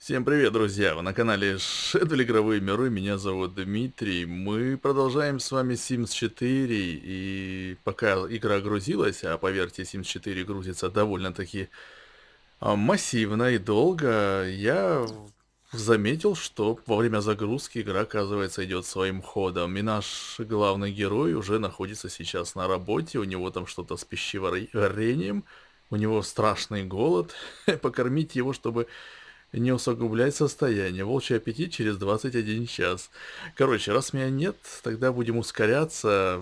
Всем привет, друзья! Вы на канале Shadville Игровые Миры, меня зовут Дмитрий. Мы продолжаем с вами Sims 4, и пока игра грузилась, а поверьте, Sims 4 грузится довольно-таки массивно и долго, я заметил, что во время загрузки игра, оказывается, идет своим ходом. И наш главный герой уже находится сейчас на работе, у него там что-то с пищеварением, у него страшный голод, покормить его, чтобы не усугублять состояние. Волчий аппетит через 21 час. Короче, раз меня нет, тогда будем ускоряться.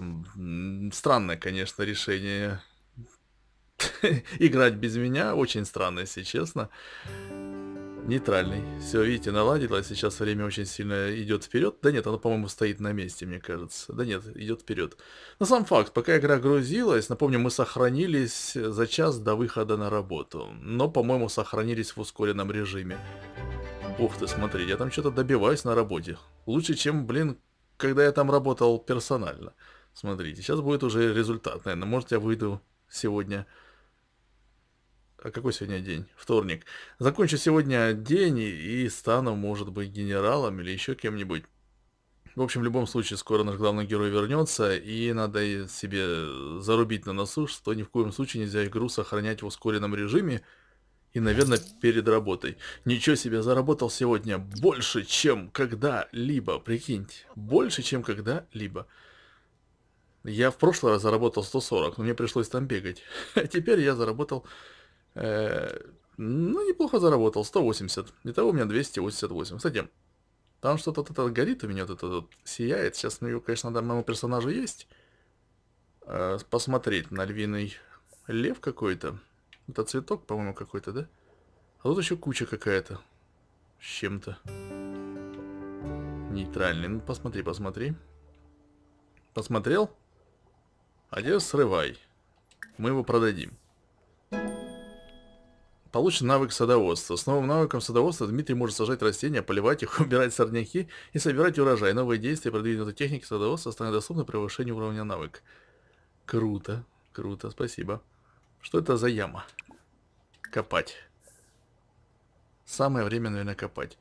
Странное, конечно, решение играть без меня. Очень странное, если честно. Нейтральный. Все, видите, наладилось. Сейчас время очень сильно идет вперед. Да нет, оно, по-моему, стоит на месте, мне кажется. Да нет, идет вперед. Но сам факт, пока игра грузилась, напомню, мы сохранились за час до выхода на работу. Но, по-моему, сохранились в ускоренном режиме. Ух ты, смотри, я там что-то добиваюсь на работе. Лучше, чем, блин, когда я там работал персонально. Смотрите, сейчас будет уже результат, наверное. Может, я выйду сегодня... А какой сегодня день? Вторник. Закончу сегодня день и стану, может быть, генералом или еще кем-нибудь. В общем, в любом случае, скоро наш главный герой вернется, и надо себе зарубить на носу, что ни в коем случае нельзя игру сохранять в ускоренном режиме и, наверное, перед работой. Ничего себе, заработал сегодня больше, чем когда-либо, прикиньте. Больше, чем когда-либо. Я в прошлый раз заработал 140, но мне пришлось там бегать. А теперь я заработал... ну, неплохо заработал, 180. Итого у меня 288. Кстати, там что-то горит у меня, вот сияет. Сейчас, ну, конечно, надо моему персонажу есть. Посмотреть на львиный лев какой-то. Это цветок, по-моему, какой-то, да? А тут еще куча какая-то. С чем-то. Нейтральный. Ну, посмотри, посмотри. Посмотрел? А теперь срывай. Мы его продадим. Получен навык садоводства. С новым навыком садоводства Дмитрий может сажать растения, поливать их, убирать сорняки и собирать урожай. Новые действия продвинутой техники садоводства станут доступны при повышении уровня навык. Круто, круто, спасибо. Что это за яма? Копать. Самое время, наверное, копать.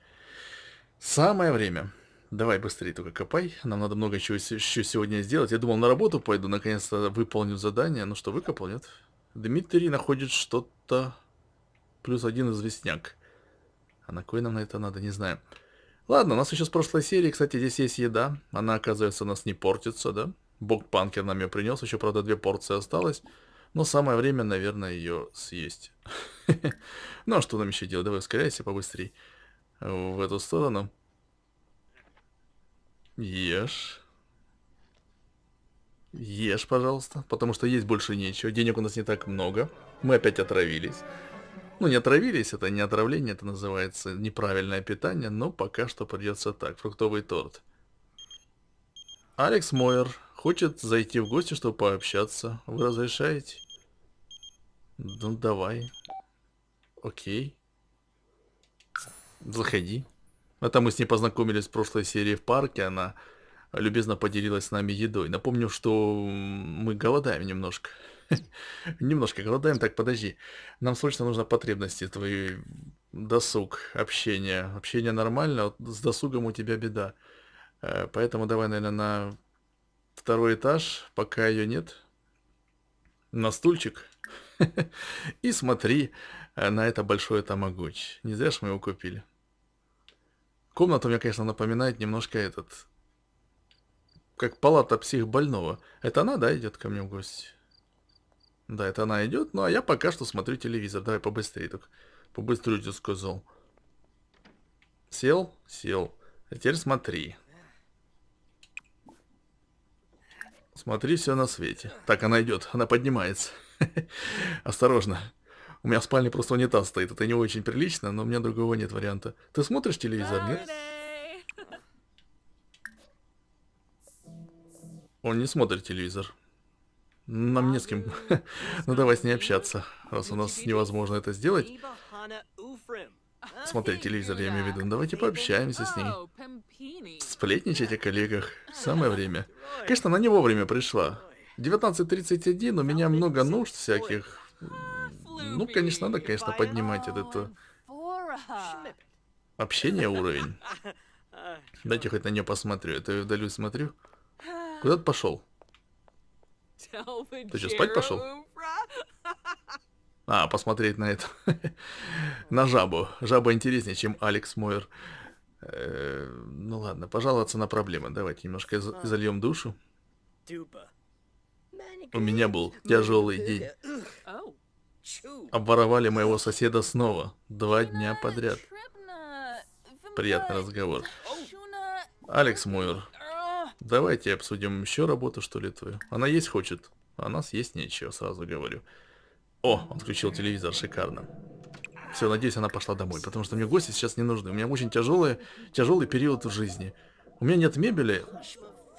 Самое время. Давай быстрее только копай. Нам надо много чего еще сегодня сделать. Я думал, на работу пойду, наконец-то выполню задание. Ну что, выкопал, нет? Дмитрий находит что-то... Плюс один известняк. А на кой нам на это надо, не знаю. Ладно, у нас еще с прошлой серии, кстати, здесь есть еда. Она, оказывается, у нас не портится, да? Бог Панкер нам ее принес. Еще, правда, 2 порции осталось. Но самое время, наверное, ее съесть. Ну, а что нам еще делать? Давай ускоряйся побыстрее. В эту сторону. Ешь. Ешь, пожалуйста. Потому что есть больше нечего. Денег у нас не так много. Мы опять отравились. Ну, не отравились, это не отравление, это называется неправильное питание, но пока что придется так. Фруктовый торт. Алекс Мойер хочет зайти в гости, чтобы пообщаться. Вы разрешаете? Ну, давай. Окей. Заходи. Это мы с ней познакомились в прошлой серии в парке, она любезно поделилась с нами едой. Напомню, что мы голодаем немножко. Немножко голодаем. Так, подожди. Нам срочно нужно потребности твои. Досуг, общение. Общение нормально, вот с досугом у тебя беда. Поэтому давай, наверное, на 2-й этаж, пока ее нет. На стульчик. И смотри на это большое тамагочи. Не зря же мы его купили. Комната у меня, конечно, напоминает немножко этот... Как палата психбольного. Это она, да, идет ко мне в гости? Да, это она идет, ну а я пока что смотрю телевизор. Давай побыстрее, так побыстрее тебе сказал. Сел? Сел. А теперь смотри. Смотри, все на свете. Так, она идет, она поднимается. Осторожно. У меня в спальне просто унитаз стоит. Это не очень прилично, но у меня другого нет варианта. Ты смотришь телевизор, нет? Он не смотрит телевизор. Нам не с кем. Ну давай с ней общаться, раз у нас невозможно это сделать. Смотреть телевизор, я имею в виду. Ну, давайте пообщаемся с ней. Сплетничать о коллегах. Самое время. Конечно, она не вовремя пришла. 19:31, у меня много нужд всяких. Ну, конечно, надо, конечно, поднимать это. Общение уровень. Дайте хоть на нее посмотрю. Это я вдали смотрю. Куда ты пошел? Ты что, спать пошел? А, посмотреть на это. На жабу. Жаба интереснее, чем Алекс Мойер. Ну ладно, пожаловаться на проблемы. Давайте немножко зальем душу. У меня был тяжелый день. Обворовали моего соседа снова. 2 дня подряд. Приятный разговор. Алекс Мойер, давайте обсудим еще работу, что ли, твою. Она есть хочет, а нас есть нечего, сразу говорю. О, он включил телевизор, шикарно. Все, надеюсь, она пошла домой, потому что мне гости сейчас не нужны. У меня очень тяжелый период в жизни. У меня нет мебели.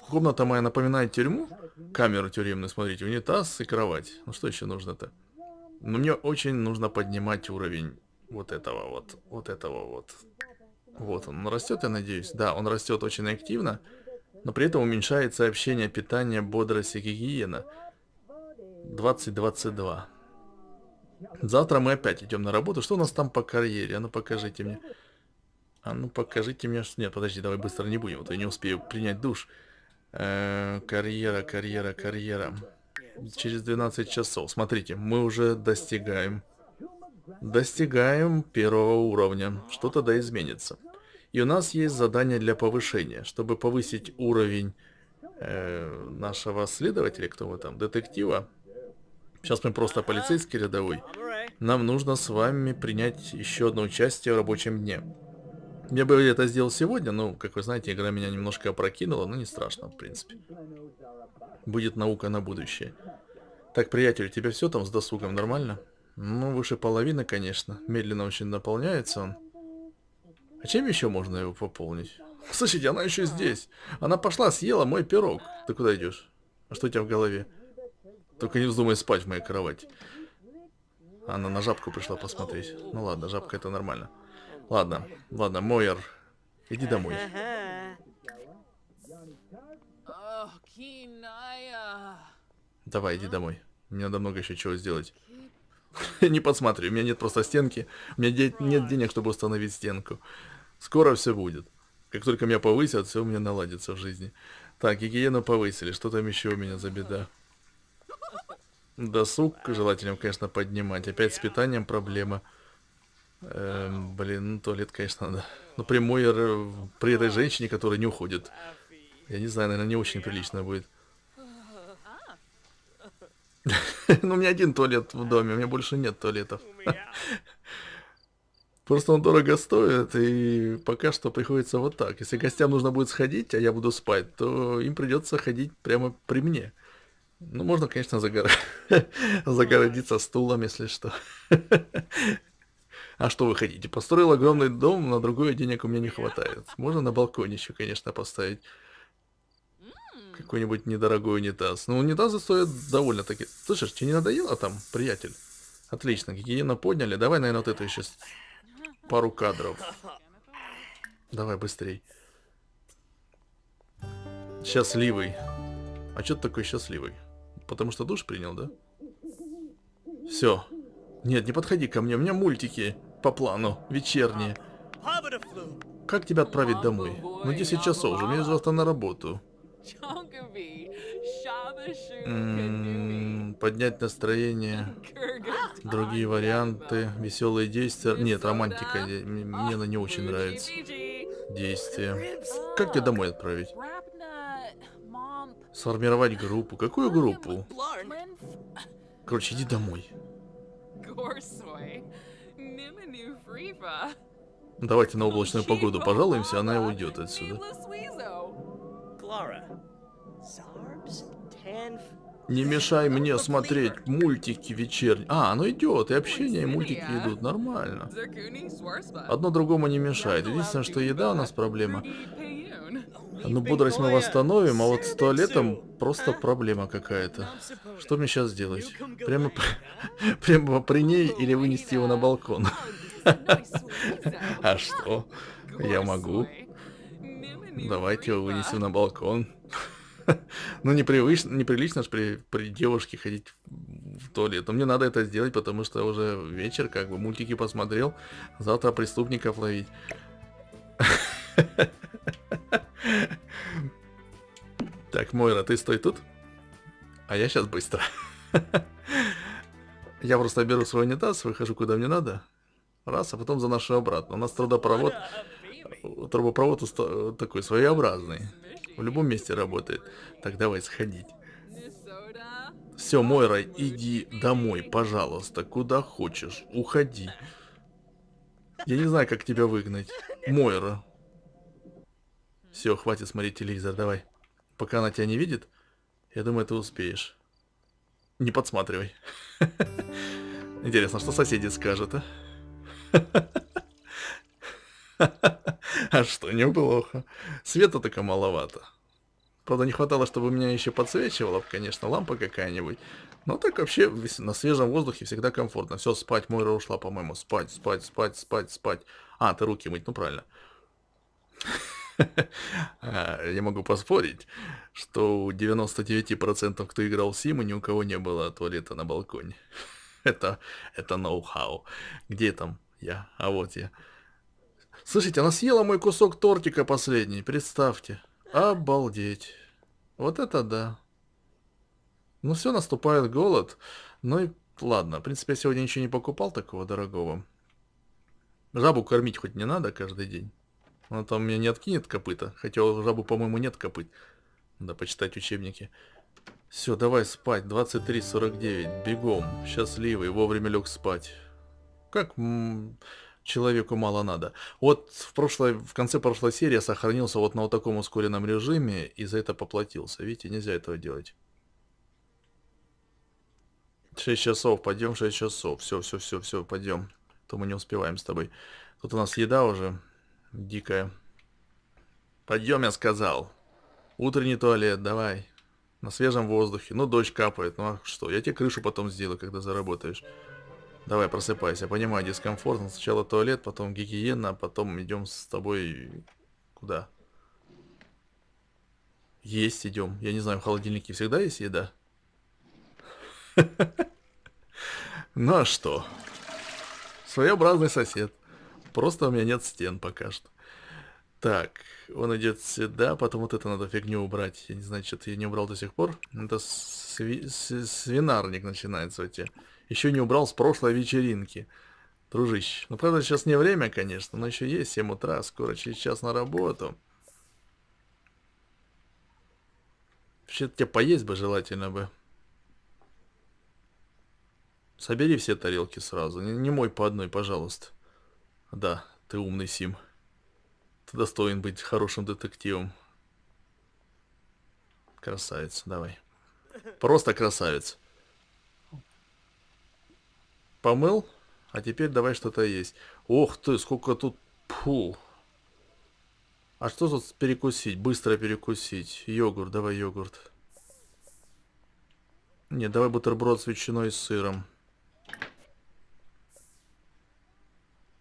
Комната моя напоминает тюрьму. Камеру тюремную, смотрите, унитаз и кровать. Ну что еще нужно-то? Но мне очень нужно поднимать уровень вот этого вот. Вот этого вот. Вот он растет, я надеюсь. Да, он растет очень активно. Но при этом уменьшается общение, питание, бодрость и гигиена. 20-22. Завтра мы опять идем на работу. Что у нас там по карьере? А ну покажите мне. А ну покажите мне. Нет, подожди, давай быстро не будем. Вот я не успею принять душ. Карьера. Через 12 часов. Смотрите, мы уже достигаем 1-го уровня. Что тогда изменится. И у нас есть задание для повышения. Чтобы повысить уровень нашего следователя, кто вы там, детектива. Сейчас мы просто полицейский рядовой. Нам нужно с вами принять еще одно участие в рабочем дне. Я бы это сделал сегодня, но, как вы знаете, игра меня немножко опрокинула, но не страшно, в принципе. Будет наука на будущее. Так, приятель, у тебя все там с досугом нормально? Ну, выше половины, конечно. Медленно очень наполняется он. А чем еще можно его пополнить? Слушайте, она еще здесь. Она пошла, съела мой пирог. Ты куда идешь? А что у тебя в голове? Только не вздумай спать в моей кровати. Она на жабку пришла посмотреть. Ну ладно, жабка это нормально. Ладно, ладно, Мойер, иди домой. Давай, иди домой. Мне надо много еще чего сделать. Не подсматривай, у меня нет просто стенки. У меня нет денег, чтобы установить стенку. Скоро все будет. Как только меня повысят, все у меня наладится в жизни. Так, гигиену повысили. Что там еще у меня за беда? Досуг желательно, конечно, поднимать. Опять с питанием проблема. Блин, ну туалет, конечно, надо. Но прямой при этой женщине, которая не уходит. Я не знаю, наверное, не очень прилично будет. Ну, у меня один туалет в доме, у меня больше нет туалетов. Просто он дорого стоит, и пока что приходится вот так. Если гостям нужно будет сходить, а я буду спать, то им придется ходить прямо при мне. Ну, можно, конечно, загородиться стулом, если что. А что вы хотите? Построил огромный дом, на другое денег у меня не хватает. Можно на балконе еще, конечно, поставить какой-нибудь недорогой унитаз. Но унитазы стоят довольно-таки... Слышишь, тебе не надоело там, приятель? Отлично, гигиену подняли. Давай, наверное, вот это еще пару кадров. Давай, быстрей. Счастливый. А что ты такой счастливый? Потому что душ принял, да? Все. Нет, не подходи ко мне, у меня мультики. По плану, вечерние. Как тебя отправить домой? Ну 10 часов уже, мне завтра на работу. Поднять настроение. Другие варианты. Веселые действия. Нет, романтика. Мне она не очень нравится. Действия. Как тебя домой отправить? Сформировать группу. Какую группу? Короче, иди домой. Давайте на облачную погоду пожалуемся, она и уйдет отсюда. Не мешай мне смотреть мультики вечерние. А, оно идет, и общение, и мультики идут, нормально. Одно другому не мешает. Единственное, что еда у нас проблема. Ну, бодрость мы восстановим, а вот с туалетом просто проблема какая-то. Что мне сейчас делать? Прямо при ней или вынести его на балкон? А что? Я могу. Давайте его вынесем на балкон. Ну, неприлично же при девушке ходить в туалет. Но мне надо это сделать, потому что уже вечер, как бы, мультики посмотрел. Завтра преступников ловить. Так, Мойра, ты стой тут. А я сейчас быстро. Я просто беру свой унитаз, выхожу куда мне надо. Раз, а потом заношу обратно. У нас трубопровод такой своеобразный. В любом месте работает. Так, давай сходить. Все, Мойра, иди домой, пожалуйста. Куда хочешь, уходи. Я не знаю, как тебя выгнать. Мойра. Все, хватит смотреть телевизор, давай. Пока она тебя не видит, я думаю, ты успеешь. Не подсматривай. Интересно, что соседи скажут, а? А что, неплохо. Света только маловато. Правда, не хватало, чтобы меня еще подсвечивала, конечно, лампа какая-нибудь. Но так вообще на свежем воздухе всегда комфортно. Все, спать, Мойра ушла, по-моему. Спать, спать, спать, спать, спать. А, ты руки мыть, ну правильно. Я могу поспорить, что у 99%, кто играл в Симы, ни у кого не было туалета на балконе. Это ноу-хау. Где там я? А вот я. Слышите, она съела мой кусок тортика последний, представьте. Обалдеть. Вот это да. Ну все, наступает голод. Ну и ладно, в принципе, я сегодня ничего не покупал такого дорогого. Жабу кормить хоть не надо каждый день. Она там меня не откинет копыта. Хотя у жабы, по-моему, нет копыт. Надо почитать учебники. Все, давай спать. 23:49. Бегом. Счастливый. Вовремя лег спать. Как человеку мало надо. Вот в конце прошлой серии я сохранился вот на вот таком ускоренном режиме. И за это поплатился. Видите, нельзя этого делать. 6 часов. Пойдем 6 часов. Все, все, все, все. Пойдем. То мы не успеваем с тобой. Тут у нас еда уже. Дикая. Подъем, я сказал. Утренний туалет, давай. На свежем воздухе. Ну, дождь капает. Ну, а что? Я тебе крышу потом сделаю, когда заработаешь. Давай, просыпайся. Я понимаю, дискомфортно. Сначала туалет, потом гигиена, потом идем с тобой... Куда? Есть идем. Я не знаю, в холодильнике всегда есть еда? Ну, а что? Своеобразный сосед. Просто у меня нет стен пока что. Так, он идет сюда, потом вот это надо фигню убрать. Я не знаю, что-то я не убрал до сих пор. Это свинарник начинается у тебя. Еще не убрал с прошлой вечеринки. Дружище. Ну, правда, сейчас не время, конечно, но еще есть 7 утра, скоро через час на работу. Вообще-то тебе поесть бы желательно бы. Собери все тарелки сразу. Не мой по одной, пожалуйста. Да, ты умный Сим. Ты достоин быть хорошим детективом. Красавец, давай. Просто красавец. Помыл? А теперь давай что-то есть. Ох ты, сколько тут... Фу. А что тут перекусить? Быстро перекусить. Йогурт, давай йогурт. Не, давай бутерброд с ветчиной и сыром.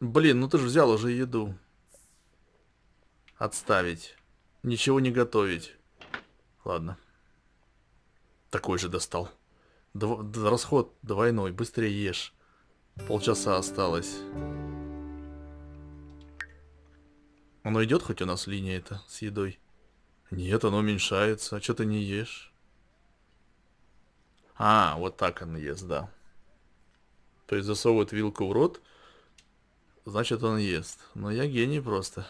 Блин, ну ты же взял уже еду. Отставить. Ничего не готовить. Ладно. Такой же достал. Расход двойной. Быстрее ешь. Полчаса осталось. Оно идет хоть у нас линия эта с едой? Нет, оно уменьшается. А что ты не ешь? А, вот так он ест, да. То есть засовывает вилку в рот. Значит, он ест. Но я гений просто.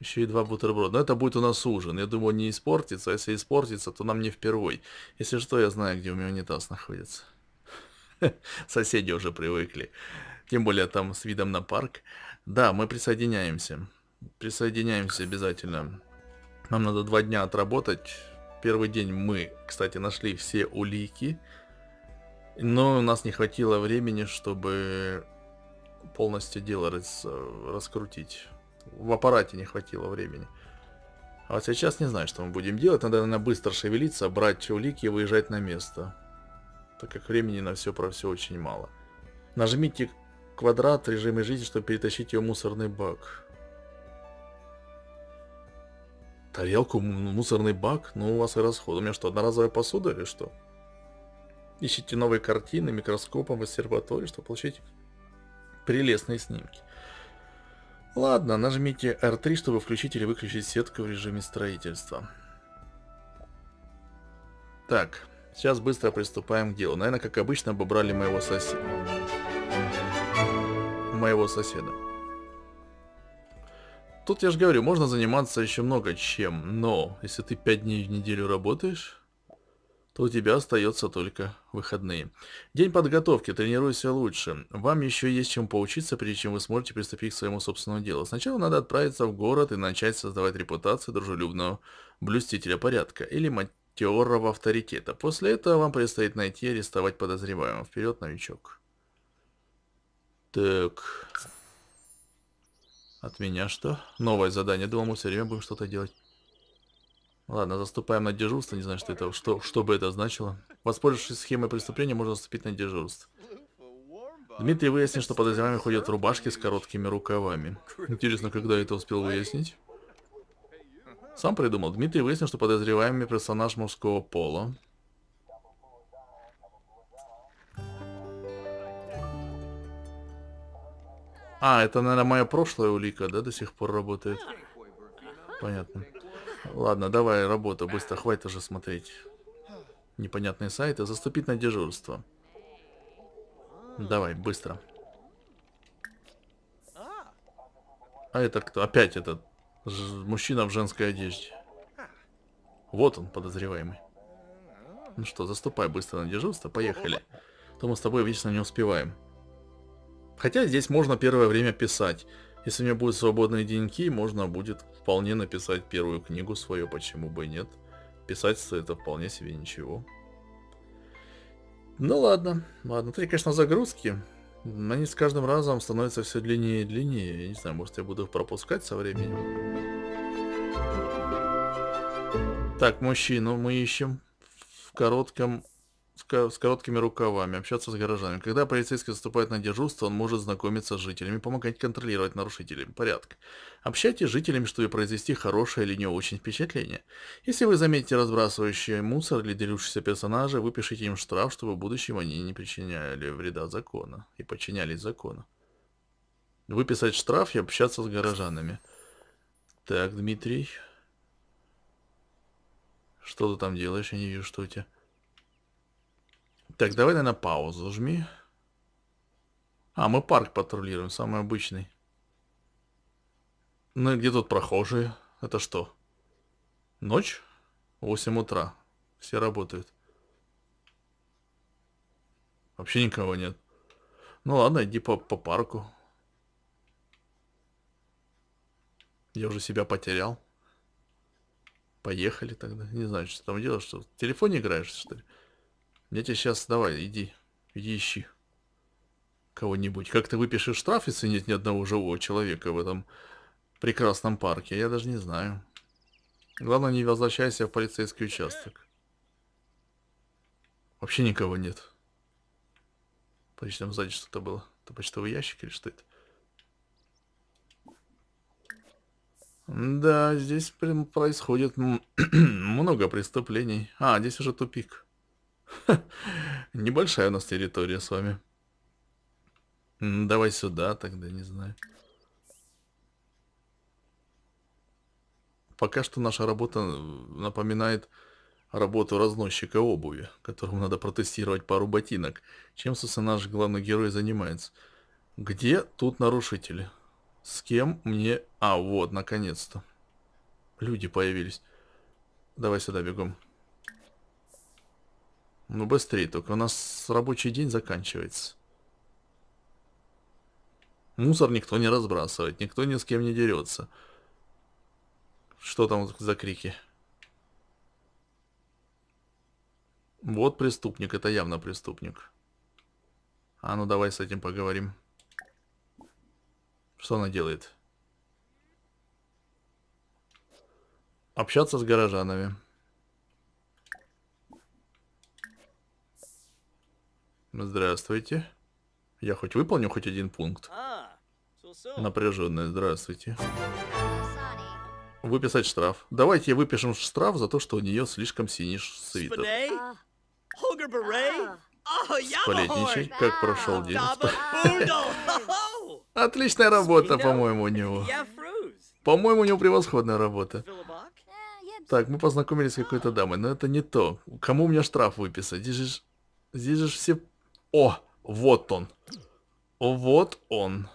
Еще и 2 бутерброда. Но это будет у нас ужин. Я думаю, не испортится. Если испортится, то нам не впервой. Если что, я знаю, где у меня унитаз находится. Соседи уже привыкли. Тем более там с видом на парк. Да, мы присоединяемся. Присоединяемся обязательно. Нам надо 2 дня отработать. Первый день мы, кстати, нашли все улики. Но у нас не хватило времени, чтобы полностью дело раскрутить. В аппарате не хватило времени. А вот сейчас не знаю, что мы будем делать. Надо, наверное, быстро шевелиться, брать улики и выезжать на место. Так как времени на все про все очень мало. Нажмите квадрат в режиме жизни, чтобы перетащить ее в мусорный бак. Тарелку, мусорный бак? Ну, у вас и расход. У меня что, одноразовая посуда или что? Ищите новые картины микроскопом в обсерватории, чтобы получить прелестные снимки. Ладно, нажмите R3, чтобы включить или выключить сетку в режиме строительства. Так, сейчас быстро приступаем к делу. Наверное, как обычно, обобрали моего соседа. Тут я же говорю, можно заниматься еще много чем, но если ты 5 дней в неделю работаешь, то у тебя остается только выходные. День подготовки, тренируйся лучше. Вам еще есть чем поучиться, прежде чем вы сможете приступить к своему собственному делу. Сначала надо отправиться в город и начать создавать репутацию дружелюбного блюстителя порядка или матерого авторитета. После этого вам предстоит найти и арестовать подозреваемого. Вперед, новичок. Так... От меня что? Новое задание. Думал, мы все время будем что-то делать. Ладно, заступаем на дежурство. Не знаю, что бы это значило. Воспользовавшись схемой преступления, можно заступить на дежурство. Дмитрий выяснил, что подозреваемый ходит в рубашке с короткими рукавами. Интересно, когда это успел выяснить? Сам придумал. Дмитрий выяснил, что подозреваемый персонаж мужского пола. А, это, наверное, моя прошлая улика, да, до сих пор работает? Понятно. Ладно, давай, работа, быстро, хватит уже смотреть. Непонятные сайты, заступить на дежурство. Давай, быстро. А это кто? Опять этот мужчина в женской одежде. Вот он, подозреваемый. Ну что, заступай быстро на дежурство, поехали. То мы с тобой вечно не успеваем. Хотя здесь можно первое время писать. Если у меня будут свободные деньки, можно будет вполне написать первую книгу свою, почему бы и нет. Писательство это вполне себе ничего. Ну ладно, ладно. Тут, конечно, загрузки. Они с каждым разом становятся все длиннее и длиннее. Я не знаю, может я буду их пропускать со временем. Так, мужчину мы ищем в коротком... с короткими рукавами, общаться с горожанами. Когда полицейский заступает на дежурство, он может знакомиться с жителями, помогать контролировать нарушителей порядка. Общайтесь с жителями, чтобы произвести хорошее или не очень впечатление. Если вы заметите разбрасывающие мусор или дерущиеся персонажи, вы пишите им штраф, чтобы в будущем они не причиняли вреда закону и подчинялись закону. Выписать штраф и общаться с горожанами. Так, Дмитрий. Что ты там делаешь? Я не вижу, что у тебя... Так, давай, наверное, паузу жми. А, мы парк патрулируем, самый обычный. Ну и где тут прохожие? Это что? Ночь? 8 утра. Все работают. Вообще никого нет. Ну ладно, иди по парку. Я уже себя потерял. Поехали тогда. Не знаю, что там делаешь, что в телефоне играешь, что ли? Я тебе сейчас, давай, иди ищи кого-нибудь. Как ты выпишешь штраф, если нет ни одного живого человека в этом прекрасном парке? Я даже не знаю. Главное, не возвращайся в полицейский участок. Вообще никого нет. Подожди, там сзади что-то было. Это почтовый ящик или что это? Да, здесь прям происходит много преступлений. А, здесь уже тупик. Небольшая у нас территория с вами. Давай сюда тогда, не знаю. Пока что наша работа напоминает работу разносчика обуви, которому надо протестировать пару ботинок. Чем, собственно, наш главный герой занимается. Где тут нарушители? С кем мне... А, вот, наконец-то. Люди появились. Давай сюда бегом. Ну быстрее, только у нас рабочий день заканчивается. Мусор никто не разбрасывает, никто ни с кем не дерется. Что там за крики? Вот преступник, это явно преступник. А ну давай с этим поговорим. Что она делает? Общаться с горожанами. Здравствуйте. Я хоть выполню хоть один пункт. Напряженное. Здравствуйте. Выписать штраф. Давайте выпишем штраф за то, что у нее слишком синий свитер. Сплетничай. Как прошел день? Отличная работа, по-моему, у него. По-моему, у него превосходная работа. Так, мы познакомились с какой-то дамой, но это не то. Кому мне штраф выписать? Здесь же все... О, вот он. Вот он.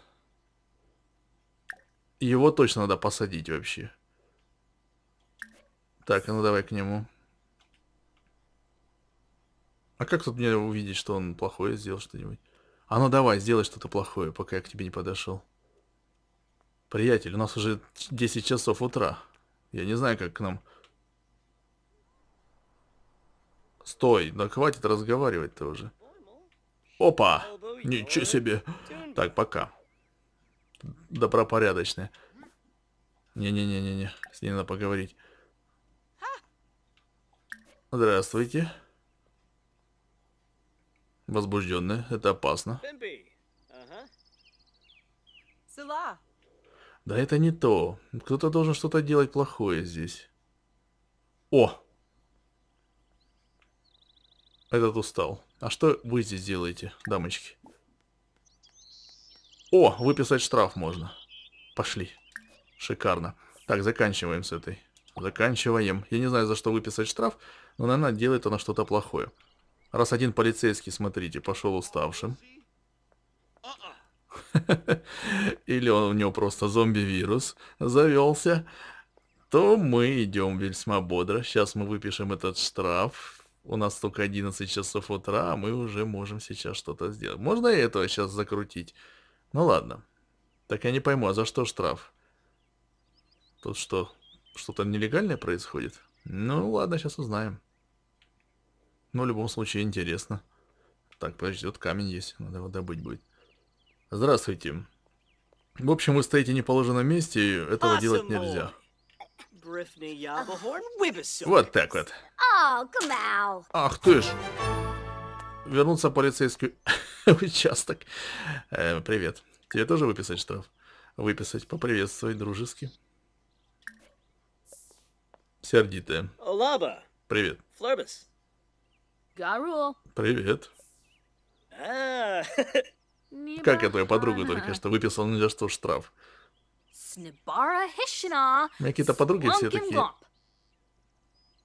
Его точно надо посадить вообще. Так, ну давай к нему. А как тут мне увидеть, что он плохое сделал что-нибудь? А ну давай, сделай что-то плохое, пока я к тебе не подошел. Приятель, у нас уже 10 часов утра. Я не знаю, как к нам... Стой, да хватит разговаривать-то уже. Опа! Ничего себе! Так, пока. Добропорядочная. Не-не-не-не-не, с ней надо поговорить. Здравствуйте. Возбужденная, это опасно. Да это не то. Кто-то должен что-то делать плохое здесь. О! Этот устал. А что вы здесь делаете, дамочки? О, выписать штраф можно. Пошли. Шикарно. Так, заканчиваем с этой. Заканчиваем. Я не знаю, за что выписать штраф, но, наверное, делает она что-то плохое. Раз один полицейский, смотрите, пошел уставшим. Или он, у него просто зомби-вирус завелся. То мы идем весьма бодро. Сейчас мы выпишем этот штраф. У нас только 11 часов утра, а мы уже можем сейчас что-то сделать. Можно и этого сейчас закрутить? Ну ладно. Так я не пойму, а за что штраф? Тут что, что-то нелегальное происходит? Ну ладно, сейчас узнаем. Но в любом случае интересно. Так, подожди, вот камень есть, надо его добыть будет. Здравствуйте. В общем, вы стоите не в положенном месте, и этого делать нельзя. Вот так вот. Ах ты ж. Вернуться в полицейский участок. Привет. Тебе тоже выписать штраф? Выписать, поприветствовать дружески. Сердитая. Привет. Привет. Как я твою подругу только что выписал ни за что штраф? Какие-то подруги все такие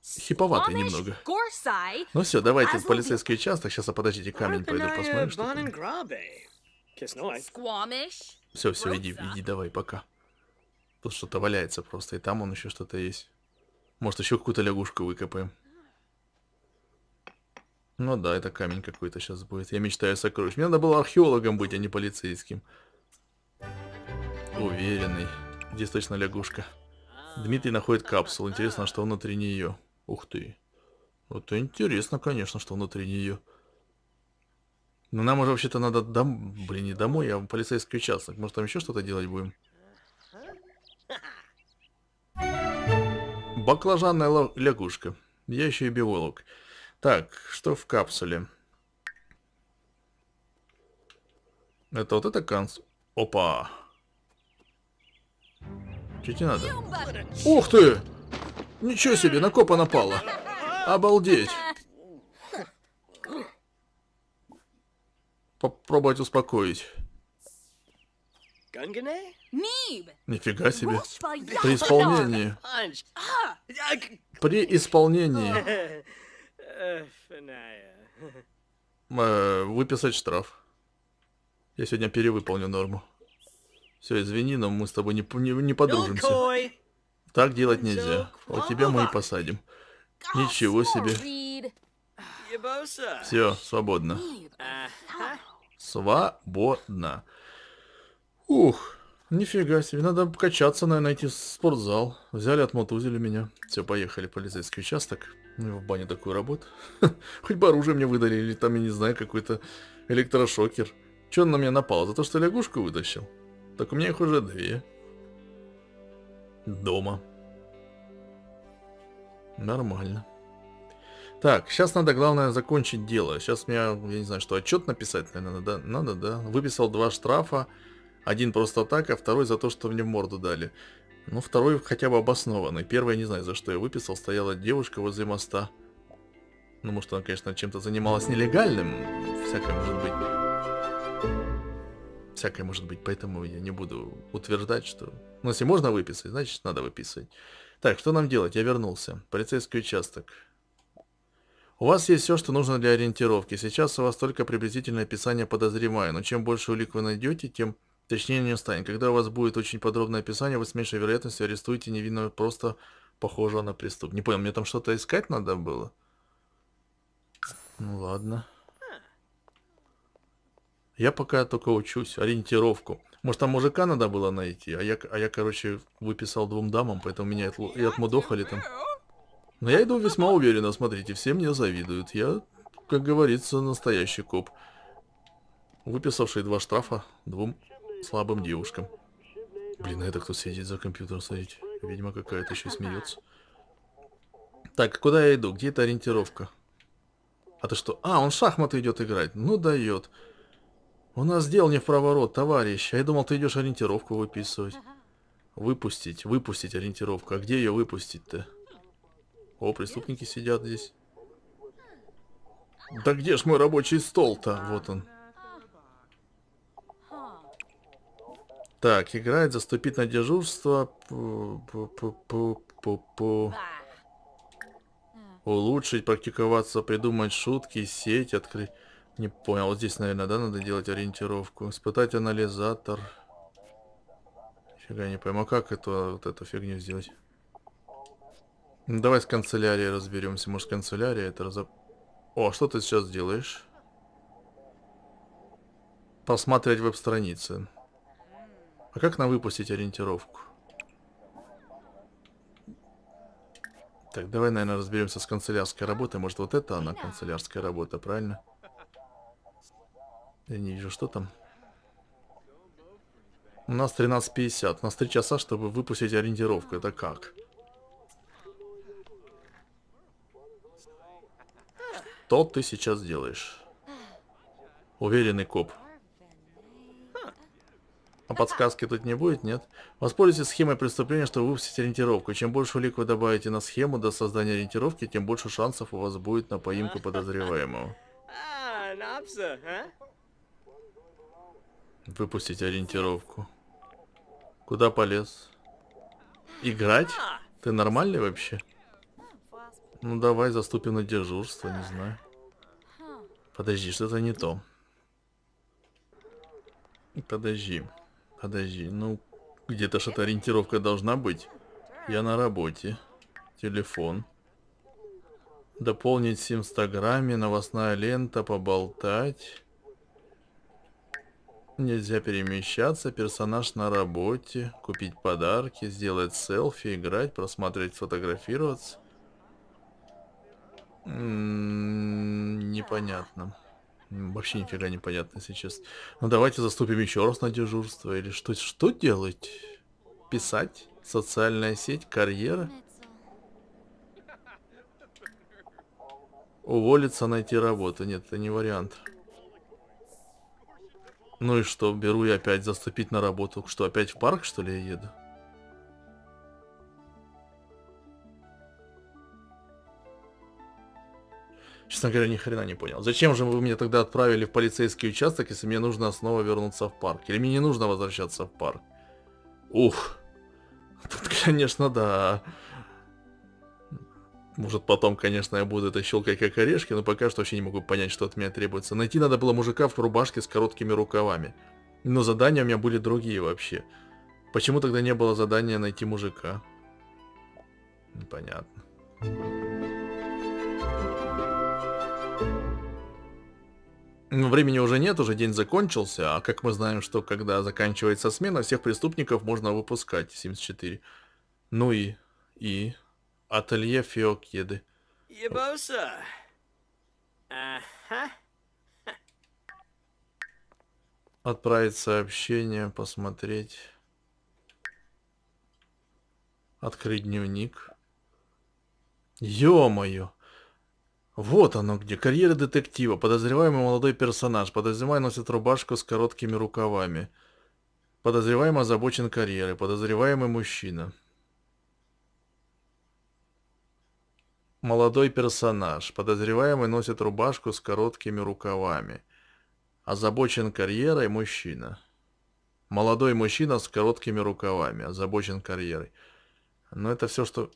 хиповатые немного. Ну все, давайте в полицейский участок. Сейчас, подождите, камень пойду посмотрю, что там. Все, все, иди, давай, пока. Тут что-то валяется просто, и там он еще что-то есть. Может, еще какую-то лягушку выкопаем. Ну да, это камень какой-то сейчас будет. Я мечтаю о сокровищах. Мне надо было археологом быть, а не полицейским. Уверенный. Здесь точно лягушка. Дмитрий находит капсулу. Интересно, что внутри нее. Ух ты. Вот интересно, конечно, что внутри нее. Но нам уже вообще-то надо... Блин, не домой, а в полицейский участок. Может, там еще что-то делать будем? Баклажанная лягушка. Я еще и биолог. Так, что в капсуле? Это вот это конс... Опа! Чуть не надо. Ух ты! Ничего себе, на копа напала. Обалдеть! Попробовать успокоить. Нифига себе. При исполнении. При исполнении. Выписать штраф. Я сегодня перевыполню норму. Все, извини, но мы с тобой не подружимся. Так делать нельзя. Вот тебя мы и посадим. Ничего себе. Все, свободно. Свободно. Ух, нифига себе. Надо качаться, наверное, найти спортзал. Взяли, отмотузили меня. Все, поехали в полицейский участок. Ну, в бане такую работу. Хоть бы оружие мне выдали, или там, я не знаю, какой-то электрошокер. Че он на меня напал? За то, что лягушку вытащил? Так у меня их уже 2. Дома. Нормально. Так, сейчас надо, главное, закончить дело. Сейчас мне, я не знаю, что, отчет написать, наверное, да? Надо, да. Выписал 2 штрафа. 1 просто так, а 2 за то, что мне морду дали. Ну, 2 хотя бы обоснованный. 1 не знаю, за что я выписал. Стояла девушка возле моста. Ну, может, она, конечно, чем-то занималась нелегальным. Всякое может быть. всякое может быть, поэтому я не буду утверждать, что... Ну, если можно выписать, значит, надо выписывать. Так, что нам делать? Я вернулся. Полицейский участок. У вас есть все, что нужно для ориентировки. Сейчас у вас только приблизительное описание подозреваемого, но чем больше улик вы найдете, тем точнее не станет. Когда у вас будет очень подробное описание, вы с меньшей вероятностью арестуете невинного, просто похожего на преступника. Не понял, мне там что-то искать надо было? Ну ладно. Я пока только учусь ориентировку. Может, там мужика надо было найти, а я короче, выписал двум дамам, поэтому меня и отмудохали там. Но я иду весьма уверенно, смотрите, все мне завидуют. Я, как говорится, настоящий коп, выписавший 2 штрафа двум слабым девушкам. Блин, а это кто сидит за компьютером, смотрите? Видимо, какая-то еще смеется. Так, куда я иду? Где эта ориентировка? А ты что? А, он в шахматы идет играть. Ну, дает. У нас дел не в проворот, товарищ. А я думал, ты идешь ориентировку выписывать. Выпустить ориентировку. А где ее выпустить-то? О, преступники сидят здесь. Да где ж мой рабочий стол-то? Вот он. Так, играет, заступить на дежурство. Улучшить, практиковаться, придумать шутки, сеть открыть. Не понял, вот здесь, наверное, да, надо делать ориентировку. Испытать анализатор. Фига, не пойму, как это, вот эту фигню сделать. Давай с канцелярией разберемся. Может, канцелярия это разоб... О, что ты сейчас делаешь? Посмотреть веб-страницы. А как нам выпустить ориентировку? Так, давай, наверное, разберемся с канцелярской работой. Может, вот это она, канцелярская работа, правильно? Я не вижу, что там. У нас 13:50. У нас 3 часа, чтобы выпустить ориентировку. Это как? Что ты сейчас делаешь? Уверенный коп. А подсказки тут не будет, нет? Воспользуйтесь схемой преступления, чтобы выпустить ориентировку. Чем больше улик вы добавите на схему до создания ориентировки, тем больше шансов у вас будет на поимку подозреваемого. Выпустить ориентировку. Куда полез? Играть? Ты нормальный вообще? Ну давай заступим на дежурство, не знаю. Подожди, что-то не то. Подожди, ну где-то что-то ориентировка должна быть. Я на работе. Телефон. Дополнить в Инстаграме, новостная лента, поболтать. Нельзя перемещаться, персонаж на работе, купить подарки, сделать селфи, играть, просмотреть, сфотографироваться. Непонятно. Вообще нифига непонятно сейчас. Ну давайте заступим еще раз на дежурство. Или что? Что делать? Писать? Социальная сеть? Карьера? Уволиться, найти работу? Нет, это не вариант. Ну и что? Беру и опять заступить на работу. Что, опять в парк, что ли, я еду? Честно говоря, ни хрена не понял. Зачем же вы меня тогда отправили в полицейский участок, если мне нужно снова вернуться в парк? Или мне не нужно возвращаться в парк? Ух. Тут, конечно, да. Может, потом, конечно, я буду это щелкать как орешки, но пока что вообще не могу понять, что от меня требуется. Найти надо было мужика в рубашке с короткими рукавами. Но задания у меня были другие вообще. Почему тогда не было задания найти мужика? Непонятно. Времени уже нет, уже день закончился, а как мы знаем, что когда заканчивается смена, всех преступников можно выпускать в Sims 4. Ну и ателье Фиокеды. Ебоса. Ага. Отправить сообщение, посмотреть. Открыть дневник. Ё-моё! Вот оно где. Карьера детектива. Подозреваемый молодой персонаж. Подозреваемый носит рубашку с короткими рукавами. Подозреваемый озабочен карьерой. Подозреваемый мужчина. Молодой персонаж. Подозреваемый носит рубашку с короткими рукавами. Озабочен карьерой мужчина. Молодой мужчина с короткими рукавами, озабочен карьерой. Но это все, что...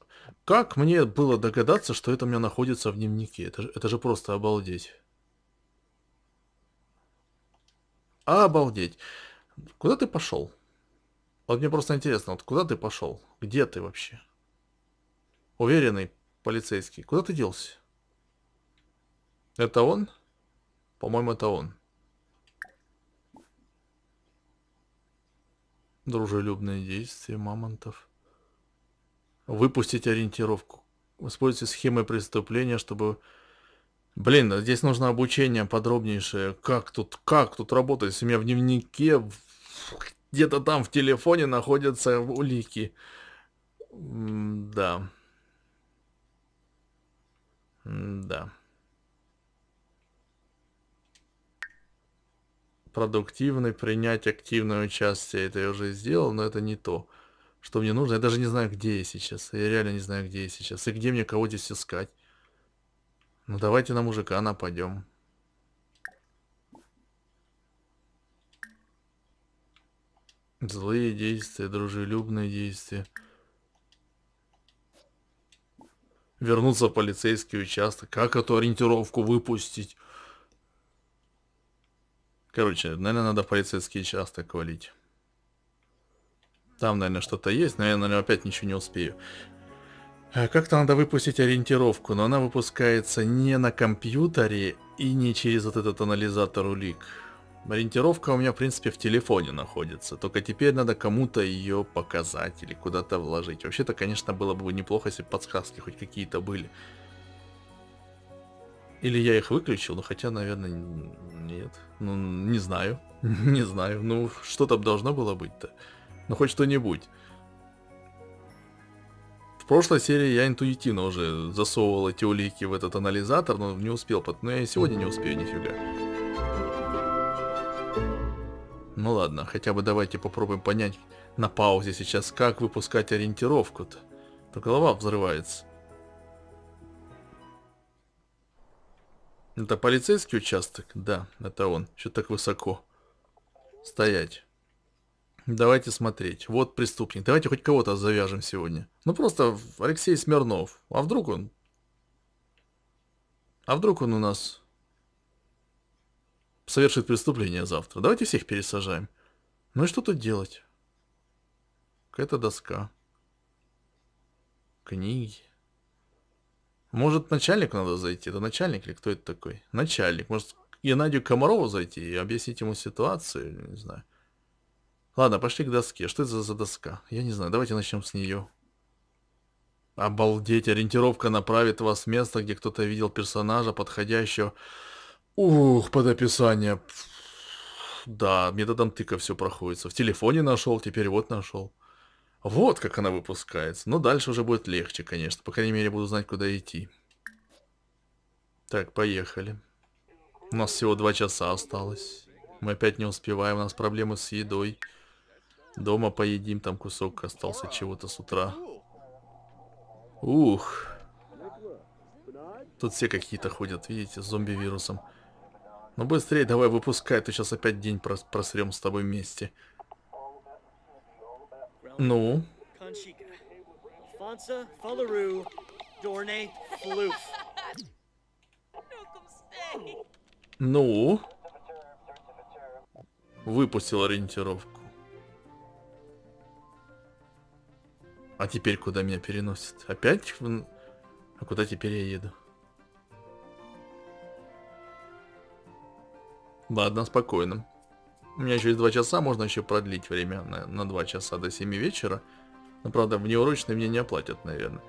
Как мне было догадаться, что это у меня находится в дневнике? Это же просто обалдеть. Обалдеть. Куда ты пошел? Вот мне просто интересно, вот куда ты пошел? Где ты вообще? Уверенный полицейский. Куда ты делся? Это он? По-моему, это он. Дружелюбные действия мамонтов. Выпустить ориентировку. Используйте схемы преступления, чтобы... Блин, здесь нужно обучение подробнейшее. Как тут работать? У меня в дневнике, где-то там в телефоне находятся улики. Да. Да. Продуктивный, принять активное участие. Это я уже сделал, но это не то, что мне нужно. Я даже не знаю, где я сейчас. Я реально не знаю, где я сейчас. И где мне кого здесь искать. Ну давайте на мужика нападем. Злые действия, дружелюбные действия. Вернуться в полицейский участок. Как эту ориентировку выпустить? Короче, наверное, надо полицейский участок валить. Там, наверное, что-то есть, но я, наверное, опять ничего не успею. Как-то надо выпустить ориентировку, но она выпускается не на компьютере и не через вот этот анализатор улик. Ориентировка у меня, в принципе, в телефоне находится, только теперь надо кому-то ее показать или куда-то вложить. Вообще-то, конечно, было бы неплохо, если бы подсказки хоть какие-то были. Или я их выключил, ну хотя, наверное, нет. Ну, не знаю, не знаю, ну что там должно было быть-то? Ну хоть что-нибудь. В прошлой серии я интуитивно уже засовывал эти улики в этот анализатор, но не успел, но я и сегодня не успею, нифига. Ну ладно, хотя бы давайте попробуем понять на паузе сейчас, как выпускать ориентировку-то. То голова взрывается. Это полицейский участок? Да, это он. Что так высоко? Стоять. Давайте смотреть. Вот преступник. Давайте хоть кого-то завяжем сегодня. Ну просто Алексей Смирнов. А вдруг он? А вдруг он у нас совершит преступление завтра? Давайте всех пересажаем. Ну и что тут делать? Какая-то доска. Книги. Может, начальнику надо зайти? Это начальник или кто это такой? Начальник. Может, Геннадию Комарову зайти и объяснить ему ситуацию? Не знаю. Ладно, пошли к доске. Что это за доска? Я не знаю. Давайте начнем с нее. Обалдеть. Ориентировка направит вас в место, где кто-то видел персонажа, подходящего. Ух, под описание. Да, методом тыка все проходится. В телефоне нашел, теперь вот нашел. Вот как она выпускается. Но дальше уже будет легче, конечно. По крайней мере, буду знать, куда идти. Так, поехали. У нас всего 2 часа осталось. Мы опять не успеваем, у нас проблемы с едой. Дома поедим, там кусок остался чего-то с утра. Ух. Тут все какие-то ходят, видите, с зомби-вирусом. Ну быстрее давай выпускай, то сейчас опять день просрем с тобой вместе. Ну? Ну? Выпустил ориентировку. А теперь куда меня переносит? Опять? А куда теперь я еду? Ладно, спокойно. У меня еще есть 2 часа, можно еще продлить время на 2 часа до 7 вечера. Но, правда, внеурочные мне не оплатят, наверное.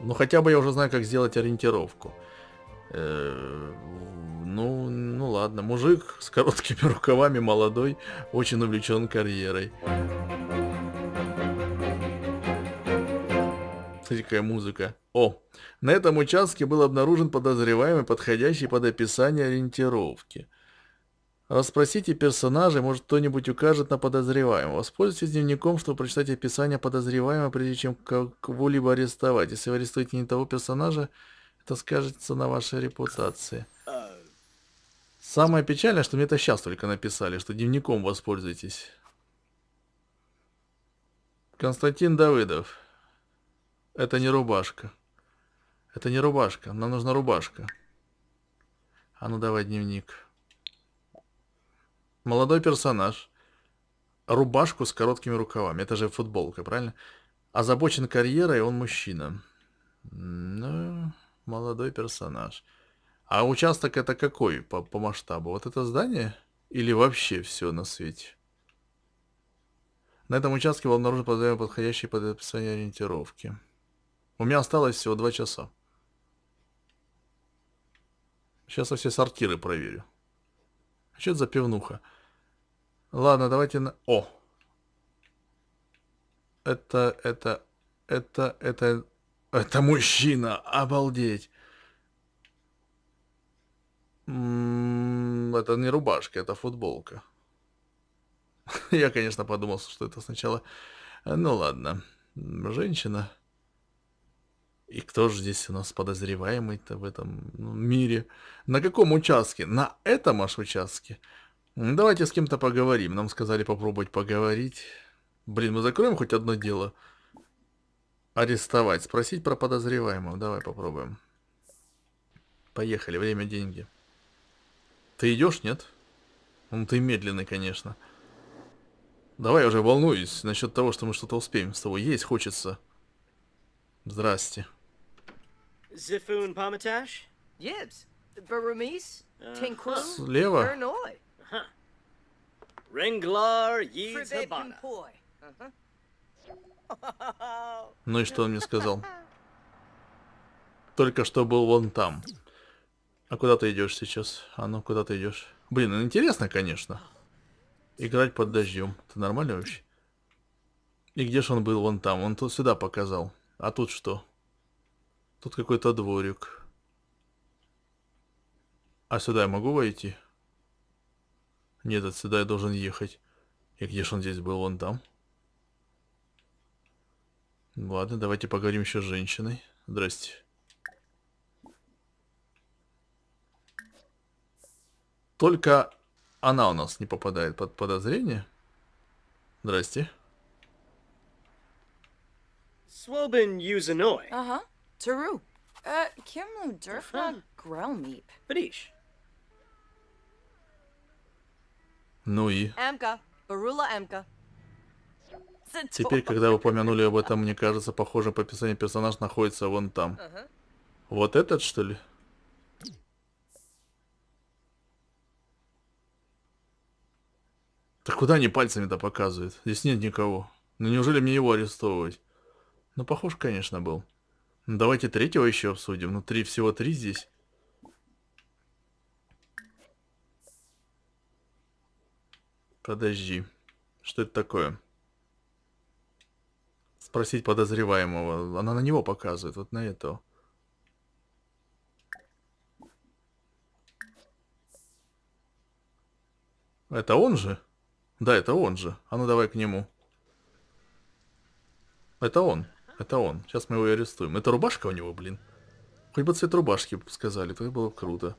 Ну, хотя бы я уже знаю, как сделать ориентировку. Ну ладно, мужик с короткими рукавами, молодой, очень увлечен карьерой. Смотри, какая музыка. О, на этом участке был обнаружен подозреваемый, подходящий под описание ориентировки. Расспросите персонажей, может кто-нибудь укажет на подозреваемого. Воспользуйтесь дневником, чтобы прочитать описание подозреваемого, прежде чем кого-либо арестовать. Если вы арестуете не того персонажа, это скажется на вашей репутации. Самое печальное, что мне это сейчас только написали, что дневником воспользуйтесь. Константин Давыдов. Это не рубашка. Это не рубашка. Нам нужна рубашка. А ну давай дневник. Молодой персонаж. Рубашку с короткими рукавами. Это же футболка, правильно? Озабочен карьерой, он мужчина. Ну, молодой персонаж. А участок это какой по масштабу? Вот это здание? Или вообще все на свете? На этом участке был обнаружен подходящий под описание ориентировки. У меня осталось всего 2 часа. Сейчас я все сортиры проверю. Что это за пивнуха? Ладно, давайте на... О! Это мужчина! Обалдеть! Это не рубашка, это футболка. Я, конечно, подумал, что это сначала... Ну ладно. Женщина. И кто же здесь у нас подозреваемый-то в этом мире? На каком участке? На этом аж участке? Давайте с кем-то поговорим. Нам сказали попробовать поговорить. Блин, мы закроем хоть одно дело? Арестовать. Спросить про подозреваемого. Давай попробуем. Поехали. Время, деньги. Ты идешь, нет? Ну, ты медленный, конечно. Давай, я уже волнуюсь насчет того, что мы что-то успеем с тобой. Есть хочется. Здрасте. Слева. Ну и что он мне сказал? Только что был вон там. А куда ты идешь сейчас? А ну куда ты идешь? Блин, ну интересно, конечно. Играть под дождем. Ты нормально вообще? И где же он был вон там? Он тут сюда показал. А тут что? Тут какой-то дворик. А сюда я могу войти? Нет, отсюда я должен ехать. И где же он здесь был? Вон там. Ладно, давайте поговорим еще с женщиной. Здрасте. Только она у нас не попадает под подозрение. Здрасте. Swobin Uzanoy. Ага. Тару. Кемлу Дерфна Грелмип. Бриш. Ну и. Эмка. Барула Эмка. Теперь, когда вы упомянули об этом, мне кажется, похоже, по описанию персонаж находится вон там. Вот этот, что ли? Да куда они пальцами-то показывают? Здесь нет никого. Ну неужели мне его арестовывать? Ну, похож, конечно, был. Ну, давайте третьего еще обсудим. Ну, всего три здесь. Подожди. Что это такое? Спросить подозреваемого. Она на него показывает, вот на этого. Это он же? Да, это он же. А ну давай к нему. Это он. Это он. Сейчас мы его арестуем. Это рубашка у него, блин. Хоть бы цвет рубашки сказали, то было бы круто.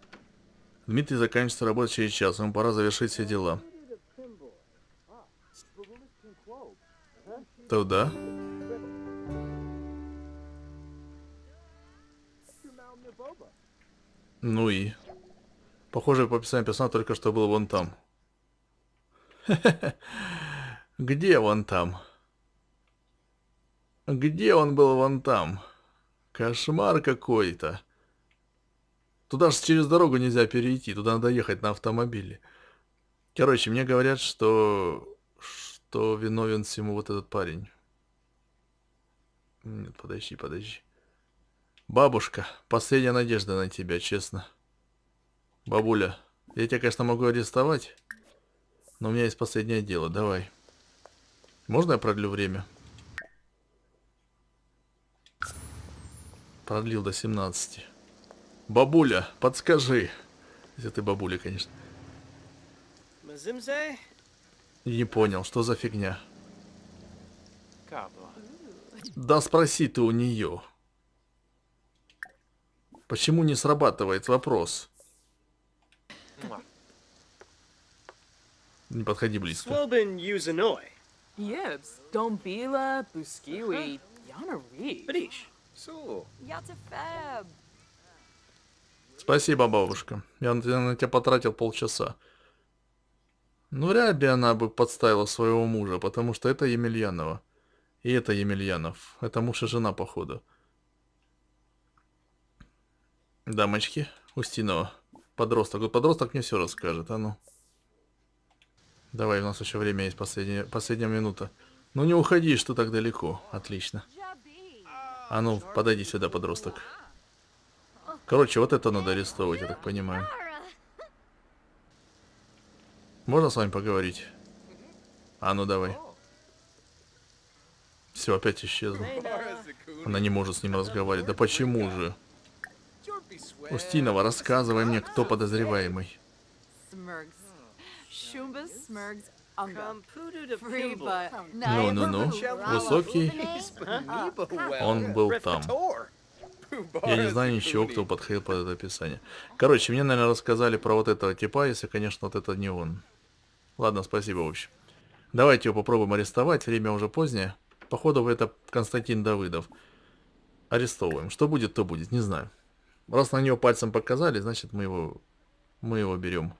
Дмитрий заканчивается работать через час. Ему пора завершить все дела. Туда. Ну и. Похоже, по описанию персонажа только что было вон там. Где вон там? Где он был вон там? Кошмар какой-то. Туда же через дорогу нельзя перейти. Туда надо ехать на автомобиле. Короче, мне говорят, что виновен всему вот этот парень. Нет, подожди. Бабушка, последняя надежда на тебя, честно. Бабуля, я тебя, конечно, могу арестовать. Но у меня есть последнее дело. Давай. Можно я продлю время? Продлил до 17. Бабуля, подскажи. Если ты бабуля, конечно. Не понял, что за фигня? Да спроси ты у нее. Почему не срабатывает вопрос? Не подходи близко. Спасибо, бабушка. Я на тебя потратил полчаса. Ну, вряд ли она бы подставила своего мужа, потому что это Емельянова. И это Емельянов. Это муж и жена, походу. Дамочки. Устинова. Подросток. Вот подросток мне все расскажет, а ну. Давай, у нас еще время есть, последняя минута. Ну не уходи, что так далеко. Отлично. А ну, подойди сюда, подросток. Короче, вот это надо арестовывать, я так понимаю. Можно с вами поговорить? А ну давай. Все, опять исчезла. Она не может с ним разговаривать. Да почему же? Устинова, рассказывай мне, кто подозреваемый. Ну-ну-ну, высокий. Он был там. Я не знаю ничего, кто подходил под это описание. Короче, мне, наверное, рассказали про вот этого типа, если, конечно, вот это не он. Ладно, спасибо, в общем. Давайте его попробуем арестовать, время уже позднее. Походу, это Константин Давыдов. Арестовываем. Что будет, то будет, не знаю. Раз на него пальцем показали, значит, мы его берем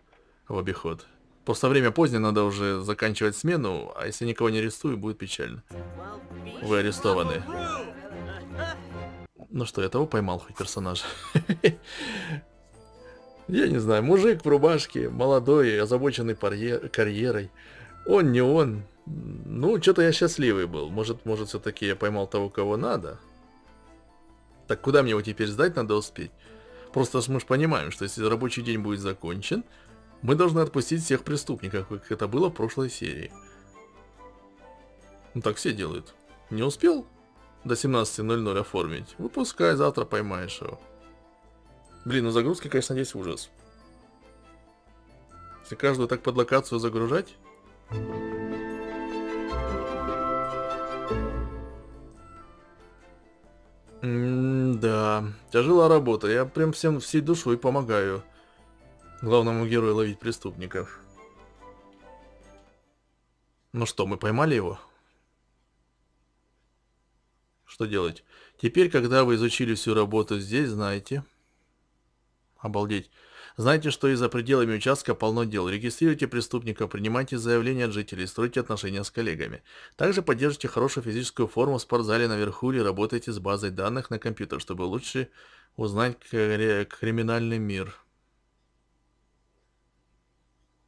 в обиход. Просто время позднее, надо уже заканчивать смену, а если никого не арестую, будет печально. Вы арестованы. Ну что, я того поймал хоть персонажа. Я не знаю, мужик в рубашке, молодой, озабоченный карьерой. Он не он. Ну, что-то я счастливый был. Может, все-таки я поймал того, кого надо. Так куда мне его теперь сдать, надо успеть. Просто мы же понимаем, что если рабочий день будет закончен, мы должны отпустить всех преступников, как это было в прошлой серии. Ну так все делают. Не успел до 17:00 оформить? Выпускай, завтра поймаешь его. Блин, ну загрузки, конечно, здесь ужас. Если каждую так под локацию загружать... Да, тяжелая работа. Я прям всем всей душой помогаю главному герою ловить преступников. Ну что, мы поймали его? Что делать? Теперь, когда вы изучили всю работу здесь, знаете... Обалдеть. Знаете, что и за пределами участка полно дел. Регистрируйте преступника, принимайте заявления от жителей, стройте отношения с коллегами. Также поддержите хорошую физическую форму в спортзале наверху или работайте с базой данных на компьютер, чтобы лучше узнать криминальный мир.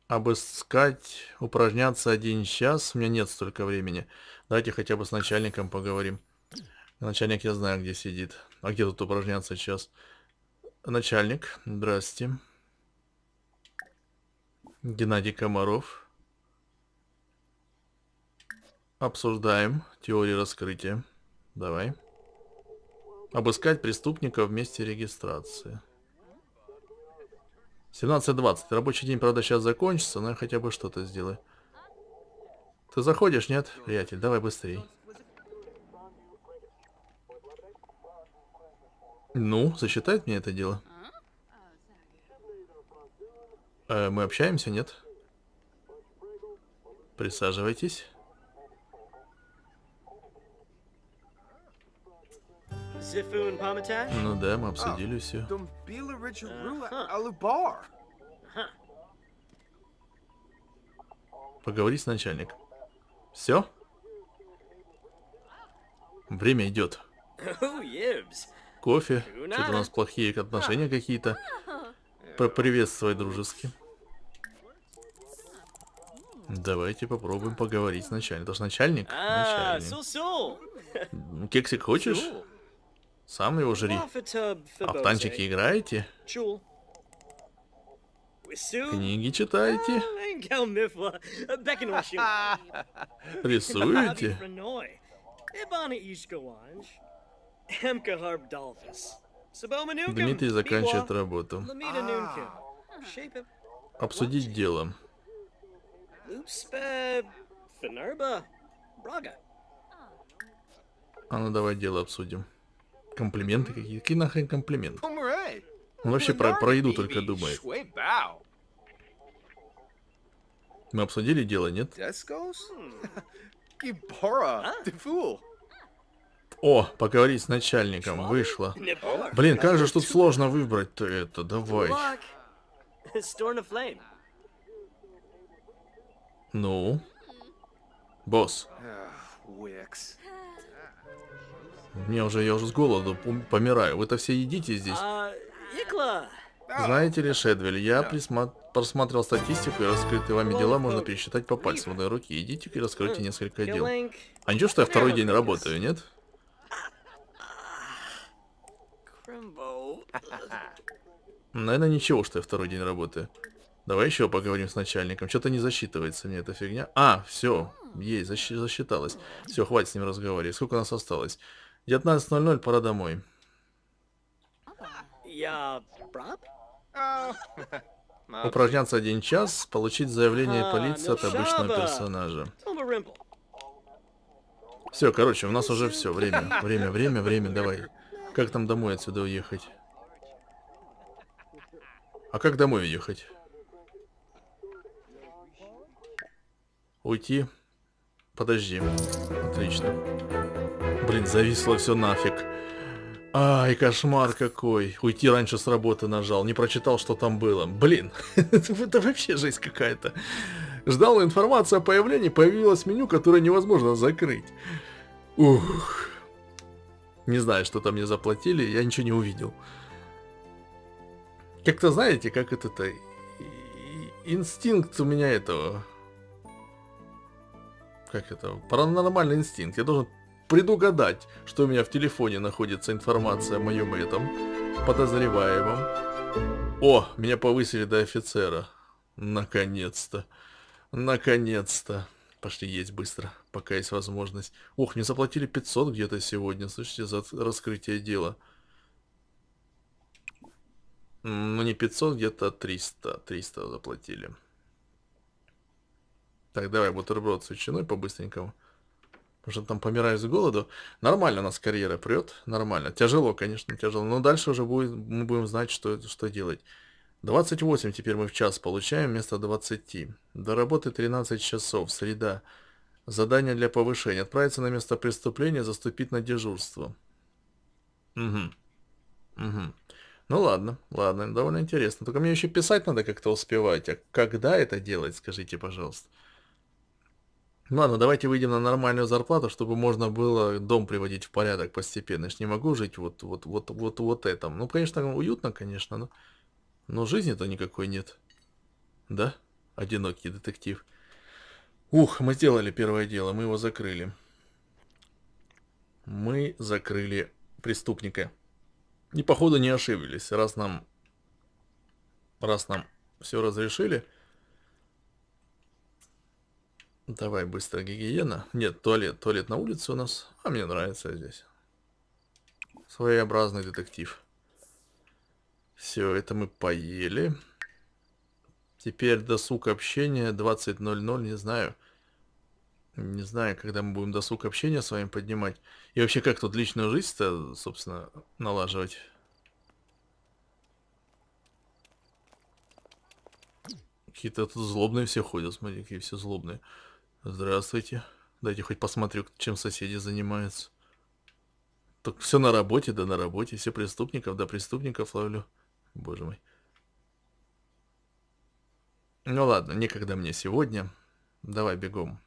Обыскать, упражняться 1 час. У меня нет столько времени. Давайте хотя бы с начальником поговорим. Начальник, я знаю, где сидит. А где тут упражняться час? Начальник, здрасте. Геннадий Комаров. Обсуждаем теорию раскрытия. Давай. Обыскать преступника в месте регистрации. 17:20. Рабочий день, правда, сейчас закончится, но я хотя бы что-то сделаю. Ты заходишь, нет? Приятель, давай быстрей. Ну, засчитает мне это дело? Мы общаемся, нет? Присаживайтесь. Ну да, мы обсудили все. Поговори с начальником. Все? Время идет. Кофе. Что-то у нас плохие отношения какие-то. Поприветствуй дружески. Давайте попробуем поговорить с начальником. Потому что начальник? Начальник. Кексик хочешь? Сам его жри. А в танчики играете? Книги читаете? Рисуете? Дмитрий заканчивает работу. Обсудить дело. А ну давай дело обсудим. Комплименты какие? Какие нахрен комплименты? Он вообще про еду только думает. Мы обсудили дело, нет? О, поговорить с начальником, вышло. Блин, как же тут сложно выбрать-то это, давай. Ну? Босс. Я уже с голоду помираю. Вы-то все едите здесь. Знаете ли, Шедвиль, я просмотрел статистику, и раскрытые вами дела можно пересчитать по пальцам одной руки. Идите-ка и раскройте несколько дел. А ничего, что я второй день работаю, нет? Наверное, ничего, что я второй день работаю. Давай еще поговорим с начальником. Что-то не засчитывается мне эта фигня. А, все, ей засчиталось. Все, хватит с ним разговаривать. Сколько у нас осталось? 19:00, пора домой. Упражняться 1 час, получить заявление полиции от обычного персонажа. Все, короче, у нас уже все. Время, давай. Как там домой отсюда уехать? А как домой уехать? Уйти? Подожди. Отлично. Блин, зависло все нафиг. Ай, кошмар какой. Уйти раньше с работы нажал. Не прочитал, что там было. Блин, это вообще жесть какая-то. Ждал информацию о появлении. Появилось меню, которое невозможно закрыть. Ух. Не знаю, что там мне заплатили. Я ничего не увидел. Как-то, знаете, как это-то... Инстинкт у меня этого... Как это? Паранормальный инстинкт. Я должен предугадать, что у меня в телефоне находится информация о моем этом подозреваемом. О, меня повысили до офицера. Наконец-то. Наконец-то. Пошли есть быстро, пока есть возможность. Ох, мне заплатили 500 где-то сегодня, слышите, за раскрытие дела. Ну, не 500, где-то 300. 300 заплатили. Так, давай бутерброд с ветчиной по-быстренькому. Потому что там помираю с голоду. Нормально у нас карьера прет. Нормально. Тяжело, конечно, тяжело. Но дальше уже будет, мы будем знать, что делать. 28 теперь мы в час получаем вместо 20. До работы 13 часов. Среда. Задание для повышения. Отправиться на место преступления, заступить на дежурство. Угу. Ну ладно. Довольно интересно. Только мне еще писать надо как-то успевать. А когда это делать, скажите, пожалуйста. Ладно, давайте выйдем на нормальную зарплату, чтобы можно было дом приводить в порядок постепенно. Я ж не могу жить вот этом. Ну, конечно, уютно, конечно, но жизни-то никакой нет. Да? Одинокий детектив. Ух, мы сделали первое дело, мы его закрыли. Мы закрыли преступника. И, походу, не ошиблись. Раз нам все разрешили... Давай быстро гигиена. Нет, туалет. Туалет на улице у нас. А мне нравится здесь. Своеобразный детектив. Все, это мы поели. Теперь досуг общения 20:00. Не знаю. Не знаю, когда мы будем досуг общения с вами поднимать. И вообще, как тут личную жизнь-то, собственно, налаживать. Какие-то тут злобные все ходят. Смотри, какие все злобные. Здравствуйте. Дайте хоть посмотрю, чем соседи занимаются. Так все на работе, да на работе. Все преступников, да преступников ловлю. Боже мой. Ну ладно, некогда мне сегодня. Давай бегом.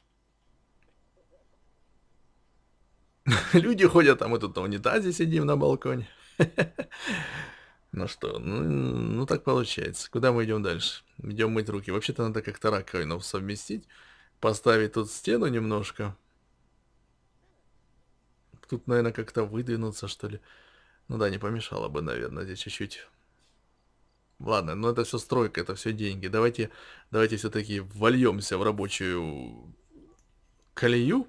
Люди ходят, а мы тут на унитазе сидим на балконе. Ну что, ну так получается. Куда мы идем дальше? Идем мыть руки. Вообще-то надо как-то раковину совместить. Поставить тут стену немножко. Тут, наверное, как-то выдвинуться, что ли. Ну да, не помешало бы, наверное, здесь чуть-чуть. Ладно, но это все стройка, это все деньги. Давайте все-таки вольемся в рабочую колею.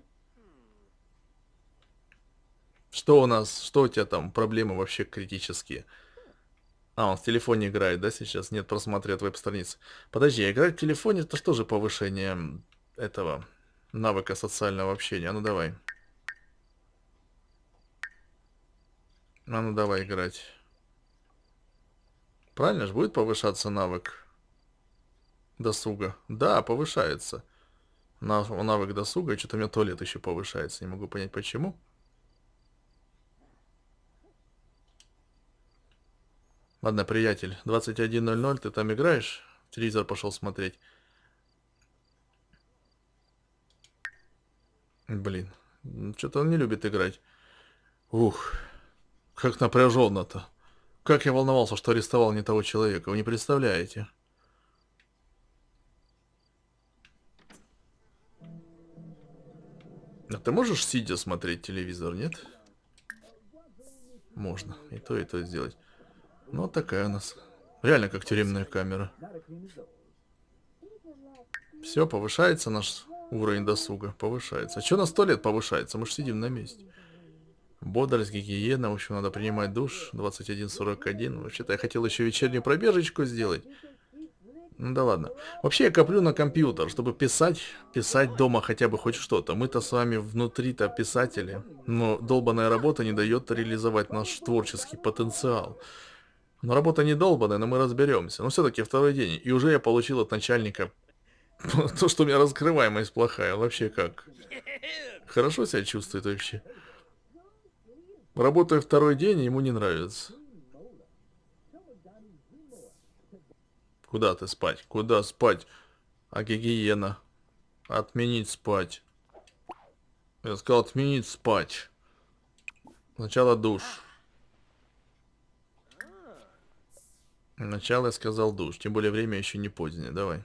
Что у нас, что у тебя там, проблемы вообще критические? А, он в телефоне играет, да, сейчас? Нет, просматривает веб-страницы. Подожди, играть в телефоне, это что же повышение этого навыка социального общения? А ну давай играть. Правильно же, будет повышаться навык? досуга. Да, повышается. Навык досуга. Что-то у меня туалет еще повышается. Не могу понять, почему. Ладно, приятель. 21:00. Ты там играешь? Телевизор пошел смотреть. Блин. Что-то он не любит играть. Ух. Как напряженно-то. Как я волновался, что арестовал не того человека. Вы не представляете. А ты можешь сидя смотреть телевизор, нет? Можно. И то сделать. Ну, вот такая у нас. Реально, как тюремная камера. Все, повышается наш уровень досуга. Повышается. А что на 100 лет повышается? Мы же сидим на месте. Бодрость, гигиена. В общем, надо принимать душ. 21:41. Вообще-то я хотел еще вечернюю пробежечку сделать. Ну да ладно. Вообще я коплю на компьютер, чтобы писать дома хотя бы хоть что-то. Мы-то с вами внутри-то писатели, но долбаная работа не дает реализовать наш творческий потенциал. Но работа не долбаная, но мы разберемся. Но все-таки второй день, и уже я получил от начальника то, что у меня раскрываемость плохая. Вообще как? Хорошо себя чувствует вообще. Работаю второй день, ему не нравится. Куда ты спать? Куда спать? А гигиена? Отменить спать. Я сказал отменить спать. Сначала душ. Сначала я сказал душ. Тем более время еще не позднее. Давай.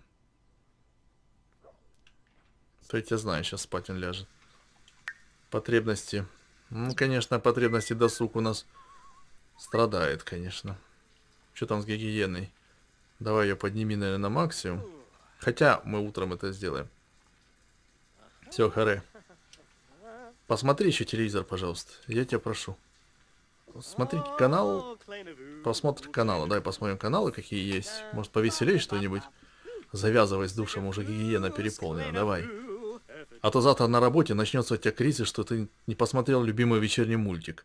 То я знаю, сейчас спать он ляжет. Потребности. Ну, конечно, потребности досуг у нас страдает, конечно. Что там с гигиеной? Давай ее подними, наверное, на максимум. Хотя мы утром это сделаем. Все, харе. Посмотри еще телевизор, пожалуйста. Я тебя прошу. Смотри канал. Просмотр канала. Давай посмотрим каналы, какие есть. Может, повеселее что-нибудь. Завязывай с душем, уже гигиена переполнена. Давай. А то завтра на работе начнется у тебя кризис, что ты не посмотрел любимый вечерний мультик.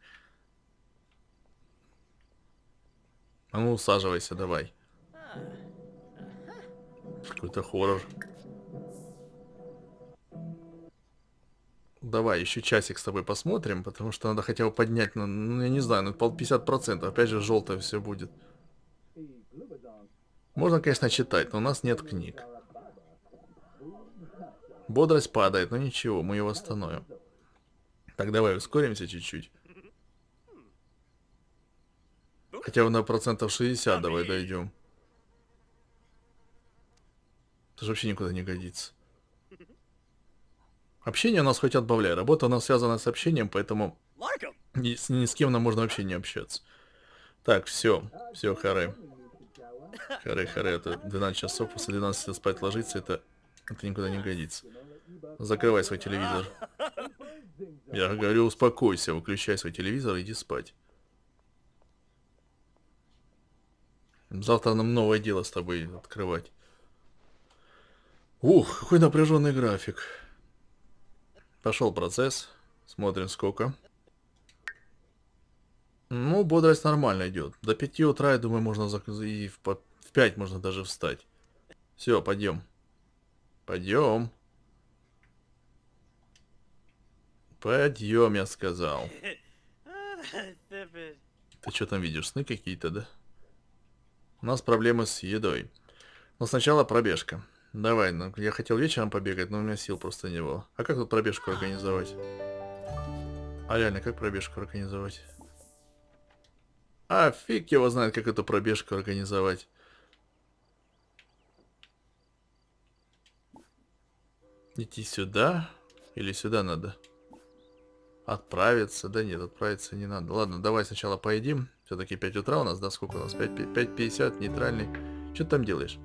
А ну, усаживайся, давай. Какой-то хоррор. Давай, еще часик с тобой посмотрим, потому что надо хотя бы поднять, ну я не знаю, ну 50%. Опять же, желтое все будет. Можно, конечно, читать, но у нас нет книг. Бодрость падает, но ничего, мы ее восстановим. Так, давай ускоримся чуть-чуть. Хотя бы на 60% давай дойдем. Это же вообще никуда не годится. Общение у нас хоть отбавляй. Работа у нас связана с общением, поэтому ни с кем нам можно вообще не общаться. Так, все. Все, харе. Харе, это 12 часов, после 12 спать ложиться, это никуда не годится. Закрывай свой телевизор. Я говорю, успокойся, выключай свой телевизор и иди спать. Завтра нам новое дело с тобой открывать. Ух, какой напряженный график. Пошел процесс. Смотрим, сколько. Ну, бодрость нормально идет. До 5 утра, я думаю, можно и в 5 можно даже встать. Все, подъем. Подъем. Подъем, я сказал. Ты что там видишь? Сны какие-то, да? У нас проблемы с едой. Но сначала пробежка. Давай, ну, я хотел вечером побегать, но у меня сил просто не было. А как тут пробежку организовать? А реально, как пробежку организовать? А фиг его знает, как эту пробежку организовать. Идти сюда? Или сюда надо? Отправиться? Да нет, отправиться не надо. Ладно, давай сначала поедим. Все-таки 5 утра у нас, да? Сколько у нас? 5:50, нейтральный. Что ты там делаешь?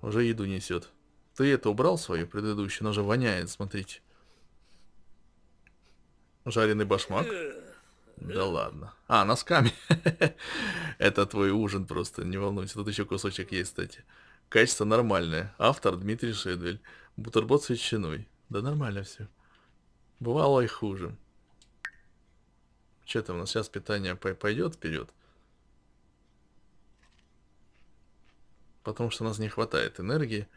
Уже еду несет. Ты это убрал свою предыдущую? Она же воняет, смотрите. Жареный башмак? Да ладно. А, носками. Это твой ужин просто, не волнуйся. Тут еще кусочек есть, кстати. Качество нормальное. Автор Дмитрий Shadville. Бутерброд с ветчиной. Да нормально все. Бывало и хуже. Что там у нас сейчас питание пойдет вперед? Потому что у нас не хватает энергии.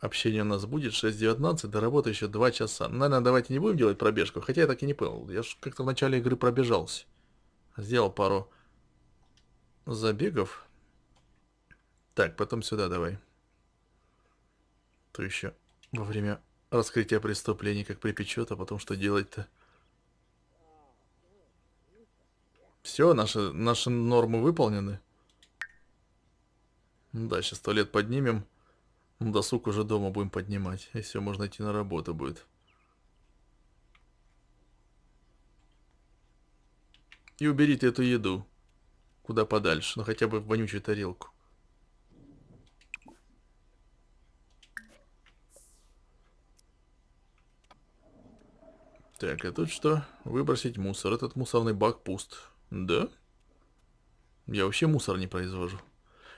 Общение у нас будет 6:19, до работы еще 2 часа. Наверное, давайте не будем делать пробежку, хотя я так и не понял. Я же как-то в начале игры пробежался. Сделал пару забегов. Так, потом сюда давай. То еще во время раскрытия преступлений как припечет, а потом что делать-то? Все, наши нормы выполнены. Да, сейчас туалет поднимем. Досуг уже дома будем поднимать. И все, можно идти на работу будет. И убери ты эту еду куда подальше. Ну, хотя бы в вонючую тарелку. Так, а тут что? Выбросить мусор. Этот мусорный бак пуст. Да? Я вообще мусор не произвожу.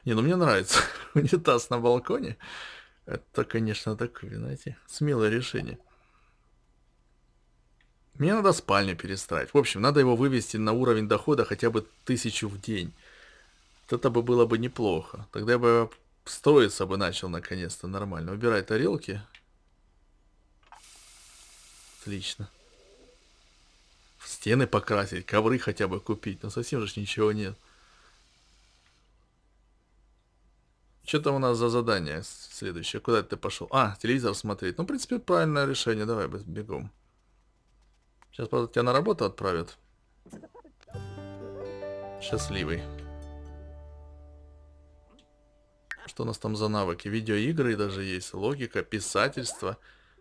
Не, ну мне нравится. Унитаз на балконе. Это, конечно, такое, знаете, смелое решение. Мне надо спальню перестраивать. В общем, надо его вывести на уровень дохода хотя бы 1000 в день. Это бы было бы неплохо. Тогда я бы строиться бы начал наконец-то нормально. Убирай тарелки. Отлично. В стены покрасить, ковры хотя бы купить. Но совсем же ничего нет. Что там у нас за задание следующее? Куда ты пошел? А, телевизор смотреть. Ну, в принципе, правильное решение. Давай бегом. Сейчас, правда, тебя на работу отправят. Счастливый. Что у нас там за навыки? Видеоигры даже есть. Логика, писательство,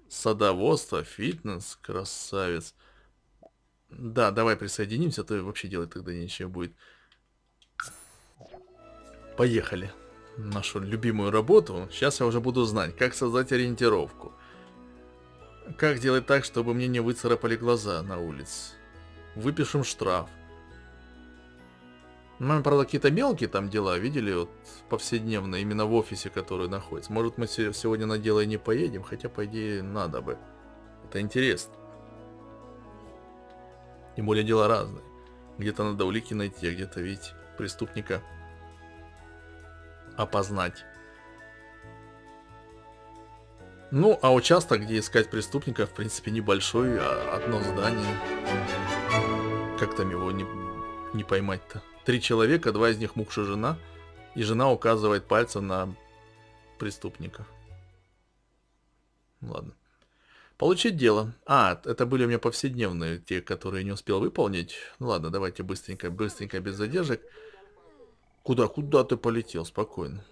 садоводство, фитнес. Красавец. Да, давай присоединимся, а то вообще делать тогда ничего будет. Поехали. Нашу любимую работу. Сейчас я уже буду знать, как создать ориентировку. Как делать так, чтобы мне не выцарапали глаза на улице. Выпишем штраф. Ну, правда, какие-то мелкие там дела, видели, вот повседневно, именно в офисе, который находится. Может, мы сегодня на дело и не поедем, хотя, по идее, надо бы. Это интересно. Тем более, дела разные. Где-то надо улики найти, а где-то, видите, преступника опознать. Ну, а участок, где искать преступника, в принципе, небольшой, а одно здание. Как там его не поймать-то? 3 человека, 2 из них муж и жена. И жена указывает пальцем на преступника. Ладно. Получить дело. А, это были у меня повседневные, те, которые не успел выполнить. Ну ладно, давайте быстренько, быстренько, без задержек. Куда ты полетел? Спокойно.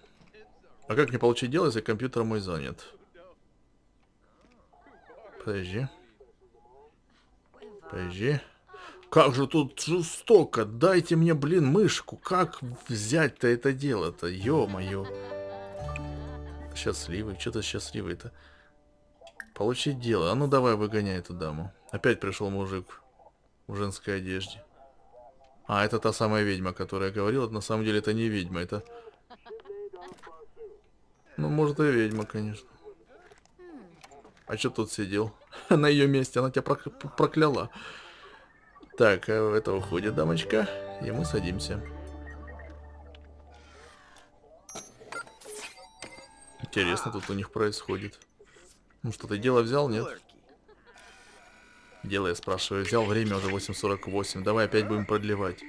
А как мне получить дело, если компьютер мой занят? Подожди. Как же тут жестоко. Дайте мне, блин, мышку. Как взять-то это дело-то? Ё-моё. Счастливый. Что ты счастливый-то? Получить дело. А ну давай выгоняй эту даму. Опять пришел мужик в женской одежде. А, это та самая ведьма, о которой я говорил. На самом деле это не ведьма, это... Ну, может и ведьма, конечно. А что тут сидел? На ее месте она тебя прокляла. Так, это уходит дамочка. И мы садимся. Интересно тут у них происходит. Ну что, ты дело взял, нет? Дело, я спрашиваю, взял, время уже 8:48. Давай опять будем продлевать.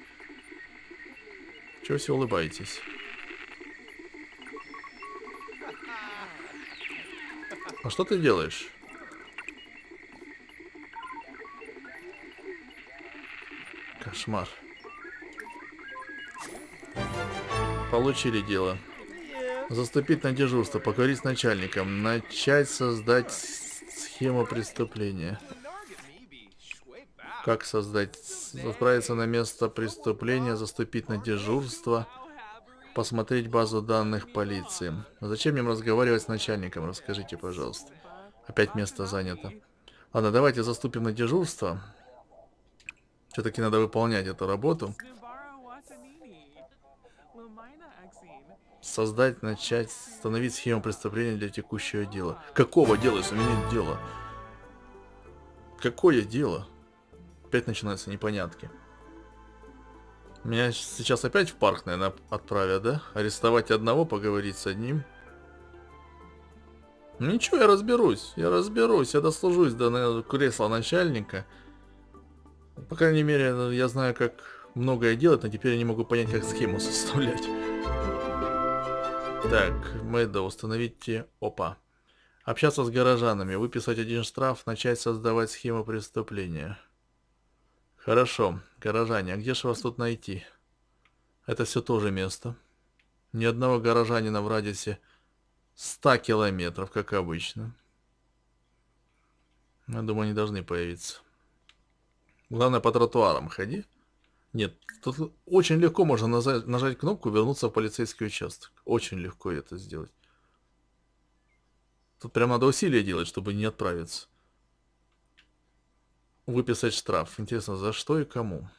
Чего все улыбаетесь? А что ты делаешь? Кошмар. Получили дело. Заступить на дежурство, поговорить с начальником, начать создать схему преступления. Как создать? Отправиться на место преступления, заступить на дежурство, посмотреть базу данных полиции. Зачем им разговаривать с начальником? Расскажите, пожалуйста. Опять место занято. Ладно, давайте заступим на дежурство. Все-таки надо выполнять эту работу. Создать, начать, становить схему преступления для текущего дела. Какого дела, если у меня нет дела? Какое дело? Опять начинаются непонятки. Меня сейчас опять в парк, наверное, отправят, да? Арестовать одного, поговорить с одним. Ничего, я разберусь, я дослужусь до кресла начальника. По крайней мере, я знаю, как многое делать, но теперь я не могу понять, как схему составлять. Так, Мэдда, установите... Опа. Общаться с горожанами, выписать один штраф, начать создавать схему преступления. Хорошо, горожане, а где же вас тут найти? Это все то же место. Ни одного горожанина в радиусе 100 километров, как обычно. Я думаю, они должны появиться. Главное, по тротуарам ходи. Нет, тут очень легко можно нажать кнопку и вернуться в полицейский участок. Очень легко это сделать. Тут прям надо усилия делать, чтобы не отправиться. Выписать штраф. Интересно, за что и кому?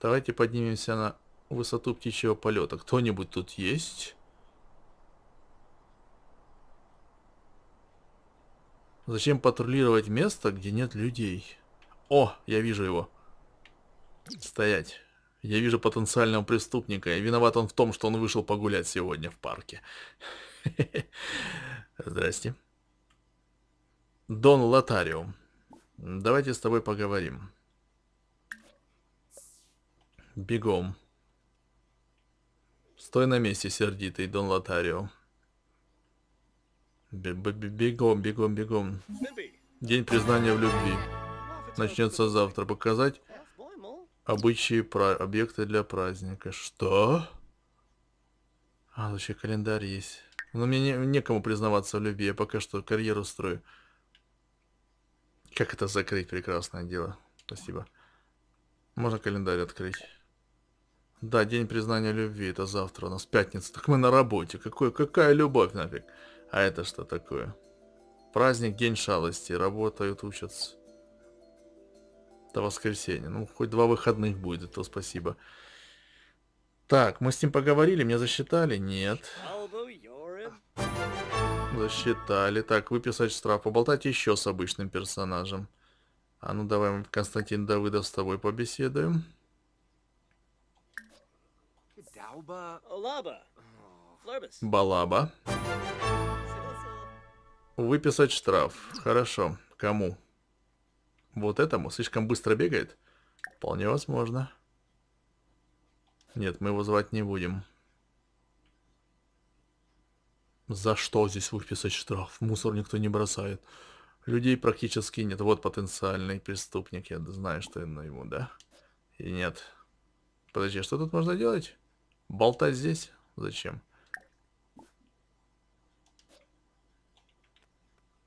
Давайте поднимемся на высоту птичьего полета. Кто-нибудь тут есть? Зачем патрулировать место, где нет людей? О, я вижу его. Стоять. Я вижу потенциального преступника, и виноват он в том, что он вышел погулять сегодня в парке. Здрасте. Дон Лотарио, давайте с тобой поговорим. Бегом. Стой на месте, сердитый Дон Лотарио. Бегом. День признания в любви. Начнется завтра. Показать обычаи объекты для праздника. Что? А, тут еще календарь есть. Но мне некому признаваться в любви. Я пока что карьеру строю. Как это закрыть? Прекрасное дело. Спасибо. Можно календарь открыть. Да, день признания любви. Это завтра у нас пятница. Так мы на работе. Какая любовь нафиг? А это что такое? Праздник, день шалости. Работают, учатся. До воскресенья. Ну, хоть 2 выходных будет, то спасибо. Так, мы с ним поговорили, меня засчитали? Нет. Засчитали. Так, выписать штраф. Поболтать еще с обычным персонажем. А ну давай мы, Константин Давыдов, с тобой побеседуем. Балаба. Выписать штраф. Хорошо. Кому? Вот этому? Слишком быстро бегает? Вполне возможно. Нет, мы его звать не будем. За что здесь выписать штраф? Мусор никто не бросает. Людей практически нет. Вот потенциальный преступник. Я знаю, что я на ему, да? И нет. Подожди, что тут можно делать? Болтать здесь? Зачем?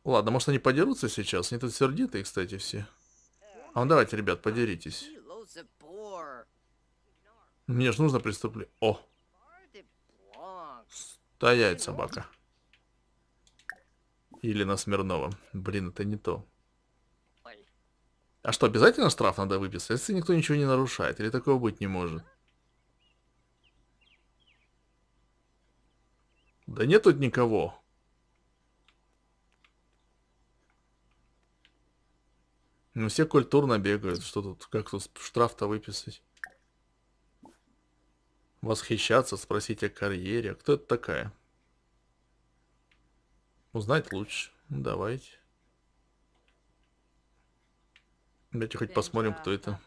Ладно, может они подерутся сейчас? Они тут сердитые, кстати, все. А ну давайте, ребят, подеритесь. Мне же нужно преступление. О! Стоять, собака. Или на Смирнова. Блин, это не то. А что, обязательно штраф надо выписать, если никто ничего не нарушает? Или такого быть не может? Да нет тут никого. Ну все культурно бегают, что тут, как тут штраф-то выписать? Восхищаться, спросить о карьере, кто это такая? Узнать лучше, ну, давайте. Давайте хоть посмотрим, кто это.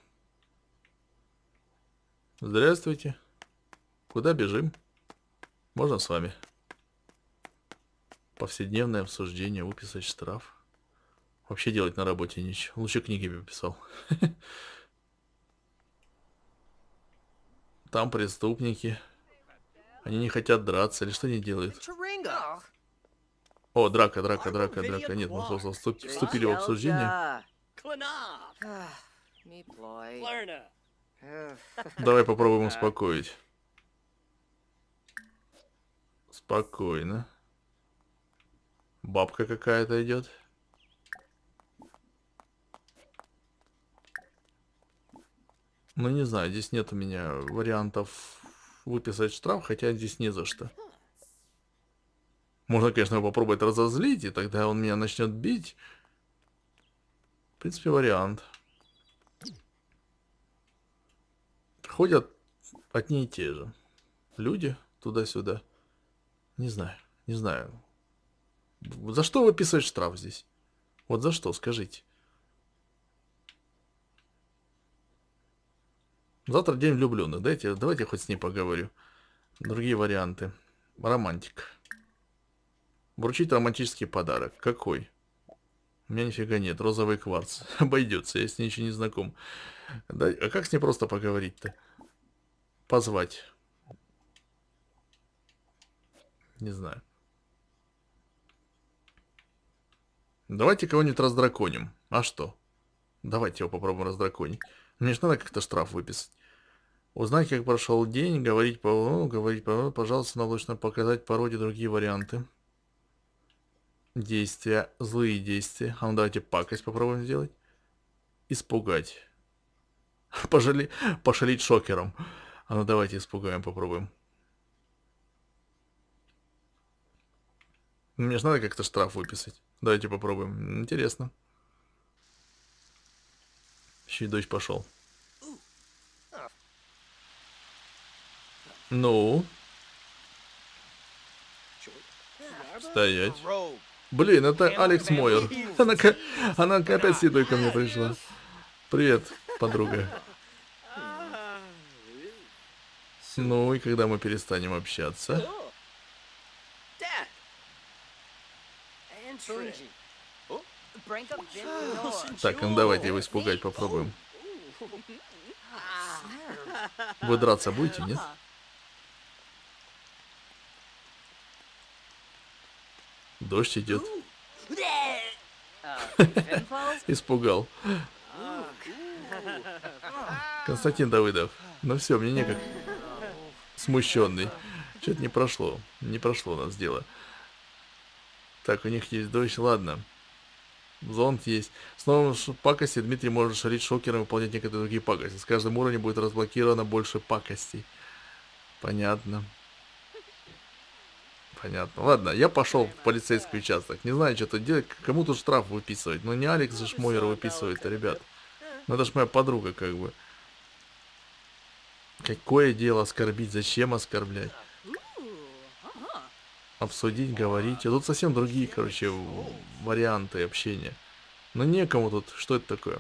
Здравствуйте. Куда бежим? Можно с вами? Повседневное обсуждение, выписать штраф. Вообще делать на работе ничего. Лучше книги бы писал. Там преступники. Они не хотят драться. Или что они делают? О, драка. Нет, мы просто вступили в обсуждение. Давай попробуем успокоить. Спокойно. Бабка какая-то идет. Ну, не знаю, здесь нет у меня вариантов выписать штраф, хотя здесь не за что. Можно, конечно, его попробовать разозлить, и тогда он меня начнет бить. В принципе, вариант. Ходят одни и те же люди туда-сюда. Не знаю, Не знаю. За что выписывать штраф здесь? Вот за что, скажите. Завтра день влюбленных. Давайте я хоть с ней поговорю. Другие варианты. Романтик. Вручить романтический подарок. Какой? У меня нифига нет. Розовый кварц. Обойдется, я с ней еще не знаком. Да, а как с ней просто поговорить-то? Позвать. Не знаю. Давайте кого-нибудь раздраконим. А что? Давайте его попробуем раздраконить. Мне же надо как-то штраф выписать. Узнать, как прошел день, говорить по, пожалуйста, научно показать пародии, другие варианты. Действия, злые действия. А ну давайте пакость попробуем сделать. Испугать. Пошалить шокером. А ну давайте испугаем, попробуем. Мне же надо как-то штраф выписать. Давайте попробуем. Интересно. Еще и дождь пошел. Ну? Стоять. Блин, это Алекс Мойер. Она опять седой ко мне пришла. Привет, подруга. Ну и когда мы перестанем общаться? Так, ну давайте его испугать попробуем. Вы драться будете, нет? Дождь идет. Испугал. Константин Давыдов. Ну все, мне некак. Смущенный. Что-то не прошло. Не прошло у нас дело. Так, у них есть дождь, ладно. Зонт есть. С новым пакостью Дмитрий может шарить шокером и выполнять некоторые другие пакости. С каждым уровнем будет разблокировано больше пакостей. Понятно. Понятно. Ладно, я пошел в полицейский участок. Не знаю, что тут делать. Кому тут штраф выписывать? Ну не Алекс же Шмойер выписывает, ребят. Ну это ж моя подруга, как бы. Какое дело оскорбить? Зачем оскорблять? Обсудить, говорить. А тут совсем другие, короче, варианты общения. Но некому тут. Что это такое?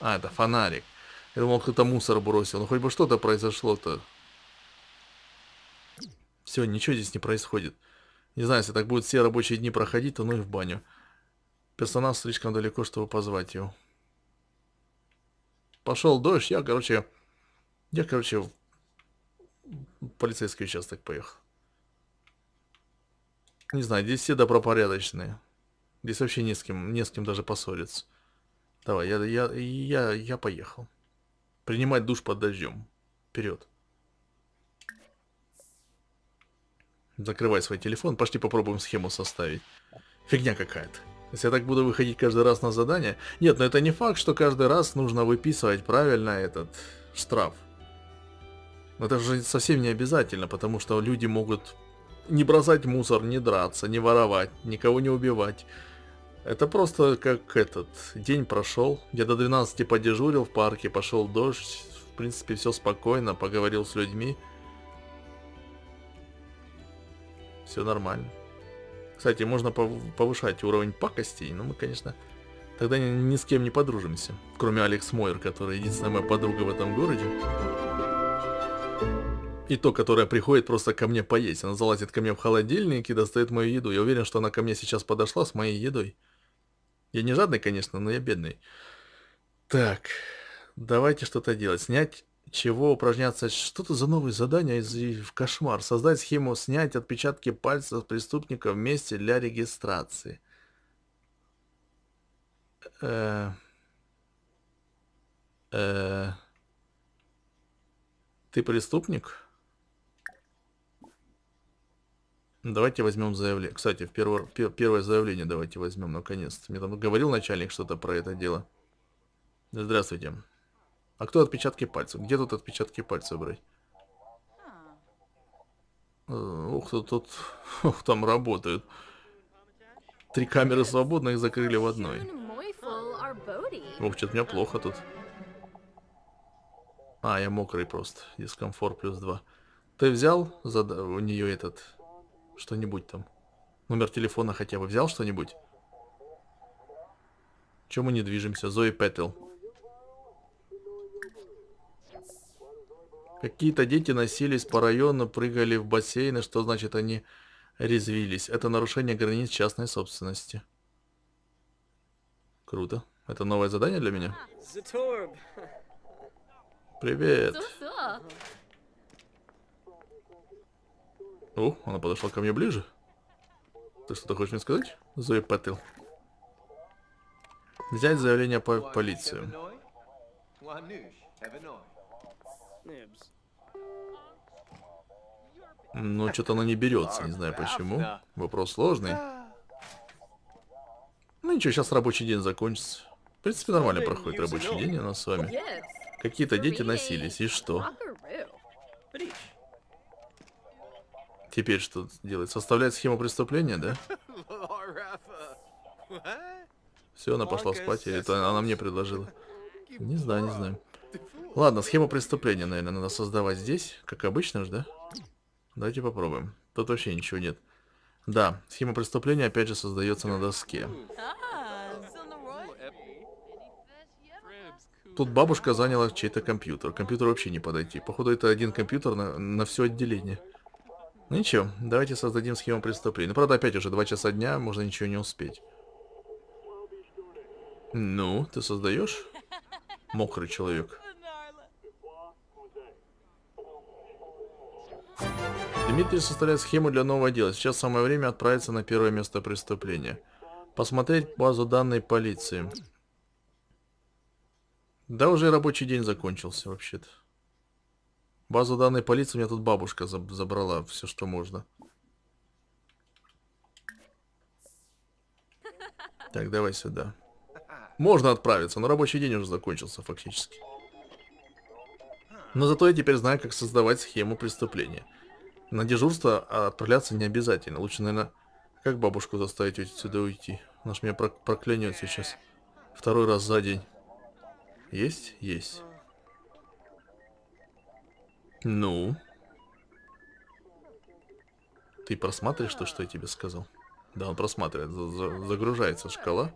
А, это фонарик. Я думал, кто-то мусор бросил. Ну хоть бы что-то произошло-то. Все, ничего здесь не происходит. Не знаю, если так будут все рабочие дни проходить, то ну и в баню. Персонаж слишком далеко, чтобы позвать его. Пошел дождь, я, короче, в полицейский участок поехал. Не знаю, здесь все добропорядочные. Здесь вообще не с кем даже поссориться. Давай, я поехал. Принимать душ под дождем. Вперед. Закрывай свой телефон. Пошли попробуем схему составить. Фигня какая-то. Если я так буду выходить каждый раз на задание... Нет, но это не факт, что каждый раз нужно выписывать правильно этот штраф. Но это же совсем не обязательно, потому что люди могут не бросать мусор, не драться, не воровать, никого не убивать. Это просто как этот день прошел. Я до 12 подежурил в парке, пошел дождь. В принципе, все спокойно, поговорил с людьми. Все нормально. Кстати, можно повышать уровень пакостей, но мы, конечно, тогда ни с кем не подружимся. Кроме Алекс Мойер, которая единственная моя подруга в этом городе. И то, которая приходит просто ко мне поесть. Она залазит ко мне в холодильник и достает мою еду. Я уверен, что она ко мне сейчас подошла с моей едой. Я не жадный, конечно, но я бедный. Так, давайте что-то делать. Снять, чего упражняться? Что-то за новые задания в кошмар. Создать схему, снять отпечатки пальцев преступника вместе для регистрации. Ты преступник? Давайте возьмем заявление. Кстати, первое заявление давайте возьмем, наконец-то. Мне там говорил начальник что-то про это дело. Здравствуйте. А кто отпечатки пальцев? Где тут отпечатки пальцев брать? Ух, ух, там работают. 3 камеры свободно, их закрыли в одной. Ух, что-то мне плохо тут. А, я мокрый просто. Дискомфорт +2. Ты взял у нее этот... что-нибудь там? Номер телефона хотя бы взял что-нибудь? Чего мы не движемся? Зои Петл. Какие-то дети носились по району, прыгали в бассейны. Что значит они резвились? Это нарушение границ частной собственности. Круто. Это новое задание для меня? Привет. О, она подошла ко мне ближе. Ты что-то хочешь мне сказать? Зои Петл. Взять заявление по полицию. Ну, что-то она не берется, не знаю почему. Вопрос сложный. Ну ничего, сейчас рабочий день закончится. В принципе, нормально проходит рабочий день у нас с вами. Какие-то дети носились, и что? Теперь что делать? Составляет схему преступления, да? Все, она пошла спать, или это она мне предложила? Не знаю, не знаю. Ладно, схему преступления, наверное, надо создавать здесь, как обычно же, да? Давайте попробуем. Тут вообще ничего нет. Да, схема преступления опять же создается на доске. Тут бабушка заняла чей-то компьютер. Компьютер вообще не подойти. Походу, это один компьютер на все отделение. Ну ничего, давайте создадим схему преступления. Ну, правда, опять уже 2 часа дня, можно ничего не успеть. Ну, ты создаешь? Мокрый человек. Дмитрий составляет схему для нового дела. Сейчас самое время отправиться на первое место преступления. Посмотреть базу данной полиции. Да уже рабочий день закончился вообще-то. Базу данной полиции у меня тут бабушка забрала все, что можно. Так, давай сюда. Можно отправиться, но рабочий день уже закончился фактически. Но зато я теперь знаю, как создавать схему преступления. На дежурство отправляться не обязательно. Лучше, наверное, как бабушку заставить отсюда уйти? Она ж меня проклянет сейчас. Второй раз за день. Есть? Есть. Ну? Ты просматриваешь то, что я тебе сказал? Да, он просматривает. Загружается шкала.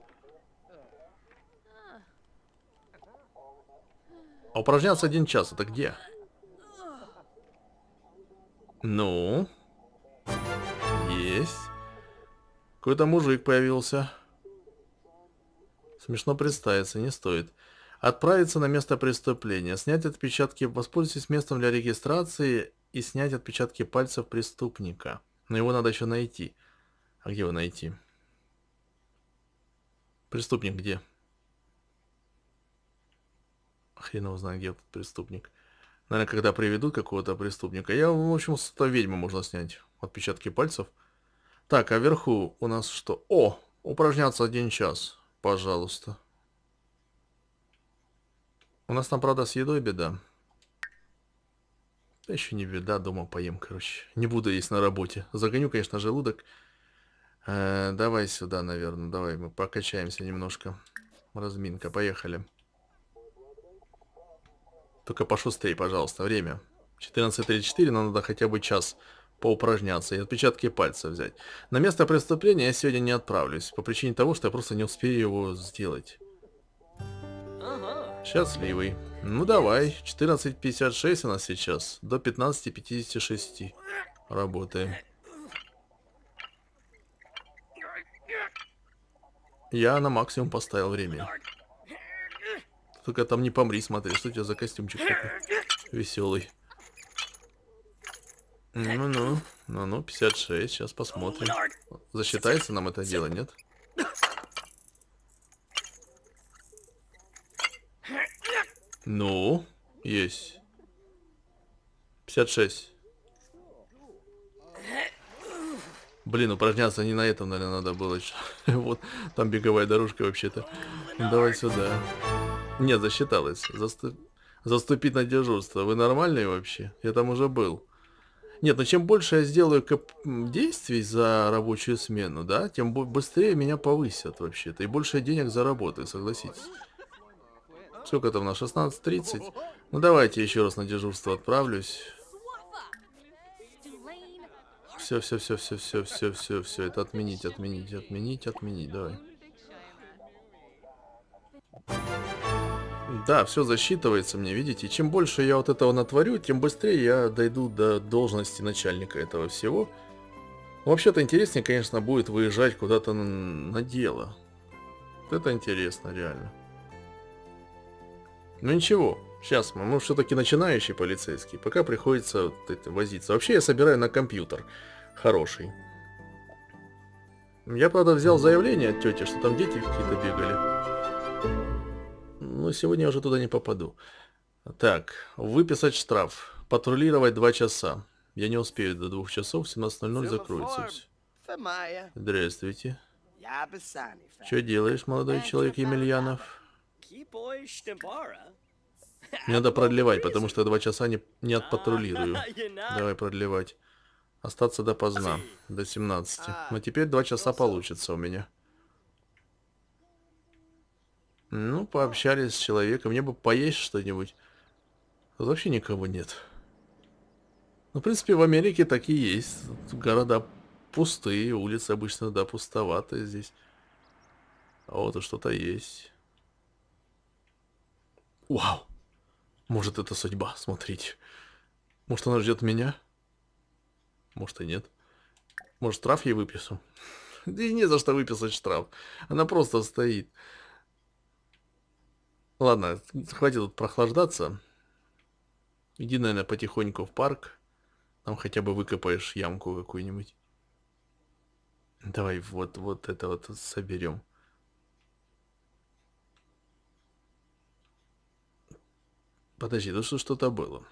А упражняться 1 час, это где? Ну? Есть. Какой-то мужик появился. Смешно представиться, не стоит. Отправиться на место преступления. Снять отпечатки. Воспользуйтесь местом для регистрации и снять отпечатки пальцев преступника. Но его надо еще найти. А где его найти? Преступник где? Хрен его знает, где этот преступник. Наверное, когда приведут какого-то преступника. Я, в общем, с этой ведьмы можно снять отпечатки пальцев. Так, а вверху у нас что? О, упражняться 1 час, пожалуйста. У нас там, правда, с едой беда. Да еще не беда, дома поем, короче. Не буду есть на работе. Загоню, конечно, желудок. Давай сюда, наверное. Давай мы покачаемся немножко. Разминка, поехали. Только пошустрее, пожалуйста, время. 14:34, нам надо хотя бы час поупражняться и отпечатки пальцев взять. На место преступления я сегодня не отправлюсь, по причине того, что я просто не успею его сделать. Счастливый. Ну давай, 14:56 у нас сейчас, до 15:56 работаем. Я на максимум поставил время. Только там не помри, смотри, что у тебя за костюмчик такой веселый. Ну-ну, ну-ну, 56, сейчас посмотрим. Засчитается нам это дело, нет? Ну, есть. 56. Блин, упражняться не на этом, наверное, надо было. Вот, там беговая дорожка вообще-то. Давай сюда. Нет, засчиталось. Заступить на дежурство. Вы нормальные вообще? Я там уже был. Нет, но чем больше я сделаю действий за рабочую смену, да, тем быстрее меня повысят вообще-то. И больше денег заработаю, согласитесь. Сколько там у нас? 16:30? Ну давайте еще раз на дежурство отправлюсь. Все. Это отменить. Давай. Да, все засчитывается мне, видите. Чем больше я вот этого натворю, тем быстрее я дойду до должности начальника этого всего. Вообще-то интереснее, конечно, будет выезжать куда-то на дело. Вот это интересно, реально. Ну ничего, сейчас мы все-таки начинающие полицейские. Пока приходится вот это возиться. Вообще я собираю на компьютер хороший. Я, правда, взял заявление от тети, что там дети какие-то бегали. Но сегодня я уже туда не попаду. Так, выписать штраф. Патрулировать 2 часа. Я не успею до 2 часов, в 17:00 закроется все. Здравствуйте. Что делаешь, молодой человек Емельянов? Мне надо продлевать, потому что я 2 часа не отпатрулирую. Давай продлевать. Остаться допоздна, до 17. Но теперь 2 часа получится у меня. Ну, пообщались с человеком. Мне бы поесть что-нибудь. Тут вообще никого нет. Ну, в принципе, в Америке такие есть. Тут города пустые, улицы обычно, да, пустоватые здесь. А вот и что-то есть. Вау! Может, это судьба, смотрите. Может, она ждет меня? Может, и нет. Может, штраф ей выпишу? Да и не за что выписать штраф. Она просто стоит. Ладно, хватит тут прохлаждаться. Иди, наверное, потихоньку в парк. Там хотя бы выкопаешь ямку какую-нибудь. Давай вот это вот соберем. Подожди, тут что-то было.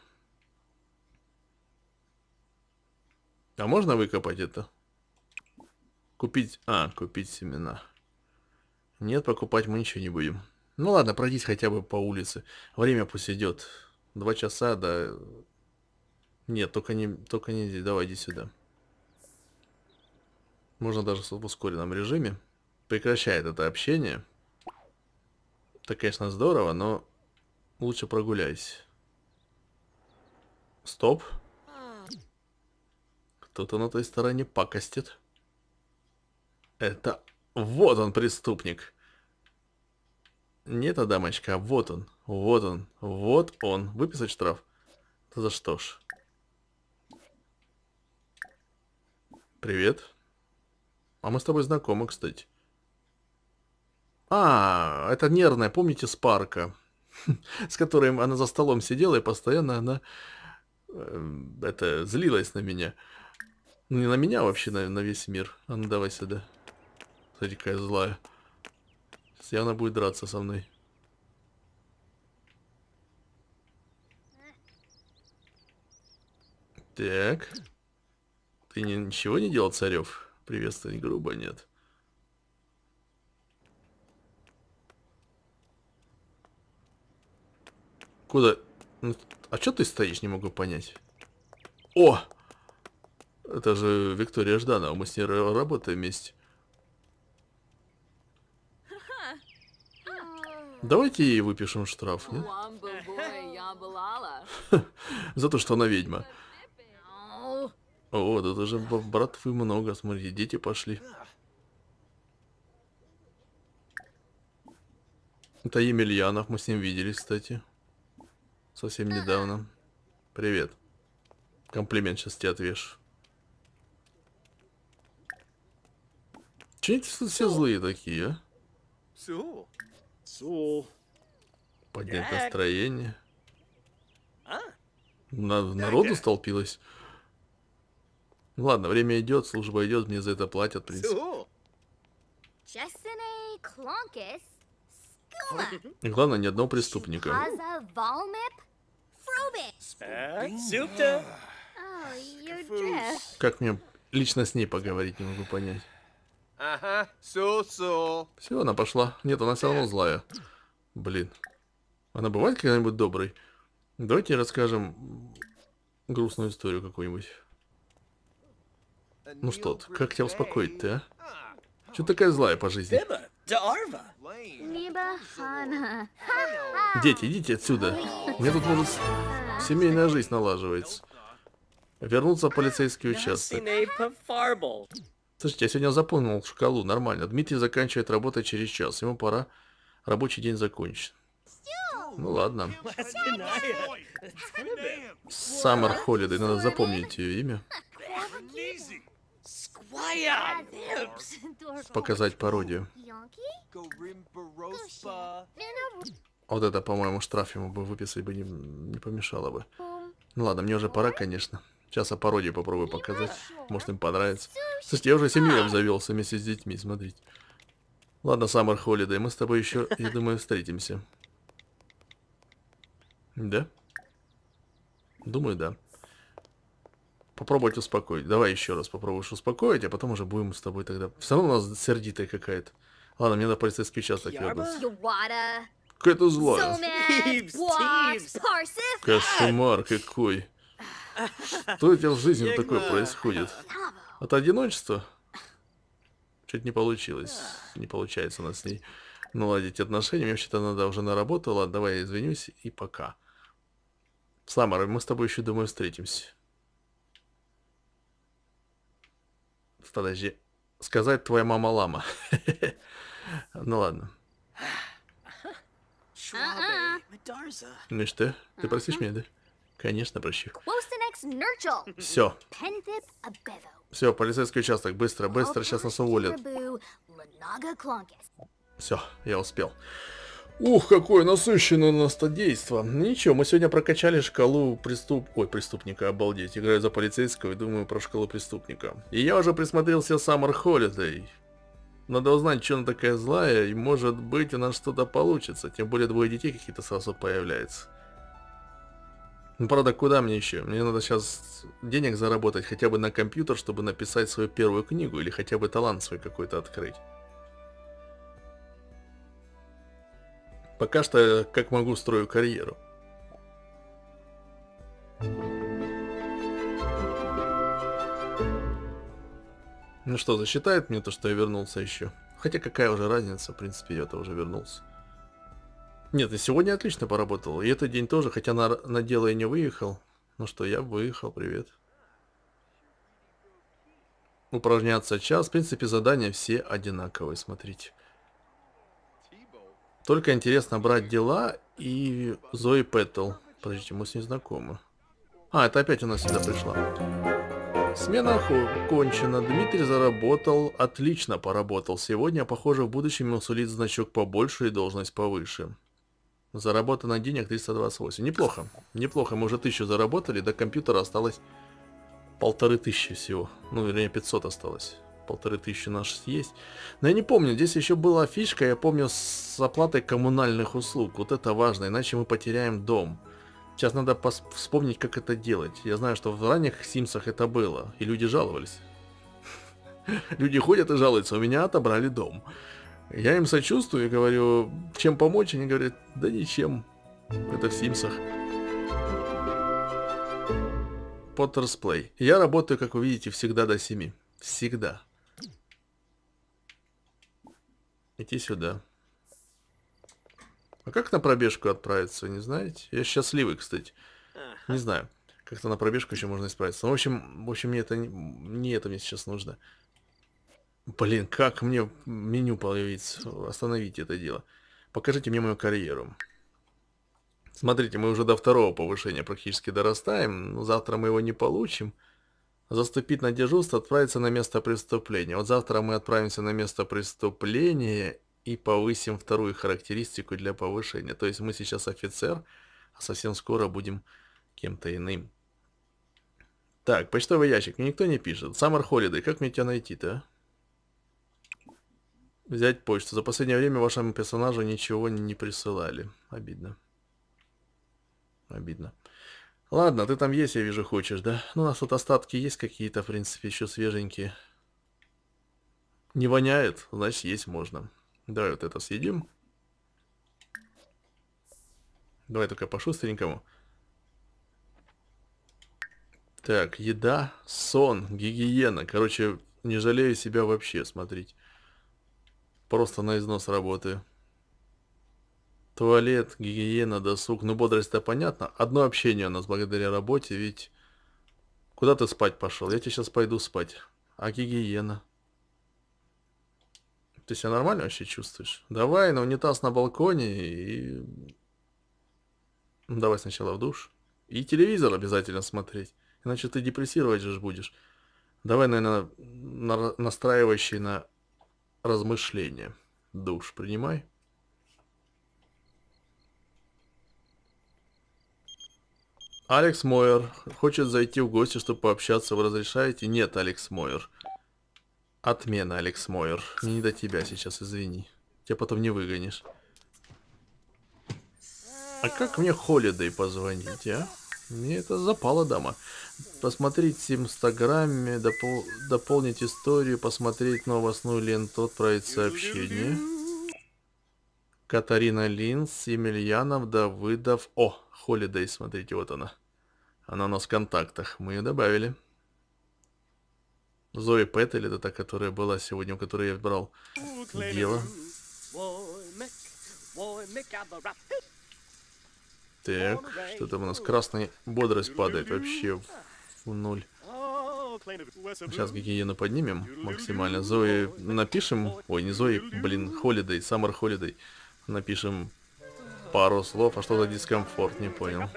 А можно выкопать это? Купить... А, купить семена. Нет, покупать мы ничего не будем. Ну ладно, пройдись хотя бы по улице. Время пусть идет. 2 часа, да... Нет, только не здесь. Давай, иди сюда. Можно даже в ускоренном режиме. Прекращает это общение. Это, конечно, здорово, но... Лучше прогуляйся. Стоп. Кто-то на той стороне пакостит. Это... Вот он, преступник. Не эта дамочка, а вот он. Вот он. Вот он. Выписать штраф. За что ж. Привет. А мы с тобой знакомы, кстати. А, это нервная, помните, с парка. С которой она за столом сидела, и постоянно она злилась на меня. Ну, не на меня, а вообще на весь мир. А ну, давай сюда. Смотри, какая злая. Сейчас явно будет драться со мной. Так. Ты ничего не делал, Царев? Приветствовать грубо, нет. Куда? А чё ты стоишь, не могу понять. О! Это же Виктория Жданова, мы с ней работаем вместе. Давайте ей выпишем штраф, нет? За то, что она ведьма. О, тут уже братвы много, смотрите, дети пошли. Это Емельянов, мы с ним виделись, кстати. Совсем недавно. Привет. Комплимент сейчас тебе отвешу. Чего эти тут все злые такие, а? Поднять настроение. Народу столпилось. Ладно, время идет, служба идет, мне за это платят, в принципе. И главное, ни одного преступника. Как мне лично с ней поговорить, не могу понять. Все, она пошла. Нет, она все равно злая. Блин. Она бывает когда-нибудь доброй? Давайте расскажем грустную историю какую-нибудь. Ну что, как тебя успокоить-то, а? Чё такая злая по жизни? Дети, идите отсюда. У меня тут, может, семейная жизнь налаживается. Вернуться в полицейский участок. Слушайте, я сегодня заполнил шкалу, нормально. Дмитрий заканчивает работать через час. Ему пора, рабочий день закончен. Ну ладно. Summer Holiday, надо запомнить ее имя. Показать пародию. Вот это, по-моему, штраф ему бы выписать бы не помешало бы. Ну ладно, мне уже пора, конечно. Сейчас о пародии попробую показать. Может, им понравится. Слушайте, я уже семью обзавелся вместе с детьми, смотрите. Ладно, Summer Holiday, мы с тобой еще, я думаю, встретимся. Да? Думаю, да. Попробовать успокоить. Давай еще раз попробуешь успокоить, а потом уже будем с тобой тогда. Все равно у нас сердитая какая-то. Ладно, мне на полицейский участок вернуться. Какая-то злая. Кошмар какой. Что у тебя в жизни такое происходит? От одиночества? Чуть не получилось. Не получается у нас с ней наладить отношения. Мне вообще-то надо уже на работу. Ладно, давай я извинюсь и пока. Summer, мы с тобой еще, думаю, встретимся. Подожди. Сказать твоя мама лама. Ну ладно. Ну что? Ты простишь меня, да? Конечно, прощу. Все. Все, полицейский участок. Быстро, быстро. Сейчас нас уволят. Все, я успел. Ух, какое насыщенное у нас-то действо. Ничего, мы сегодня прокачали шкалу преступника, обалдеть. Играю за полицейского и думаю про шкалу преступника. И я уже присмотрелся Summer Holiday. Надо узнать, что она такая злая, и может быть у нас что-то получится. Тем более двое детей какие-то сразу появляются. Ну правда, куда мне еще? Мне надо сейчас денег заработать хотя бы на компьютер, чтобы написать свою первую книгу или хотя бы талант свой какой-то открыть. Пока что, как могу, строю карьеру. Ну что, засчитает мне то, что я вернулся еще? Хотя какая уже разница, в принципе, я-то уже вернулся. Нет, и сегодня отлично поработал. И этот день тоже, хотя на дело я не выехал. Ну что, я выехал, привет. Упражняться час. В принципе, задания все одинаковые, смотрите. Только интересно брать дела и Зои Петт. Подождите, мы с ней знакомы. А, это опять у нас сюда пришла. Смена кончена. Дмитрий заработал. Отлично поработал. Сегодня, похоже, в будущем ему сулит значок побольше и должность повыше. Заработано денег 328. Неплохо. Неплохо. Мы уже 1000 заработали. До компьютера осталось 1500 всего. Ну, вернее, 500 осталось. 1500 наших есть. Но я не помню, здесь еще была фишка, я помню, с оплатой коммунальных услуг. Вот это важно, иначе мы потеряем дом. Сейчас надо вспомнить, как это делать. Я знаю, что в ранних Симсах это было, и люди жаловались. Люди ходят и жалуются, у меня отобрали дом. Я им сочувствую и говорю, чем помочь? Они говорят, да ничем. Это в Симсах. Potter's Play. Я работаю, как вы видите, всегда до 7. Всегда. Идти сюда. А как на пробежку отправиться, не знаете? Я счастливый, кстати. Не знаю. Как-то на пробежку еще можно исправиться. Ну, в общем, мне сейчас нужно. Блин, как мне меню появиться? Остановите это дело. Покажите мне мою карьеру. Смотрите, мы уже до 2-го повышения практически дорастаем. Но завтра мы его не получим. Заступить на дежурство, отправиться на место преступления. Вот завтра мы отправимся на место преступления и повысим вторую характеристику для повышения. То есть мы сейчас офицер, а совсем скоро будем кем-то иным. Так, почтовый ящик. Мне никто не пишет. Summer Holiday, как мне тебя найти-то? Взять почту. За последнее время вашему персонажу ничего не присылали. Обидно. Обидно. Ладно, ты там есть, я вижу, хочешь, да? Ну, у нас тут остатки есть какие-то, в принципе, еще свеженькие. Не воняет, значит, есть можно. Давай вот это съедим. Давай только по-шустренькому. Так, еда, сон, гигиена. Короче, не жалею себя вообще, смотрите. Просто на износ работаю. Туалет, гигиена, досуг. Ну, бодрость-то понятно. Одно общение у нас благодаря работе, ведь Куда ты спать пошел? Я тебе сейчас пойду спать. А гигиена? Ты себя нормально вообще чувствуешь? Давай на унитаз на балконе и... Давай сначала в душ. И телевизор обязательно смотреть. Иначе ты депрессировать же будешь. Давай, наверное, настраивающий на размышления. Душ принимай. Алекс Мойер хочет зайти в гости, чтобы пообщаться. Вы разрешаете? Нет, Алекс Мойер. Отмена, Алекс Мойер. Мне не до тебя сейчас, извини. Тебя потом не выгонишь. А как мне Холидей позвонить, а? Мне это запало дома. Посмотреть в инстаграме, дополнить историю, посмотреть новостную ленту, отправить сообщение. Катарина Линс, Емельянов, Давыдов. О, Холидей, смотрите, вот она. Она у нас в контактах. Мы ее добавили. Зои Петт, или это та, которая была сегодня, у которой я брал дело. Так, что там у нас? Красная бодрость падает вообще в нуль. Сейчас гигиену поднимем максимально. Зои напишем... Ой, не Зои, блин, Холидей, Summer Holiday. Напишем пару слов. А что за дискомфорт? Не понял.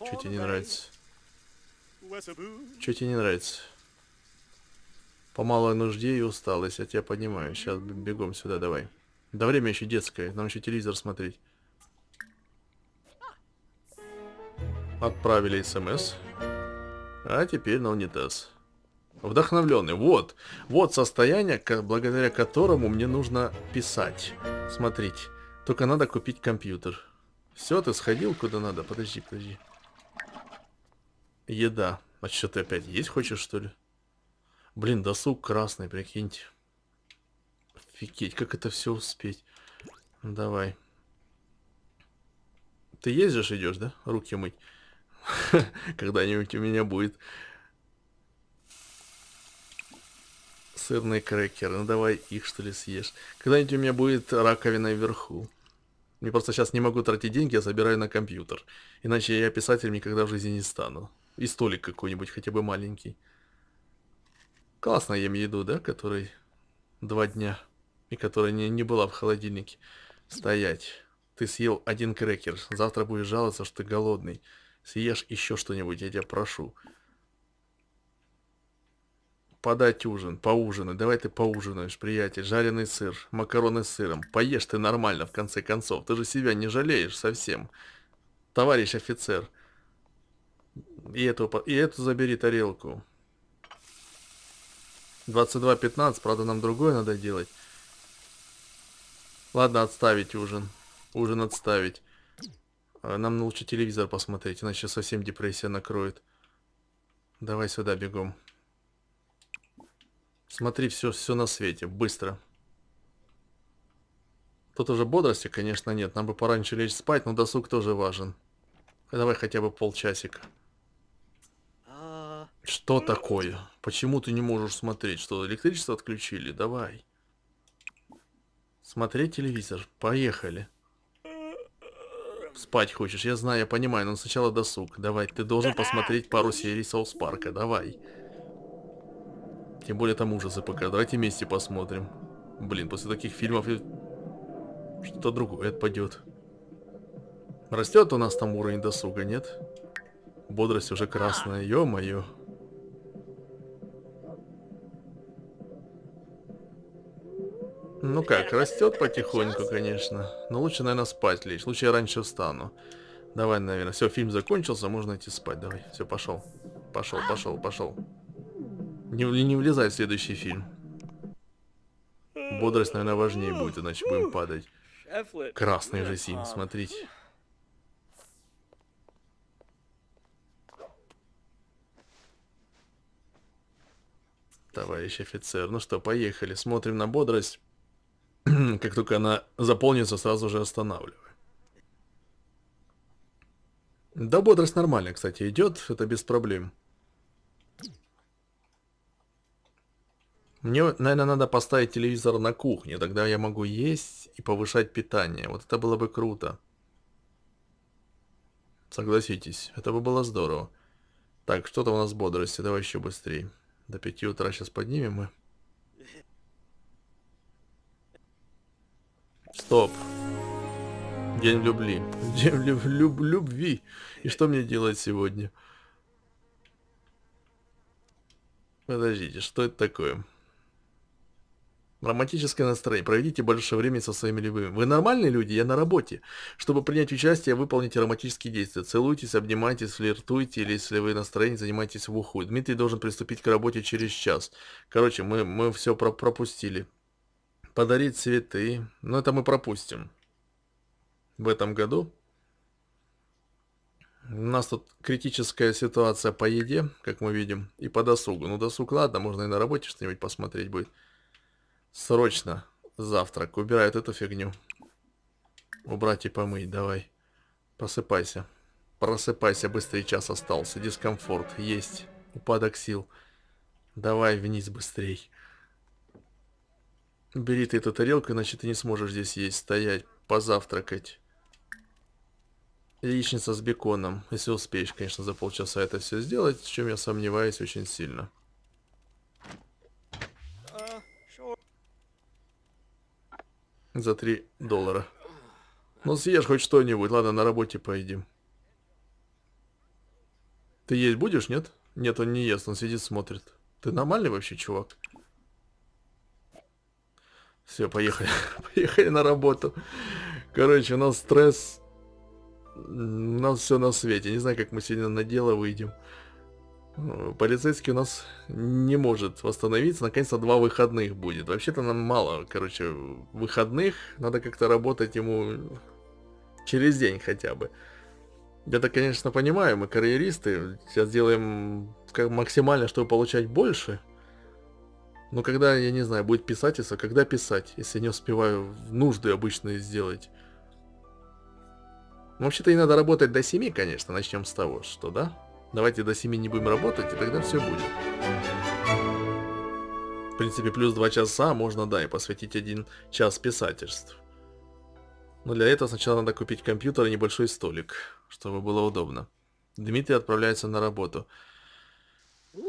Чё тебе не нравится? Чё тебе не нравится? По малой нужде и усталость. Я тебя понимаю. Сейчас бегом сюда, давай. Да время еще детское. Нам еще телевизор смотреть. Отправили смс. А теперь на унитаз. Вдохновленный. Вот. Вот состояние, благодаря которому мне нужно писать. Смотрите. Только надо купить компьютер. Все, ты сходил куда надо. Подожди, подожди. Еда. А что ты опять есть хочешь, что ли? Блин, досуг красный, прикиньте. Офигеть, как это все успеть. Давай. Ты ездишь, идешь, да? Руки мыть. Когда-нибудь у меня будет. Сырные крекеры. Ну давай их, что ли, съешь. Когда-нибудь у меня будет раковина вверху. Я просто сейчас не могу тратить деньги, я собираю на компьютер. Иначе я писателем никогда в жизни не стану. И столик какой-нибудь, хотя бы маленький. Классно ем еду, да? Которой 2 дня. И которая не была в холодильнике. Стоять. Ты съел 1 крекер. Завтра будешь жаловаться, что ты голодный. Съешь еще что-нибудь, я тебя прошу. Подать ужин, поужинай. Давай ты поужинаешь, приятель. Жареный сыр, макароны с сыром. Поешь ты нормально, в конце концов. Ты же себя не жалеешь совсем. Товарищ офицер. И эту забери тарелку. 22:15, правда, нам другое надо делать. Ладно, отставить ужин. Ужин отставить. Нам лучше телевизор посмотреть, иначе совсем депрессия накроет. Давай сюда бегом. Смотри, все на свете, быстро. Тут уже бодрости, конечно, нет. Нам бы пораньше лечь спать, но досуг тоже важен. Давай хотя бы полчасика. Что такое? Почему ты не можешь смотреть? Что, электричество отключили? Давай. Смотреть телевизор. Поехали. Спать хочешь, я знаю, я понимаю, но сначала досуг. Давай, ты должен посмотреть пару серий Саус Парка, давай. Тем более там ужасы пока, давайте вместе посмотрим. Блин, после таких фильмов что-то другое отпадет. Растет у нас там уровень досуга, нет? Бодрость уже красная, ё-моё. Ну как, растет потихоньку, конечно. Но лучше, наверное, спать лечь. Лучше я раньше встану. Давай, наверное. Все, фильм закончился, можно идти спать. Давай, все, пошел. Пошел, пошел, пошел. Не влезай в следующий фильм. Бодрость, наверное, важнее будет, иначе будем падать. Красный же син, смотрите. Товарищ офицер. Ну что, поехали. Смотрим на бодрость. Как только она заполнится, сразу же останавливаю. Да, бодрость нормально, кстати, идет. Это без проблем. Мне, наверное, надо поставить телевизор на кухне. Тогда я могу есть и повышать питание. Вот это было бы круто. Согласитесь, это бы было здорово. Так, что-то у нас бодрости. Давай еще быстрее. До 5 утра сейчас поднимем мы. Стоп. День любви. День любви. И что мне делать сегодня? Подождите, что это такое? Романтическое настроение. Проведите больше времени со своими любимыми. Вы нормальные люди? Я на работе. Чтобы принять участие, выполните романтические действия. Целуйтесь, обнимайтесь, флиртуйте, или если вы настроение, занимайтесь в уху. Дмитрий должен приступить к работе через час. Короче, мы все пропустили. Подарить цветы. Но это мы пропустим. В этом году. У нас тут критическая ситуация по еде, как мы видим, и по досугу. Ну, досуг, ладно, можно и на работе что-нибудь посмотреть будет. Срочно завтрак. Убирают эту фигню. Убрать и помыть, давай. Просыпайся. Просыпайся, быстрее, час остался. Дискомфорт есть. Упадок сил. Давай вниз быстрей. Бери ты эту тарелку, иначе ты не сможешь здесь есть, стоять, позавтракать. Яичница с беконом. Если успеешь, конечно, за полчаса это все сделать, в чем я сомневаюсь очень сильно. За $3. Ну съешь хоть что-нибудь. Ладно, на работе поедим. Ты есть будешь, нет? Нет, он не ест, он сидит, смотрит. Ты нормальный вообще, чувак? Все, поехали. Поехали на работу. Короче, у нас стресс. У нас все на свете. Не знаю, как мы сегодня на дело выйдем. Полицейский у нас не может восстановиться. Наконец-то 2 выходных будет. Вообще-то нам мало, короче, выходных. Надо как-то работать ему через день хотя бы. Я-то, конечно, понимаю, мы карьеристы. Сейчас делаем максимально, чтобы получать больше. Но когда, я не знаю, будет писательство, когда писать, если не успеваю нужды обычные сделать? Вообще-то и надо работать до 7, конечно. Начнем с того, что, да? Давайте до 7 не будем работать, и тогда все будет. В принципе, плюс 2 часа можно, да, и посвятить 1 час писательству. Но для этого сначала надо купить компьютер и небольшой столик, чтобы было удобно. Дмитрий отправляется на работу.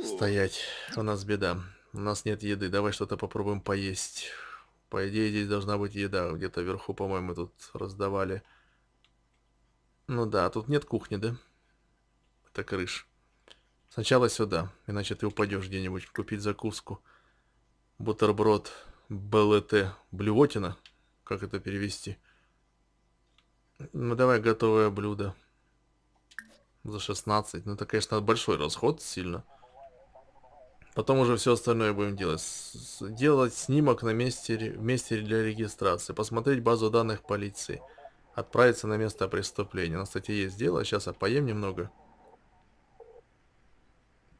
Стоять. У нас беда. У нас нет еды. Давай что-то попробуем поесть. По идее, здесь должна быть еда. Где-то вверху, по-моему, тут раздавали. Ну да, тут нет кухни, да? Это крыш. Сначала сюда, иначе ты упадешь где-нибудь. Купить закуску. Бутерброд. БЛТ. Блювотина. Как это перевести? Ну давай готовое блюдо. За 16. Ну это, конечно, большой расход сильно. Потом уже все остальное будем делать. Делать снимок на месте для регистрации. Посмотреть базу данных полиции. Отправиться на место преступления. У нас, кстати, есть дело. Сейчас я поем немного.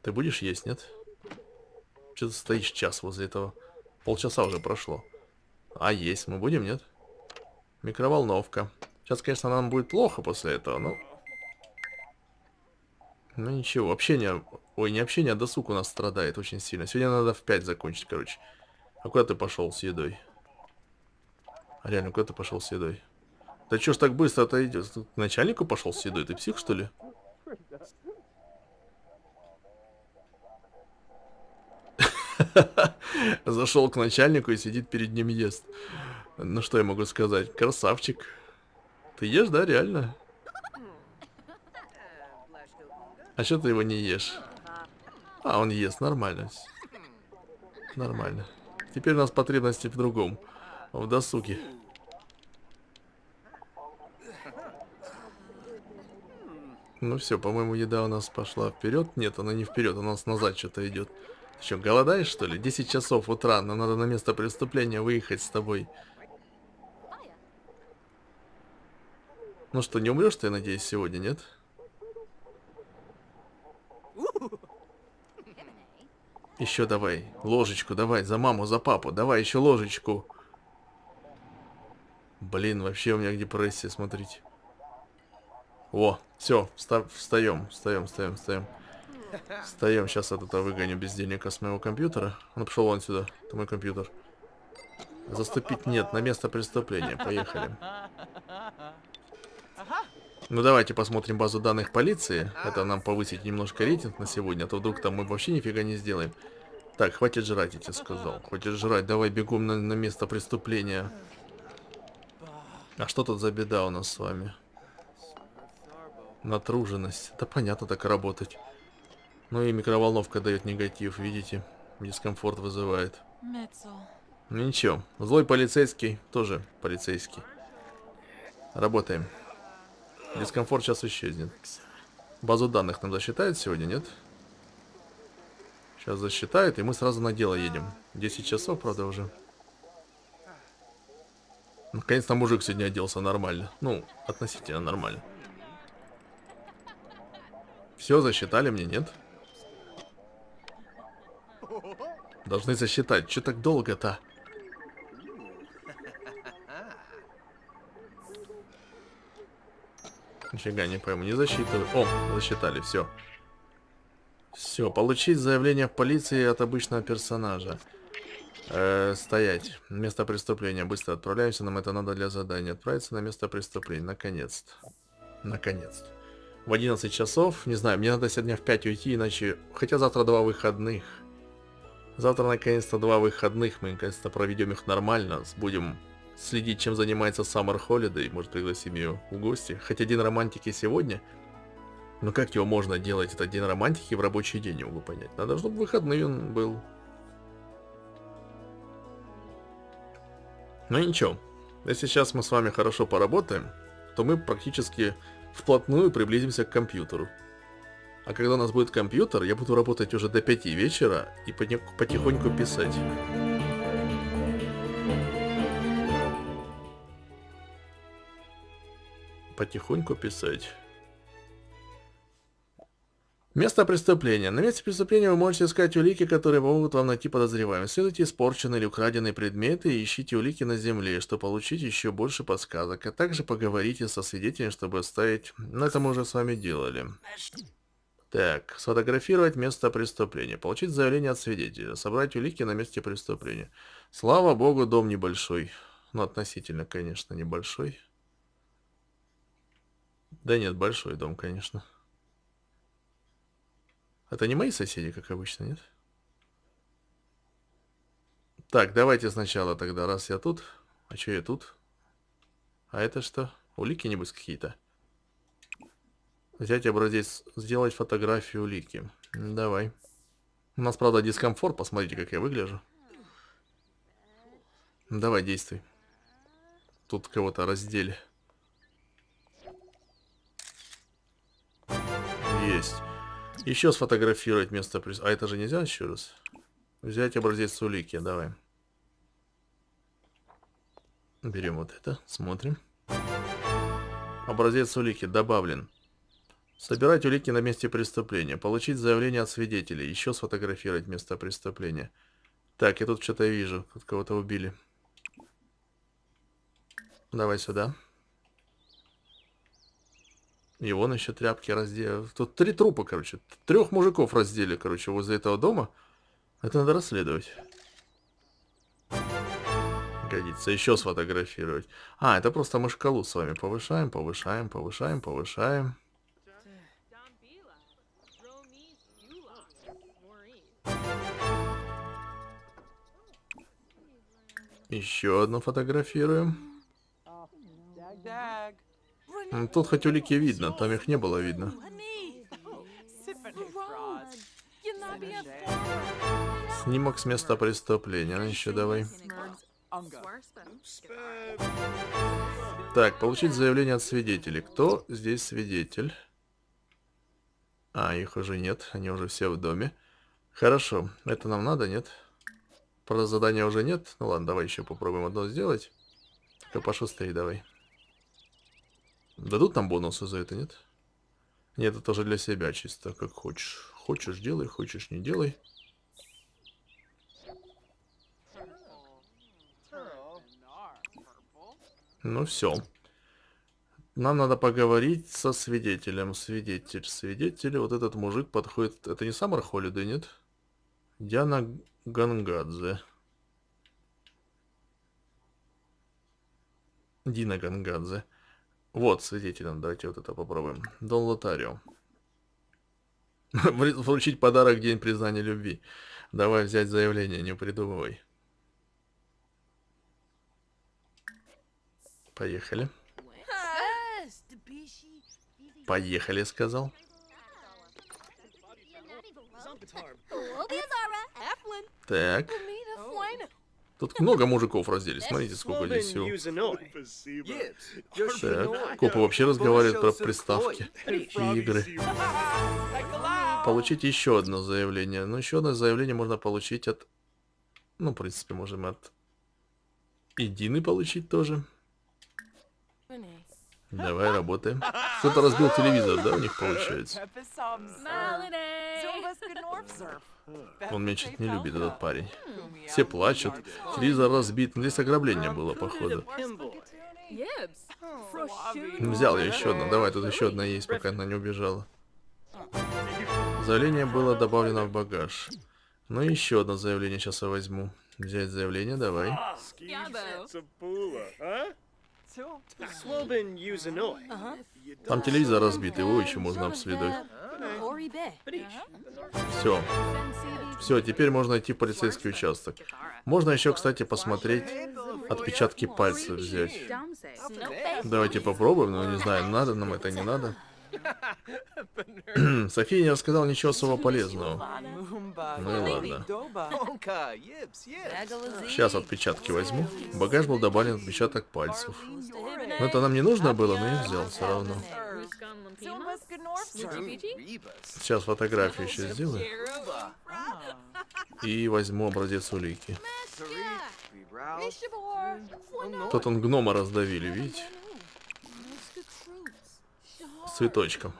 Ты будешь есть, нет? Что ты стоишь час возле этого? Полчаса уже прошло. А есть мы будем, нет? Микроволновка. Сейчас, конечно, нам будет плохо после этого, но... Ну ничего, общение... Ой, не общение, а досуг у нас страдает очень сильно. Сегодня надо в 5 закончить, короче. А куда ты пошел с едой? А реально, куда ты пошел с едой? Да чё ж так быстро-то идёт? К начальнику пошел с едой? Ты псих, что ли? Зашел к начальнику и сидит перед ним ест. Ну что я могу сказать? Красавчик. Ты ешь, да, реально? А что ты его не ешь? А, он ест, нормально. Нормально. Теперь у нас потребности в другом. В досуге. Ну все, по-моему, еда у нас пошла вперед. Нет, она не вперед, она у нас назад что-то идет. Ты что, голодаешь, что ли? 10 часов утра, нам надо на место преступления выехать с тобой. Ну что, не умрешь ты, я надеюсь, сегодня, нет? Еще давай, ложечку, давай, за маму, за папу, давай, еще ложечку. Блин, вообще у меня депрессия, смотрите. О, все, встаем. Встаем, сейчас я тут выгоню бездельника с моего компьютера. Он пошел вон сюда, это мой компьютер. Заступить нет, на место преступления, поехали. Ну давайте посмотрим базу данных полиции. Это нам повысить немножко рейтинг на сегодня, а то вдруг там мы вообще нифига не сделаем. Так, хватит жрать, я тебе сказал. Хватит жрать, давай бегом на место преступления. А что тут за беда у нас с вами? Натруженность. Да понятно, так работать. Ну и микроволновка дает негатив, видите? Дискомфорт вызывает. Ну ничего, злой полицейский тоже полицейский. Работаем. Дискомфорт сейчас исчезнет. Базу данных нам засчитают сегодня, нет? Сейчас засчитают, и мы сразу на дело едем. 10 часов, правда, уже. Наконец-то мужик сегодня оделся нормально. Ну, относительно нормально. Все, засчитали мне, нет? Должны засчитать. Че так долго-то? Нифига не пойму, не засчитываю. О, засчитали, все. Все, получить заявление в полиции от обычного персонажа. Стоять. Место преступления. Быстро отправляемся, нам это надо для задания. Отправиться на место преступления. Наконец-то. Наконец-то. В 11 часов, не знаю, мне надо сегодня в 5 уйти, иначе... Хотя завтра 2 выходных. Завтра, наконец-то, 2 выходных. Мы, наконец-то, проведем их нормально. Будем следить, чем занимается Summer Holiday. Может, пригласим ее в гости. Хотя День романтики сегодня. Но как его можно делать, этот День романтики, в рабочий день, не могу понять. Надо, чтобы выходный он был. Ну ничего. Если сейчас мы с вами хорошо поработаем, то мы практически... вплотную приблизимся к компьютеру. А когда у нас будет компьютер, я буду работать уже до 5 вечера и потихоньку писать. Потихоньку писать. Место преступления. На месте преступления вы можете искать улики, которые помогут вам найти подозреваемых. Исследуйте испорченные или украденные предметы и ищите улики на земле, чтобы получить еще больше подсказок. А также поговорите со свидетелем, чтобы оставить... Но это мы уже с вами делали. Так, сфотографировать место преступления. Получить заявление от свидетеля. Собрать улики на месте преступления. Слава богу, дом небольшой. Ну, относительно, конечно, небольшой. Да нет, большой дом, конечно. Это не мои соседи, как обычно, нет? Так, давайте сначала тогда, раз я тут. А что я тут? А это что? Улики, небось, какие-то? Взять образец, сделать фотографию улики. Давай. У нас, правда, дискомфорт, посмотрите, как я выгляжу. Давай, действуй. Тут кого-то раздели. Есть. Еще сфотографировать место преступления. А это же нельзя еще раз? Взять образец улики, давай. Берем вот это, смотрим. Образец улики добавлен. Собирать улики на месте преступления. Получить заявление от свидетелей. Еще сфотографировать место преступления. Так, я тут что-то вижу. Тут кого-то убили. Давай сюда. И вон еще тряпки раздели. Тут 3 трупа, короче. 3 мужиков раздели, короче, возле этого дома. Это надо расследовать. Годится. Еще сфотографировать. А, это просто мы шкалу с вами повышаем, повышаем, повышаем, повышаем. Еще одну фотографируем. Тут хоть улики видно, там их не было видно. Снимок с места преступления. Ну еще давай. Так, получить заявление от свидетелей. Кто здесь свидетель? А, их уже нет, они уже все в доме. Хорошо, это нам надо, нет? Про задание уже нет? Ну ладно, давай еще попробуем одно сделать. Только пошустрее давай. Дадут нам бонусы за это, нет? Нет, это тоже для себя чисто, как хочешь. Хочешь, делай, хочешь, не делай. Ну все. Нам надо поговорить со свидетелем. Свидетель, свидетель. Вот этот мужик подходит. Это не Summer Holiday, нет? Диана Гангадзе. Дина Гангадзе. Вот, свидетелем. Давайте вот это попробуем. Дон Лотарио. Вручить подарок в день признания любви. Давай взять заявление, не придумывай. Поехали. Поехали, сказал. Так. Тут много мужиков раздели, смотрите, сколько здесь всего. Так, копы вообще разговаривают про приставки и игры. Получить еще одно заявление. Но еще одно заявление можно получить от... Ну, в принципе, можем от... Идины получить тоже. Давай, работаем. Кто-то разбил телевизор, да, у них получается? Он меня чуть не любит, этот парень. Все плачут. Телевизор разбит. Здесь ограбление было, походу. Взял я еще одну. Давай, тут еще одна есть, пока она не убежала. Заявление было добавлено в багаж. Ну, еще одно заявление сейчас я возьму. Взять заявление, давай. Там телевизор разбит, его еще можно обследовать. Все. Все, теперь можно идти в полицейский участок. Можно еще, кстати, посмотреть отпечатки пальцев взять. Давайте попробуем, но не знаю, надо нам это, не надо. София не рассказала ничего особо полезного. Ну и ладно. Сейчас отпечатки возьму. В багаж был добавлен отпечаток пальцев. Но это нам не нужно было, но я взял все равно. Сейчас фотографию еще сделаю. И возьму образец улики. Тут он гнома раздавили, видите? Цветочком.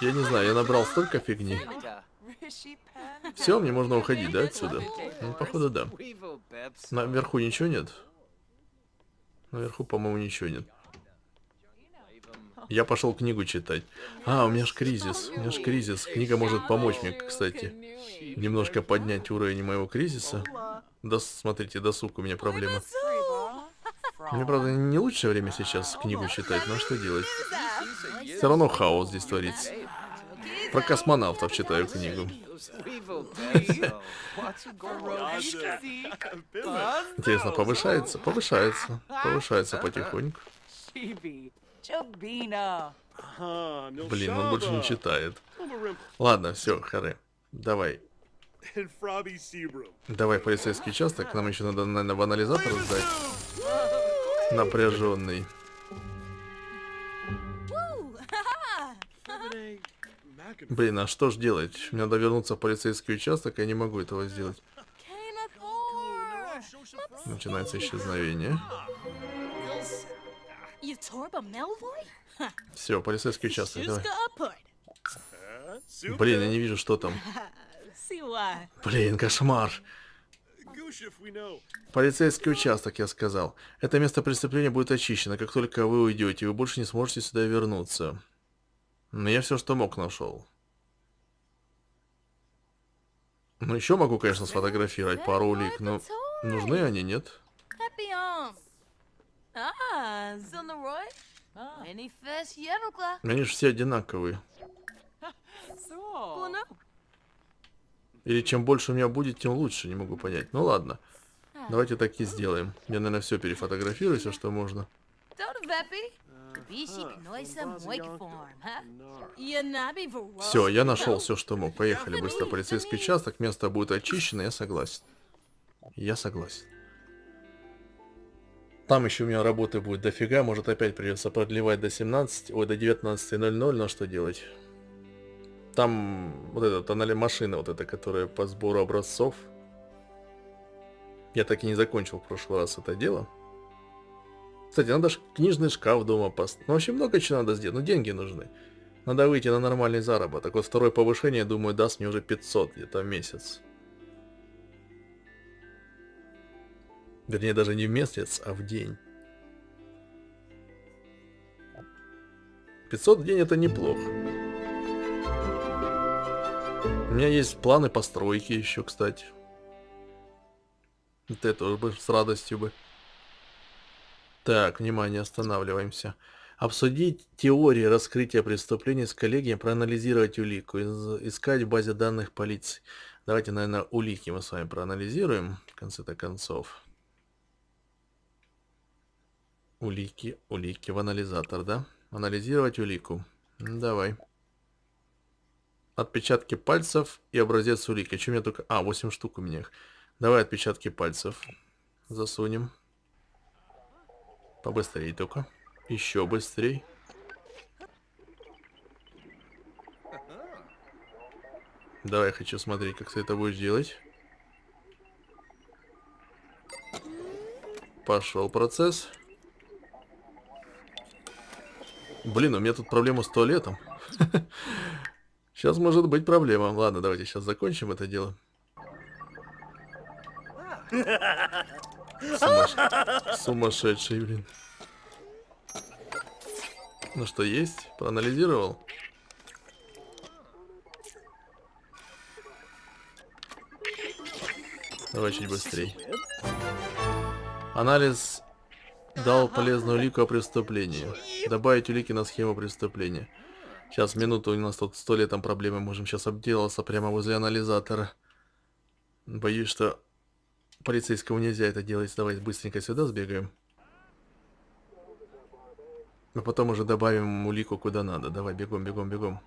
Я не знаю, я набрал столько фигни. Все, мне можно уходить, да, отсюда? Ну, походу, да. Наверху ничего нет? Наверху, по-моему, ничего нет. Я пошел книгу читать. А, у меня ж кризис. У меня ж кризис. Книга может помочь мне, кстати. Немножко поднять уровень моего кризиса. Да, смотрите, досуг у меня проблема. Мне, правда, не лучшее время сейчас книгу читать, но что делать? Все равно хаос здесь творится. Про космонавтов читаю книгу. Интересно, повышается? Повышается. Повышается потихоньку. Блин, он больше не читает. Ладно, все, хоры. Давай. Давай, полицейский участок. Нам еще надо, наверное, в анализатор сдать. Напряженный. Блин, а что ж делать? Мне надо вернуться в полицейский участок, я не могу этого сделать. Начинается исчезновение. Все, полицейский участок, давай. Блин, я не вижу, что там. Блин, кошмар. Полицейский участок, я сказал. Это место преступления будет очищено. Как только вы уйдете, вы больше не сможете сюда вернуться. Но я все, что мог, нашел. Ну, еще могу, конечно, сфотографировать пару улик, но нужны они, нет? Они же все одинаковые. Или чем больше у меня будет, тем лучше, не могу понять. Ну ладно, давайте так и сделаем. Я, наверное, все перефотографирую, все, что можно. Все, я нашел все, что мог. Поехали быстро в полицейский участок, место будет очищено, я согласен. Я согласен. Там еще у меня работы будет дофига, может опять придется продлевать до 17, ой, до 19:00, но что делать? Там вот эта машина, вот эта, которая по сбору образцов. Я так и не закончил в прошлый раз это дело. Кстати, надо книжный шкаф дома поставить. Ну, вообще много чего надо сделать, но деньги нужны. Надо выйти на нормальный заработок. Вот второе повышение, думаю, даст мне уже 500 где-то в месяц. Вернее, даже не в месяц, а в день. 500 в день это неплохо. У меня есть планы постройки еще, кстати. Ты тоже бы с радостью бы. Так, внимание, останавливаемся. Обсудить теории раскрытия преступлений с коллегами, проанализировать улику, искать в базе данных полиции. Давайте, наверное, улики мы с вами проанализируем, в конце-то концов. Улики, улики в анализатор, да? Анализировать улику. Давай. Отпечатки пальцев и образец улики. Что у меня только... А, 8 штук у меня их. Давай отпечатки пальцев. Засунем. Побыстрее только. Еще быстрее. Давай, я хочу смотреть, как ты это будешь делать. Пошел процесс. Блин, у меня тут проблема с туалетом. Сейчас может быть проблема. Ладно, давайте сейчас закончим это дело. Сумасшедший, блин. Ну что, есть? Проанализировал? Давай чуть быстрее. Анализ... Дал полезную улику о преступлении. Добавить улики на схему преступления. Сейчас, минуту, у нас тут с туалетом проблемы. Можем сейчас обделаться прямо возле анализатора. Боюсь, что полицейскому нельзя это делать. Давай быстренько сюда сбегаем. А потом уже добавим улику куда надо. Давай, бегом, бегом, бегом.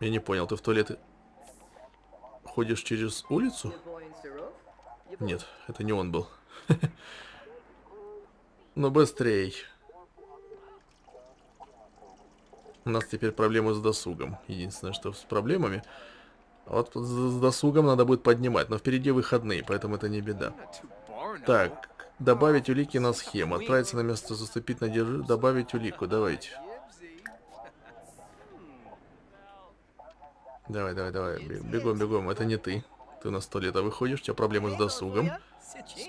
Я не понял, ты в туалет ходишь через улицу? Нет, это не он был. Ну быстрей. У нас теперь проблемы с досугом. Единственное, что с проблемами. Вот с досугом надо будет поднимать. Но впереди выходные, поэтому это не беда. Так, добавить улики на схему. Отправиться на место, заступить на держи. Добавить улику, давайте. Давай, давай, давай. Бегом, бегом, это не ты. Ты на 100 лет выходишь, у тебя проблемы с досугом.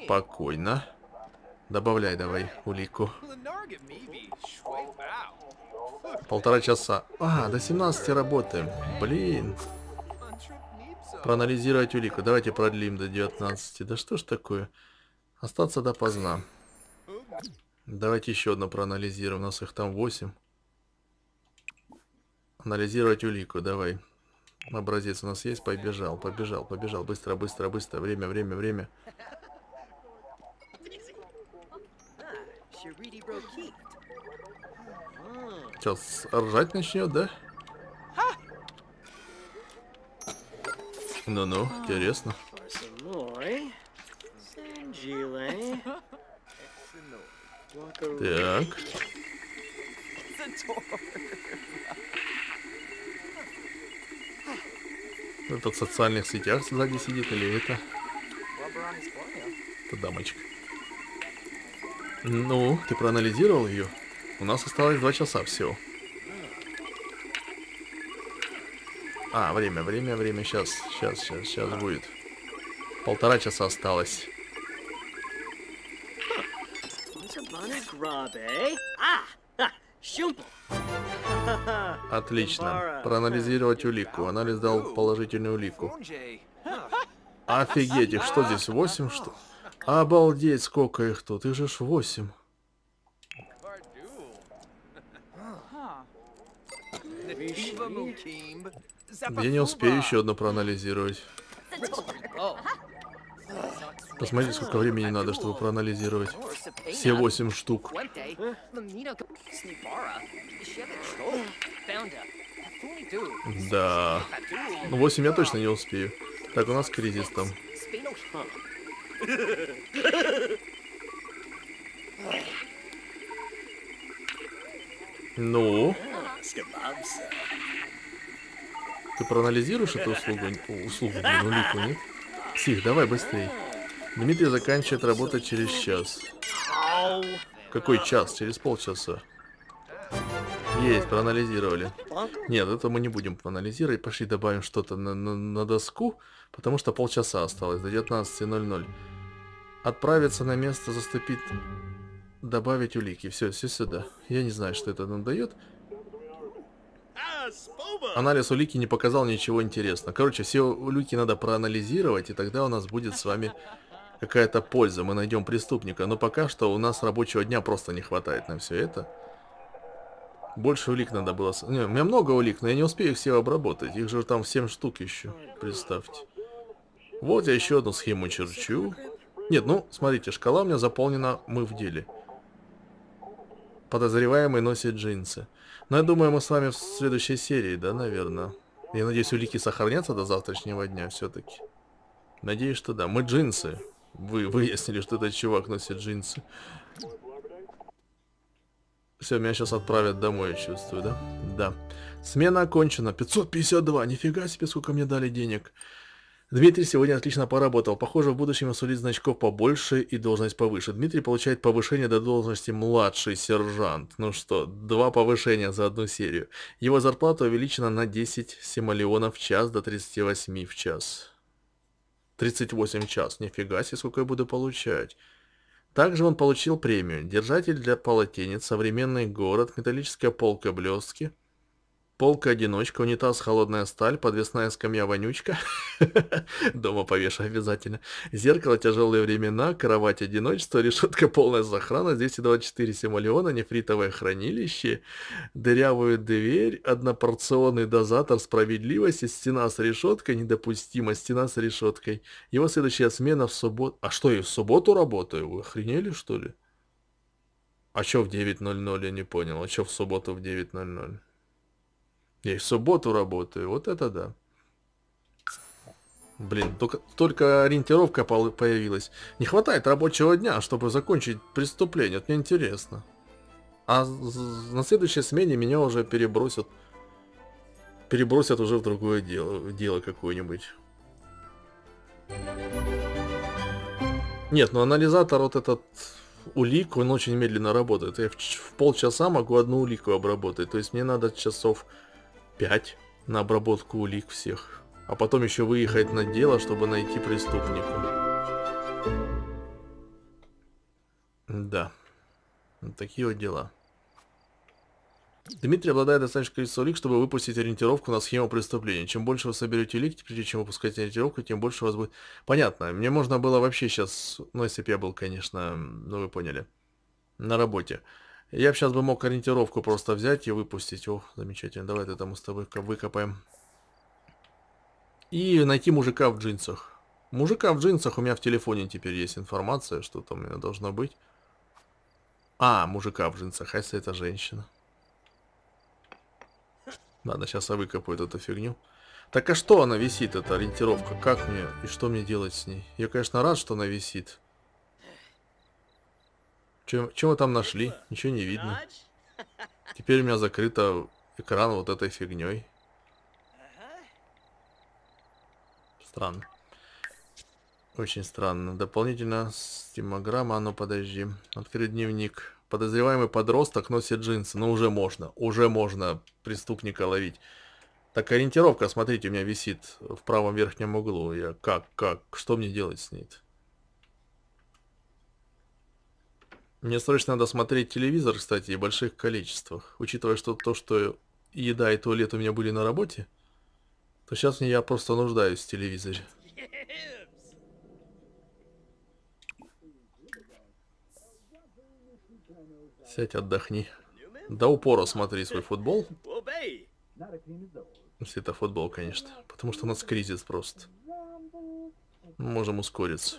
Спокойно. Добавляй давай улику. 1,5 часа. А, до 17 работаем. Блин. Проанализировать улику. Давайте продлим до 19. Да что ж такое? Остаться допоздна. Давайте еще одно проанализируем. У нас их там 8. Анализировать улику, давай. Образец у нас есть, побежал, побежал, побежал. Быстро, быстро, быстро. Время, время, время. Сейчас ржать начнет, да? Ну-ну, интересно. Так. Это в социальных сетях сзади сидит, или это дамочка. Ну, ты проанализировал ее? У нас осталось 2 часа всего. А, время, время, время. Сейчас, сейчас, сейчас, сейчас будет. 1,5 часа осталось. Отлично. Проанализировать улику. Анализ дал положительную улику. Офигеть, их что здесь? 8 что? Обалдеть, сколько их тут. Их же 8. Я не успею еще одно проанализировать. Посмотрите, сколько времени надо, чтобы проанализировать все 8 штук. Да. Ну, 8 я точно не успею. Так, у нас кризис там. Ну? Ты проанализируешь эту услугу? Услугу, улику, нет? Псих, давай быстрей. Дмитрий заканчивает работать через час. Какой час? Через полчаса. Есть, проанализировали. Нет, это мы не будем проанализировать. Пошли добавим что-то на доску, потому что полчаса осталось, до 19:00. Отправиться на место, заступить, добавить улики. Все, все сюда. Я не знаю, что это нам дает. Анализ улики не показал ничего интересного. Короче, все улики надо проанализировать, и тогда у нас будет с вами какая-то польза. Мы найдем преступника. Но пока что у нас рабочего дня просто не хватает на все это. Больше улик надо было... Не, у меня много улик, но я не успею их все обработать. Их же там 7 штук еще. Представьте. Вот я еще одну схему черчу. Нет, ну, смотрите, шкала у меня заполнена «Мы в деле». Подозреваемый носит джинсы. Но я думаю, мы с вами в следующей серии, да, наверное? Я надеюсь, улики сохранятся до завтрашнего дня все-таки. Надеюсь, что да. Мы джинсы. Вы выяснили, что этот чувак носит джинсы. Все, меня сейчас отправят домой, я чувствую, да? Да. Смена окончена. 552. Нифига себе, сколько мне дали денег. Дмитрий сегодня отлично поработал. Похоже, в будущем ему сулит значков побольше и должность повыше. Дмитрий получает повышение до должности младший сержант. Ну что, 2 повышения за одну серию. Его зарплата увеличена на 10 симолеонов в час до 38 в час. 38 в час. Нифига себе, сколько я буду получать. Также он получил премию. Держатель для полотенец, современный город, металлическая полка блестки. Полка-одиночка, унитаз, холодная сталь, подвесная скамья-вонючка. Дома повешу обязательно. Зеркало, тяжелые времена, кровать, одиночество, решетка, полная захрана, 224 симолеона, нефритовое хранилище, дырявую дверь, однопорционный дозатор справедливости, стена с решеткой, недопустимо, стена с решеткой. Его следующая смена в субботу... А что, я в субботу работаю? Вы охренели, что ли? А что в 9:00? Я не понял. А что в субботу в 9:00? Я и в субботу работаю, вот это да. Блин, только ориентировка появилась. Не хватает рабочего дня, чтобы закончить преступление, это мне интересно. А на следующей смене меня уже перебросят. Перебросят уже в другое дело какое-нибудь. Нет, ну анализатор вот этот... Улик, он очень медленно работает. Я в полчаса могу одну улику обработать. То есть мне надо часов... 5 на обработку улик всех, а потом еще выехать на дело, чтобы найти преступника. Да, вот такие вот дела. Дмитрий обладает достаточным количеством улик, чтобы выпустить ориентировку на схему преступления. Чем больше вы соберете улик, прежде чем выпускать ориентировку, тем больше у вас будет... Понятно, мне можно было вообще сейчас, ну если бы я был, конечно, ну вы поняли, на работе. Я бы сейчас мог ориентировку просто взять и выпустить. О, замечательно. Давай это мы с тобой выкопаем. И найти мужика в джинсах. Мужика в джинсах у меня в телефоне теперь есть информация, что там у меня должно быть. А, мужика в джинсах. А если это женщина? Ладно, сейчас я выкопаю эту фигню. Так а что она висит, эта ориентировка? Как мне и что мне делать с ней? Я, конечно, рад, что она висит. Чего там нашли? Ничего не видно. Теперь у меня закрыто экран вот этой фигней. Странно. Очень странно. Дополнительно стимограмма. А ну подожди. Открыть дневник. Подозреваемый подросток носит джинсы. Ну уже можно. Уже можно преступника ловить. Так ориентировка, смотрите, у меня висит в правом верхнем углу. Я как? Что мне делать с ней-то? Мне срочно надо смотреть телевизор, кстати, в больших количествах. Учитывая, что то, что еда и туалет у меня были на работе, то сейчас я просто нуждаюсь в телевизоре. Сядь, отдохни. До упора смотри свой футбол. Если это футбол, конечно. Потому что у нас кризис просто. Мы можем ускориться.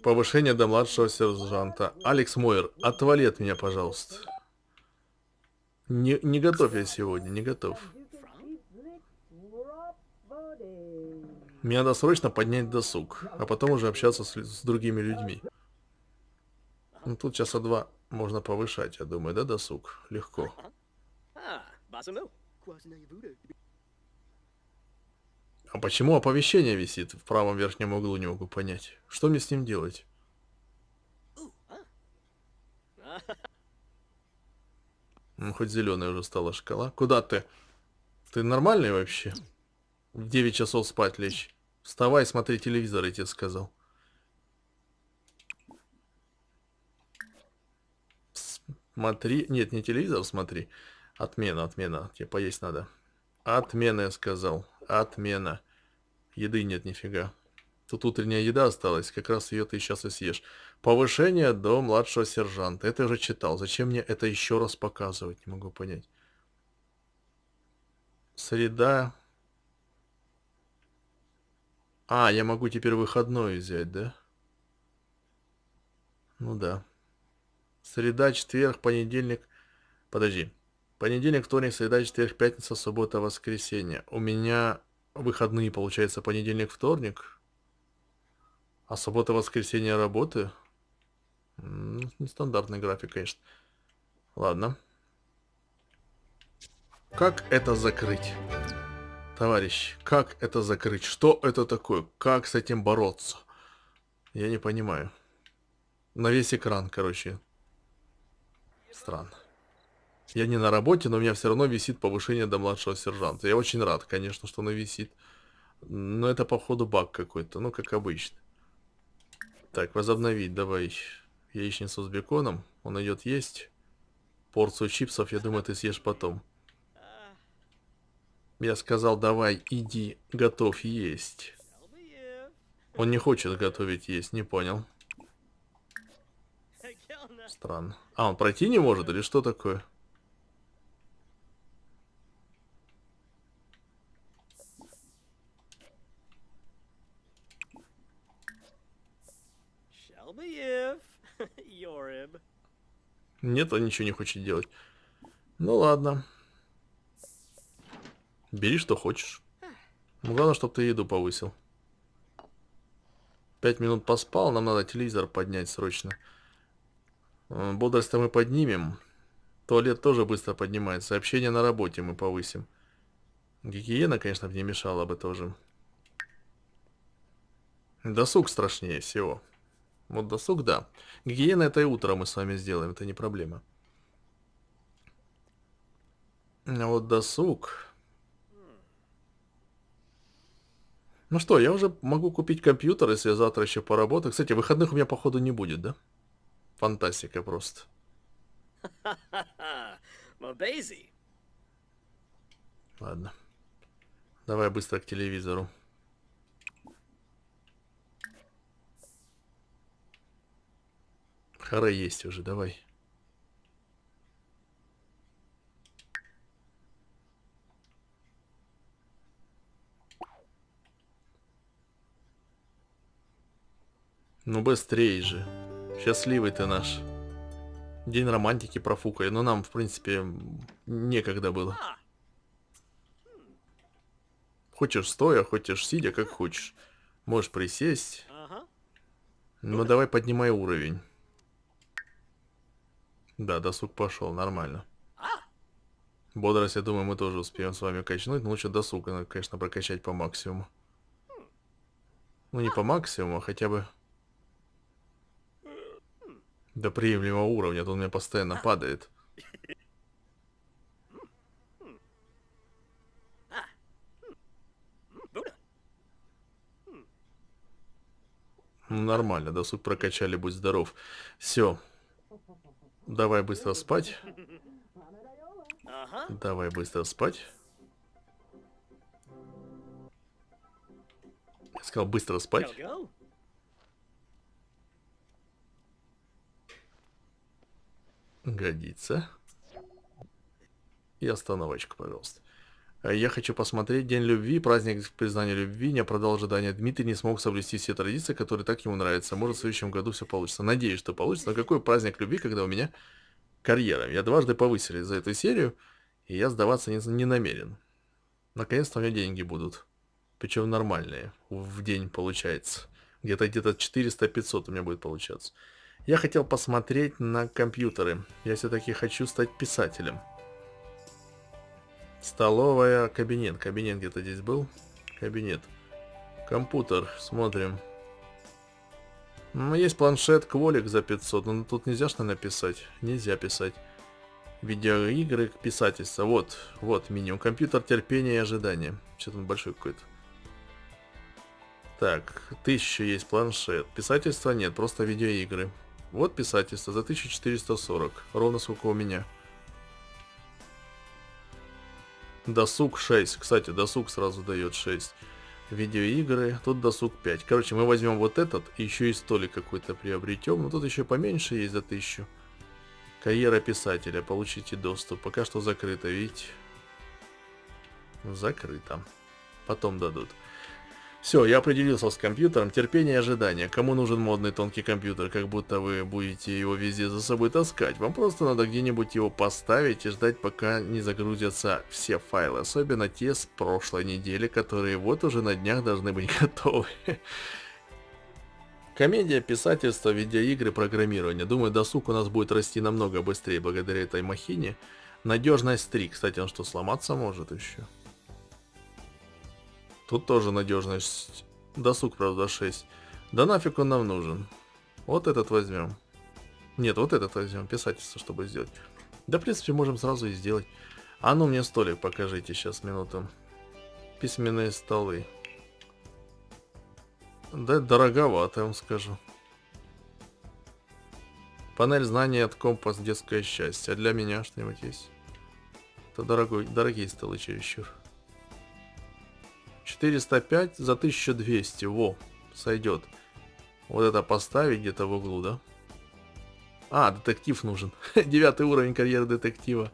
Повышение до младшего сержанта. Алекс Мойер, отвали от меня, пожалуйста. Не готов я сегодня, не готов. Мне надо срочно поднять досуг, а потом уже общаться с другими людьми. Ну, тут часа 2 можно повышать, я думаю, да, досуг? Легко. А почему оповещение висит в правом верхнем углу, не могу понять. Что мне с ним делать? Ну, хоть зеленая уже стала шкала. Куда ты? Ты нормальный вообще? В 9 часов спать лечь. Вставай, смотри телевизор, я тебе сказал. Смотри... Нет, не телевизор, смотри. Отмена, отмена. Тебе поесть надо. Отмена, я сказал. Отмена. Еды нет нифига. Тут утренняя еда осталась. Как раз ее ты сейчас и съешь. Повышение до младшего сержанта. Это я уже читал. Зачем мне это еще раз показывать? Не могу понять. Среда. А, я могу теперь выходной взять, да? Ну да. Среда, четверг, понедельник. Подожди. Понедельник, вторник, среда, четверг, пятница, суббота, воскресенье. У меня выходные, получается, понедельник, вторник. А суббота, воскресенье работы. Нестандартный график, конечно. Ладно. Как это закрыть? Товарищ, как это закрыть? Что это такое? Как с этим бороться? Я не понимаю. На весь экран, короче. Странно. Я не на работе, но у меня все равно висит повышение до младшего сержанта. Я очень рад, конечно, что оно висит. Но это, походу, баг какой-то. Ну, как обычно. Так, возобновить. Давай яичницу с беконом. Он идет есть. Порцию чипсов, я думаю, ты съешь потом. Я сказал, давай, иди, готовь есть. Он не хочет готовить есть, не понял. Странно. А, он пройти не может или что такое? Нет, он ничего не хочет делать. Ну ладно. Бери, что хочешь. Ну, главное, чтобы ты еду повысил. 5 минут поспал, нам надо телевизор поднять срочно. Бодрость-то мы поднимем. Туалет тоже быстро поднимается. Общение на работе мы повысим. Гигиена, конечно, мне мешала бы тоже. Досуг страшнее всего. Вот досуг, да. Гигиена это и утро мы с вами сделаем, это не проблема. А вот досуг... Ну что, я уже могу купить компьютер, если я завтра еще поработаю. Кстати, выходных у меня, походу, не будет, да? Фантастика просто. Ладно. Давай быстро к телевизору. Хара есть уже, давай. Ну быстрее же. Счастливый ты наш. День романтики профукали, но нам, в принципе, некогда было. Хочешь стоя, хочешь сидя, как хочешь. Можешь присесть. Ну давай поднимай уровень. Да, досуг пошел, нормально. Бодрость, я думаю, мы тоже успеем с вами качнуть, но лучше досуг, конечно, прокачать по максимуму. Ну не по максимуму, а хотя бы... до приемлемого уровня, то он у меня постоянно падает. Ну, нормально, досуг прокачали, будь здоров. Все. Давай быстро спать. Давай быстро спать. Я сказал быстро спать. Годится. И остановочку, пожалуйста. Я хочу посмотреть День любви, праздник признания любви. Не оправдал ожидания. Дмитрий не смог соблюсти все традиции, которые так ему нравятся. Может, в следующем году все получится. Надеюсь, что получится. Но какой праздник любви, когда у меня карьера? Я дважды повысили за эту серию, и я сдаваться не намерен. Наконец-то у меня деньги будут. Причем нормальные. В день получается. Где-то 400-500 у меня будет получаться. Я хотел посмотреть на компьютеры. Я все-таки хочу стать писателем. Столовая, кабинет. Кабинет где-то здесь был. Кабинет. Компьютер. Смотрим. Ну, есть планшет, кволик за 500. Но тут нельзя что написать. Нельзя писать. Видеоигры, писательство. Вот, вот меню. Компьютер, терпение и ожидание. Что-то он большой какой-то. Так, 1000 есть планшет. Писательства нет, просто видеоигры. Вот писательство за 1440. Ровно сколько у меня. Досуг 6. Кстати, досуг сразу дает 6. Видеоигры. Тут досуг 5. Короче, мы возьмем вот этот. И еще и столик какой-то приобретем. Но тут еще поменьше есть за 1000. Карьера писателя. Получите доступ. Пока что закрыто, видите? Закрыто. Потом дадут. Все, я определился с компьютером. Терпение и ожидание. Кому нужен модный тонкий компьютер, как будто вы будете его везде за собой таскать. Вам просто надо где-нибудь его поставить и ждать, пока не загрузятся все файлы. Особенно те с прошлой недели, которые вот уже на днях должны быть готовы. Комедия, писательство, видеоигры, программирование. Думаю, досуг у нас будет расти намного быстрее благодаря этой махине. Надежность 3. Кстати, он что, сломаться может еще? Тут тоже надежность. Досуг, правда, 6. Да нафиг он нам нужен. Вот этот возьмем. Нет, вот этот возьмем. Писательство, чтобы сделать. Да, в принципе, можем сразу и сделать. А ну мне столик покажите сейчас, минуту. Письменные столы. Да, дороговато, я вам скажу. Панель знаний от компас, детское счастье. А для меня что-нибудь есть? Это дорогие столы чересчур. 405 за 1200, во, сойдет. Вот это поставить где-то в углу, да? А, детектив нужен. 9 уровень карьеры детектива.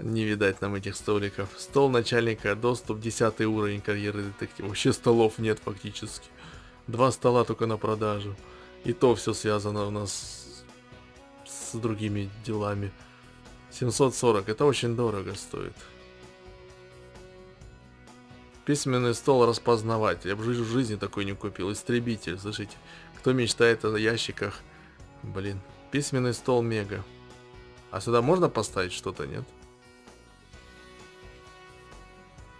Не видать нам этих столиков. Стол начальника, доступ, 10 уровень карьеры детектива. Вообще столов нет фактически. 2 стола только на продажу. И то все связано у нас с другими делами. 740, это очень дорого стоит. Письменный стол распознаватель. Я бы в жизни такой не купил. Истребитель, слышите? Кто мечтает о ящиках? Блин. Письменный стол мега. А сюда можно поставить что-то, нет?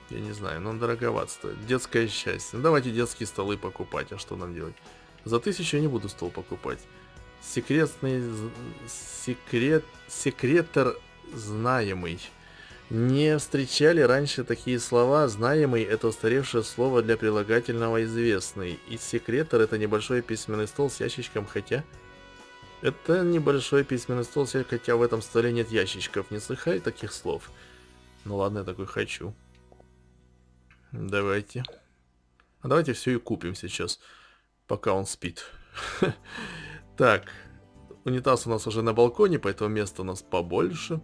Я не знаю, но он дороговат стоит. Детское счастье. Ну, давайте детские столы покупать. А что нам делать? За 1000 я не буду стол покупать. Секретер знаемый. Не встречали раньше такие слова. Знаемый — это устаревшее слово для прилагательного известный. И секретер — это небольшой письменный стол с ящичком, хотя... Это небольшой письменный стол, хотя в этом столе нет ящичков. Не слыхали таких слов? Ну ладно, я такой хочу. Давайте. А давайте все и купим сейчас, пока он спит. Так. Унитаз у нас уже на балконе, поэтому места у нас побольше.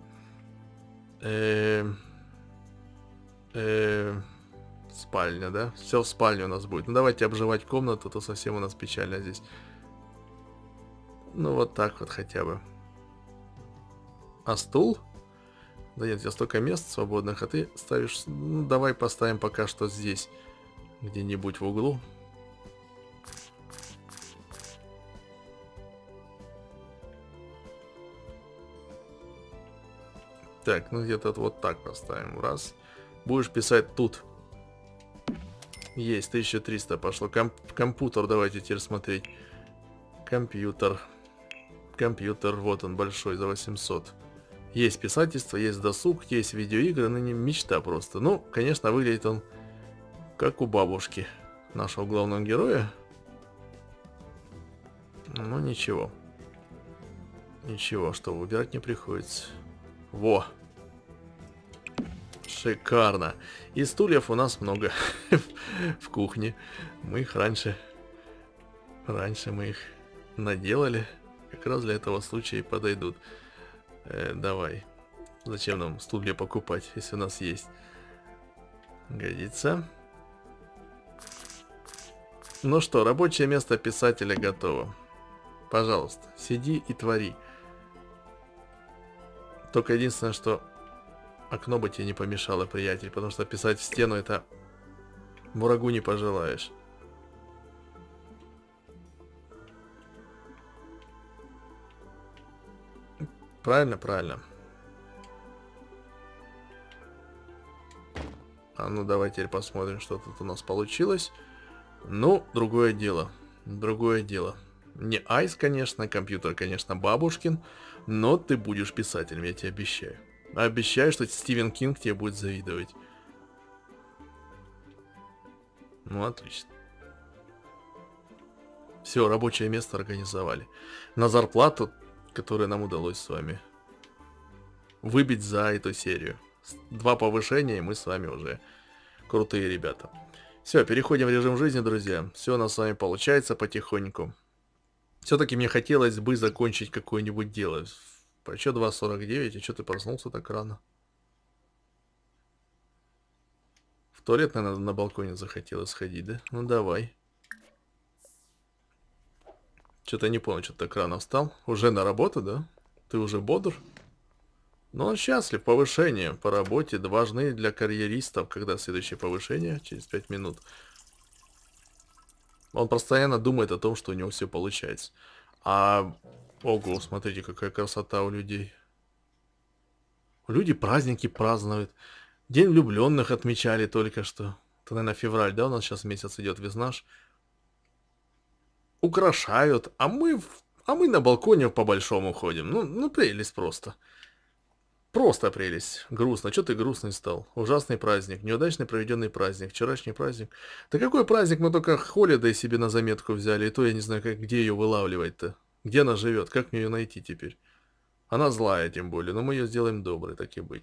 Спальня, да? Все в спальне у нас будет. Ну давайте обживать комнату, то совсем у нас печально здесь. Ну вот так вот хотя бы. А стул? Да нет, у тебя столько мест свободных, а ты ставишь... Ну давай поставим пока что здесь. Где-нибудь в углу. Так, ну где-то вот так поставим. Раз. Будешь писать тут. Есть, 1300 пошло. Компьютер, давайте теперь смотреть. Компьютер. Компьютер, вот он большой, за 800. Есть писательство, есть досуг, есть видеоигры, но не мечта просто. Ну, конечно, выглядит он как у бабушки нашего главного героя. Но ничего. Ничего, что выбирать не приходится. Во! Шикарно! И стульев у нас много в кухне. Мы их раньше наделали. Как раз для этого случая и подойдут. Давай. Зачем нам стулья покупать, если у нас есть? Годится. Ну что, рабочее место писателя готово. Пожалуйста, сиди и твори. Только единственное, что окно бы тебе не помешало, приятель, потому что писать в стену — это врагу не пожелаешь. Правильно, правильно. А ну давай теперь посмотрим, что тут у нас получилось. Ну, другое дело. Другое дело. Не айс, конечно, компьютер, конечно, бабушкин, но ты будешь писателем, я тебе обещаю. Обещаю, что Стивен Кинг тебе будет завидовать. Ну, отлично. Все, рабочее место организовали. На зарплату, которую нам удалось с вами выбить за эту серию. Два повышения, и мы с вами уже крутые ребята. Все, переходим в режим жизни, друзья. Все у нас с вами получается потихоньку. Все-таки мне хотелось бы закончить какое-нибудь дело. А что 2:49? А что ты проснулся так рано? В туалет, наверное, на балконе захотелось сходить, да? Ну давай. Что-то не понял, что ты так рано встал. Уже на работу, да? Ты уже бодр? Но он счастлив. Повышение по работе важны для карьеристов. Когда следующее повышение? Через 5 минут. Он постоянно думает о том, что у него все получается. А... Ого, смотрите, какая красота у людей. Люди праздники празднуют. День влюбленных отмечали только что. Это, наверное, февраль, да? У нас сейчас месяц идет веснаж. Украшают. А мы на балконе по-большому ходим. Ну, прелесть просто. Просто прелесть. Грустно. Чё ты грустный стал? Ужасный праздник. Неудачный проведенный праздник. Вчерашний праздник. Да какой праздник? Мы только Холидей себе на заметку взяли. И то я не знаю, где ее вылавливать-то. Где она живет? Как мне ее найти теперь? Она злая, тем более. Но мы ее сделаем доброй, так и быть.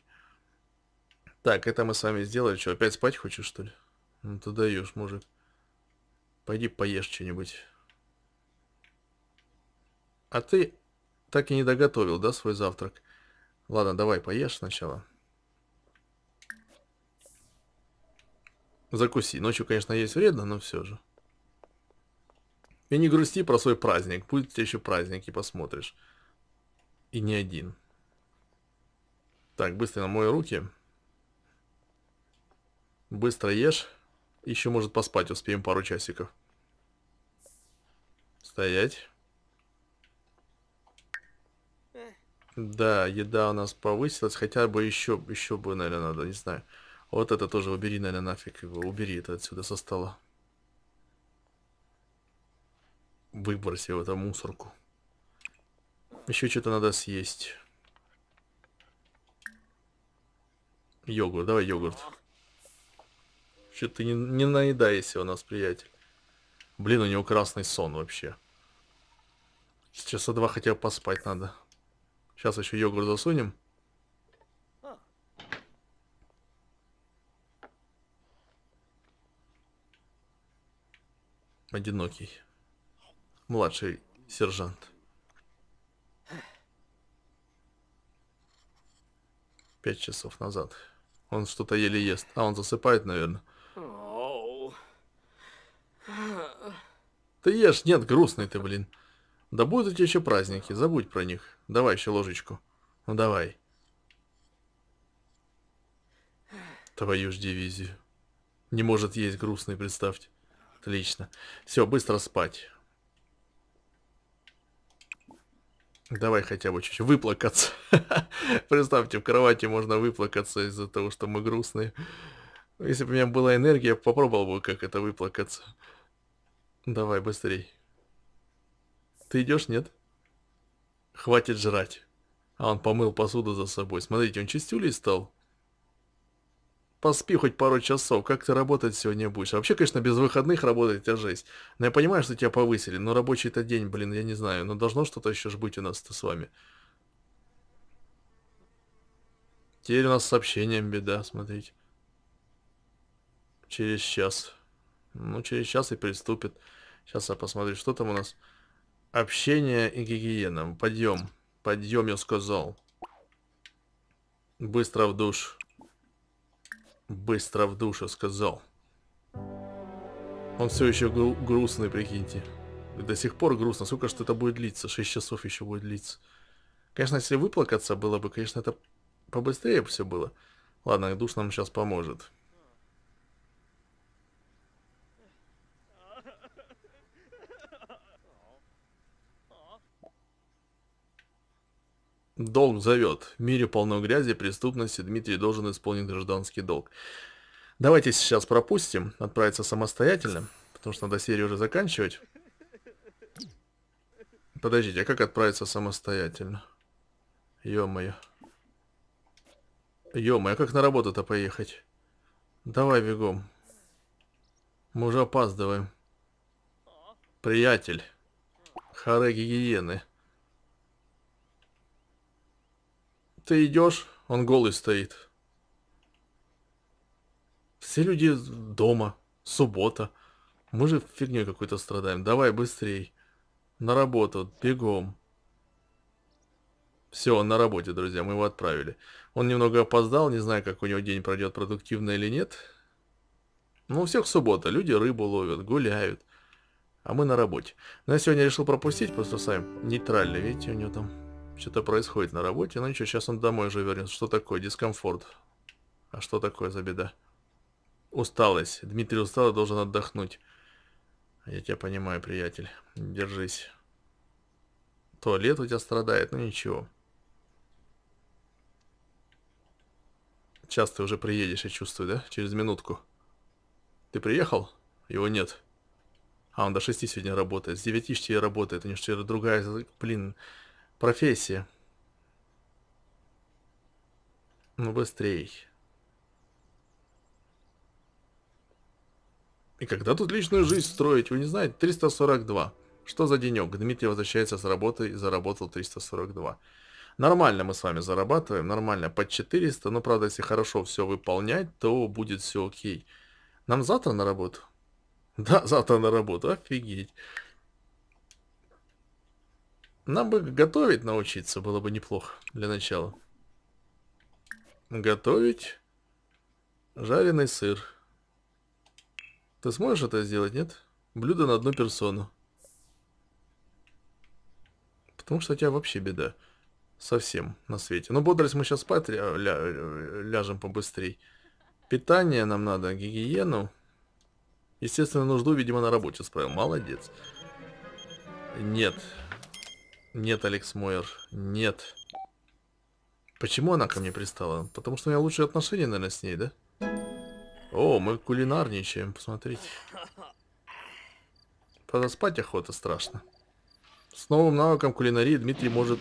Так, это мы с вами сделали. Что, опять спать хочешь, что ли? Ну, ты даешь, мужик. Пойди поешь что-нибудь. А ты так и не доготовил, да, свой завтрак? Ладно, давай, поешь сначала. Закуси. Ночью, конечно, есть вредно, но все же. И не грусти про свой праздник. Будет у тебя еще праздник, и посмотришь. И не один. Так, быстро намой руки. Быстро ешь. Еще, может, поспать успеем пару часиков. Стоять. Да, еда у нас повысилась, хотя бы еще бы, наверное, надо, не знаю. Вот это тоже убери, наверное, нафиг его, убери это отсюда со стола. Выброси в эту мусорку. Еще что-то надо съесть. Йогурт, давай йогурт. Что ты не наедаешься у нас, приятель. Блин, у него красный сон вообще. Сейчас часа 2 хотя бы поспать надо. Сейчас еще йогурт засунем. Одинокий. Младший сержант. 5 часов назад. Он что-то еле ест. А, он засыпает, наверное. Ты ешь? Нет, грустный ты, блин. Да будут у тебя еще праздники, забудь про них. Давай еще ложечку. Ну давай. Твою ж дивизию. Не может есть грустный, представьте. Отлично. Все, быстро спать. Давай хотя бы чуть-чуть выплакаться. Представьте, в кровати можно выплакаться из-за того, что мы грустные. Если бы у меня была энергия, я попробовал бы как это выплакаться. Давай, быстрей. Ты идешь, нет? Хватит жрать. А он помыл посуду за собой. Смотрите, он чистюлей стал. Поспи хоть пару часов. Как ты работать сегодня будешь? Вообще, конечно, без выходных работать это жесть. Но я понимаю, что тебя повысили. Но рабочий-то день, блин, я не знаю. Но должно что-то еще ж быть у нас-то с вами. Теперь у нас с сообщением беда, смотрите. Через час. Ну, через час и приступит. Сейчас я посмотрю, что там у нас. Общение и гигиена. Подъем. Подъем, я сказал. Быстро в душ. Быстро в душ, я сказал. Он все еще грустный, прикиньте. До сих пор грустно. Сколько что это будет длиться? 6 часов еще будет длиться. Конечно, если выплакаться было бы, конечно, это побыстрее бы все было. Ладно, душ нам сейчас поможет. Долг зовет. В мире полно грязи, преступности. Дмитрий должен исполнить гражданский долг. Давайте сейчас пропустим. Отправиться самостоятельно. Потому что надо серию уже заканчивать. Подождите, а как отправиться самостоятельно? Ё-моё. Ё-моё, а как на работу-то поехать? Давай бегом. Мы уже опаздываем. Приятель. Харе гигиены. Ты идешь? Он голый стоит. Все люди дома. Суббота. Мы же фигней какой-то страдаем. Давай быстрей. На работу. Бегом. Все, он на работе, друзья. Мы его отправили. Он немного опоздал. Не знаю, как у него день пройдет, продуктивно или нет. Но у всех суббота. Люди рыбу ловят, гуляют. А мы на работе. Но я сегодня решил пропустить, просто сами нейтрально. Видите, у него там что-то происходит на работе. Ну ничего, сейчас он домой уже вернется. Что такое? Дискомфорт. А что такое за беда? Усталость. Дмитрий устал и должен отдохнуть. Я тебя понимаю, приятель. Держись. Туалет у тебя страдает, ну ничего. Сейчас ты уже приедешь, я чувствую, да? Через минутку. Ты приехал? Его нет. А, он до 6 сегодня работает. С 9 тебе работает. У него что-то другая, блин, профессия. Ну, быстрей. И когда тут личную жизнь строить? Вы не знаете? 342. Что за денек? Дмитрий возвращается с работы и заработал 342. Нормально мы с вами зарабатываем. Нормально. Под 400. Но, правда, если хорошо все выполнять, то будет все окей. Нам завтра на работу? Да, завтра на работу. Офигеть. Нам бы готовить научиться было бы неплохо для начала. Готовить жареный сыр. Ты сможешь это сделать, нет? Блюдо на одну персону. Потому что у тебя вообще беда. Совсем на свете. Но бодрость мы сейчас спать ляжем побыстрей. Питание нам надо, гигиену. Естественно, нужду, видимо, на работе справил. Молодец. Нет. Нет, Алекс Мойер. Нет. Почему она ко мне пристала? Потому что у меня лучшие отношения, наверное, с ней, да? О, мы кулинарничаем, посмотрите. Правда, спать охота страшно. С новым навыком кулинарии Дмитрий может...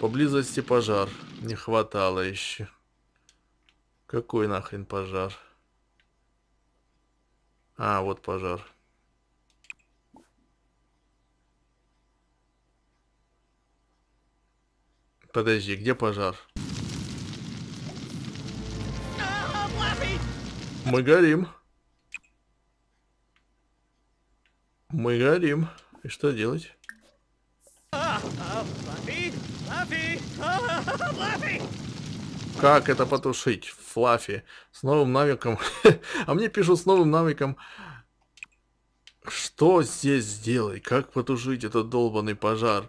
Поблизости пожар. Не хватало еще. Какой нахрен пожар? А, вот пожар. Подожди, где пожар? Мы горим. Мы горим. И что делать? Как это потушить? Флаффи. С новым навыком. А мне пишут с новым навыком. Что здесь сделать? Как потушить этот долбанный пожар?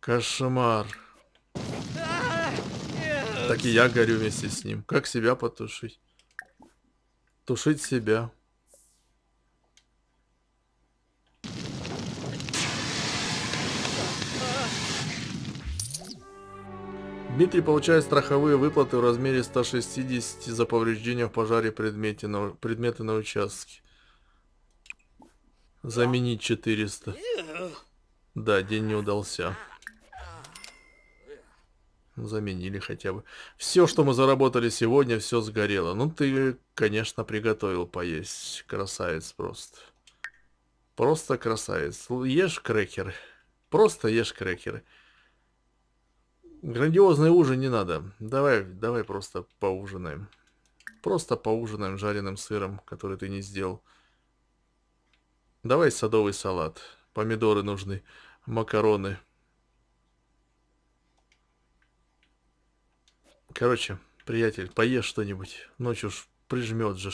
Кошмар. Так и я горю вместе с ним. Как себя потушить? Тушить себя. Дмитрий получает страховые выплаты в размере 160 за повреждения в пожаре предметы на участке. Заменить 400. Да, день не удался. Заменили хотя бы. Все, что мы заработали сегодня, все сгорело. Ну, ты, конечно, приготовил поесть. Красавец просто. Просто красавец. Ешь крекеры. Просто ешь крекеры. Грандиозный ужин не надо. Давай просто поужинаем. Просто поужинаем жареным сыром, который ты не сделал. Давай садовый салат. Помидоры нужны. Макароны. Короче, приятель, поешь что-нибудь. Ночью уж прижмет же.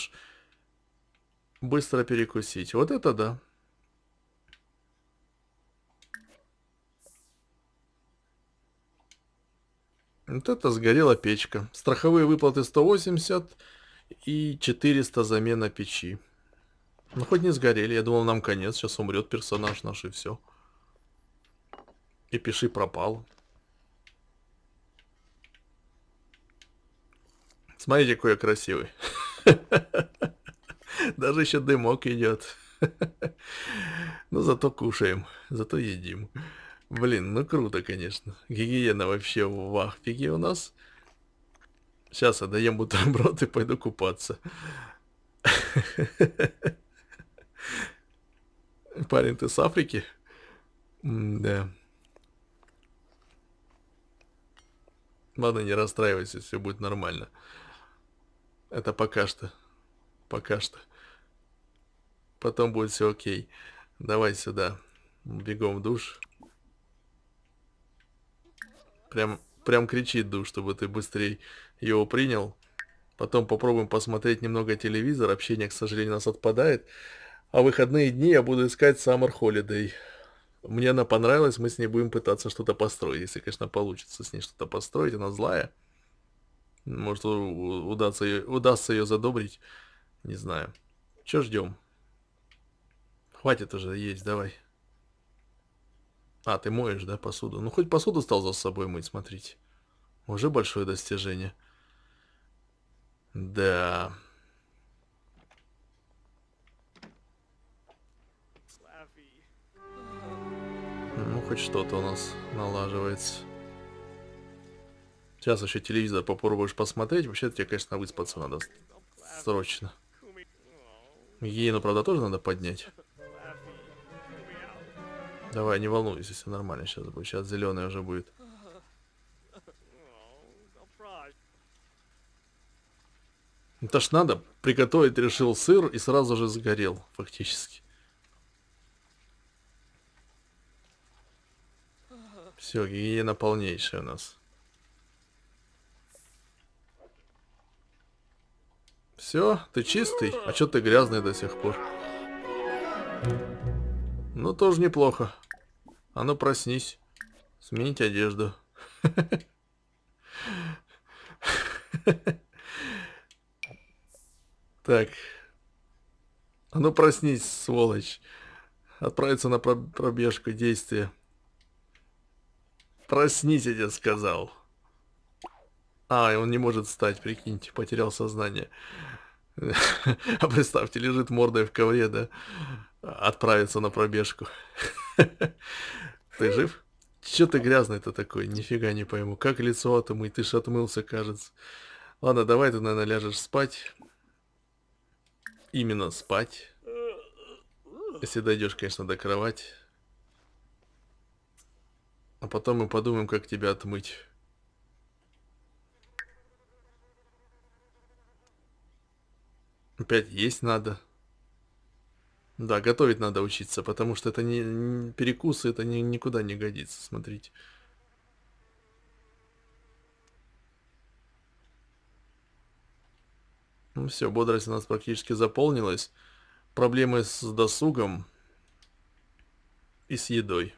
Быстро перекусить. Вот это да. Вот это сгорела печка. Страховые выплаты 180 и 400 замена печи. Ну хоть не сгорели. Я думал, нам конец. Сейчас умрет персонаж наш и все. И пиши пропал. Смотрите, какой я красивый. Даже еще дымок идет. Ну зато кушаем. Зато едим. Блин, ну круто, конечно. Гигиена вообще в ахфиге у нас. Сейчас я доем бутерброд и пойду купаться. Парень, ты с Африки? Да. Ладно, не расстраивайся, все будет нормально. Это пока что. пока что. Потом будет все окей. Давай сюда. Бегом в душ. Прям кричит душ, чтобы ты быстрее его принял. Потом попробуем посмотреть немного телевизор. Общение, к сожалению, у нас отпадает. А в выходные дни я буду искать Summer Holiday. Мне она понравилась, мы с ней будем пытаться что-то построить. Если, конечно, получится с ней что-то построить. Она злая. Может, удастся ее задобрить. Не знаю. Че ждем? Хватит уже есть, давай. А, ты моешь, да, посуду? Ну, хоть посуду стал за собой мыть, смотрите. Уже большое достижение. Да. Ну, хоть что-то у нас налаживается. Сейчас еще телевизор попробуешь посмотреть. Вообще-то тебе, конечно, выспаться надо. Срочно. Гигиену, правда, тоже надо поднять. Давай, не волнуйся, все нормально сейчас будет. Сейчас зеленая уже будет. Это ж надо. Приготовить решил сыр и сразу же сгорел, фактически. Все, гигиена полнейшая у нас. Все, ты чистый? А что ты грязный до сих пор? Ну, тоже неплохо. А ну, проснись. Сменить одежду. Так. А ну, проснись, сволочь. Отправиться на пробежку, действия. Проснись, я тебе сказал. А, и он не может встать, прикиньте, потерял сознание. А представьте, лежит мордой в ковре, да? Отправиться на пробежку. Ты жив? Че ты грязный-то такой? Нифига не пойму. Как лицо отмыть? Ты ж отмылся, кажется. Ладно, давай ты, наверное, ляжешь спать. Именно спать. Если дойдешь, конечно, до кровати. А потом мы подумаем, как тебя отмыть. Опять есть надо. Да, готовить надо учиться, потому что это не перекусы, это никуда не годится, смотрите. Ну все, бодрость у нас практически заполнилась. Проблемы с досугом и с едой.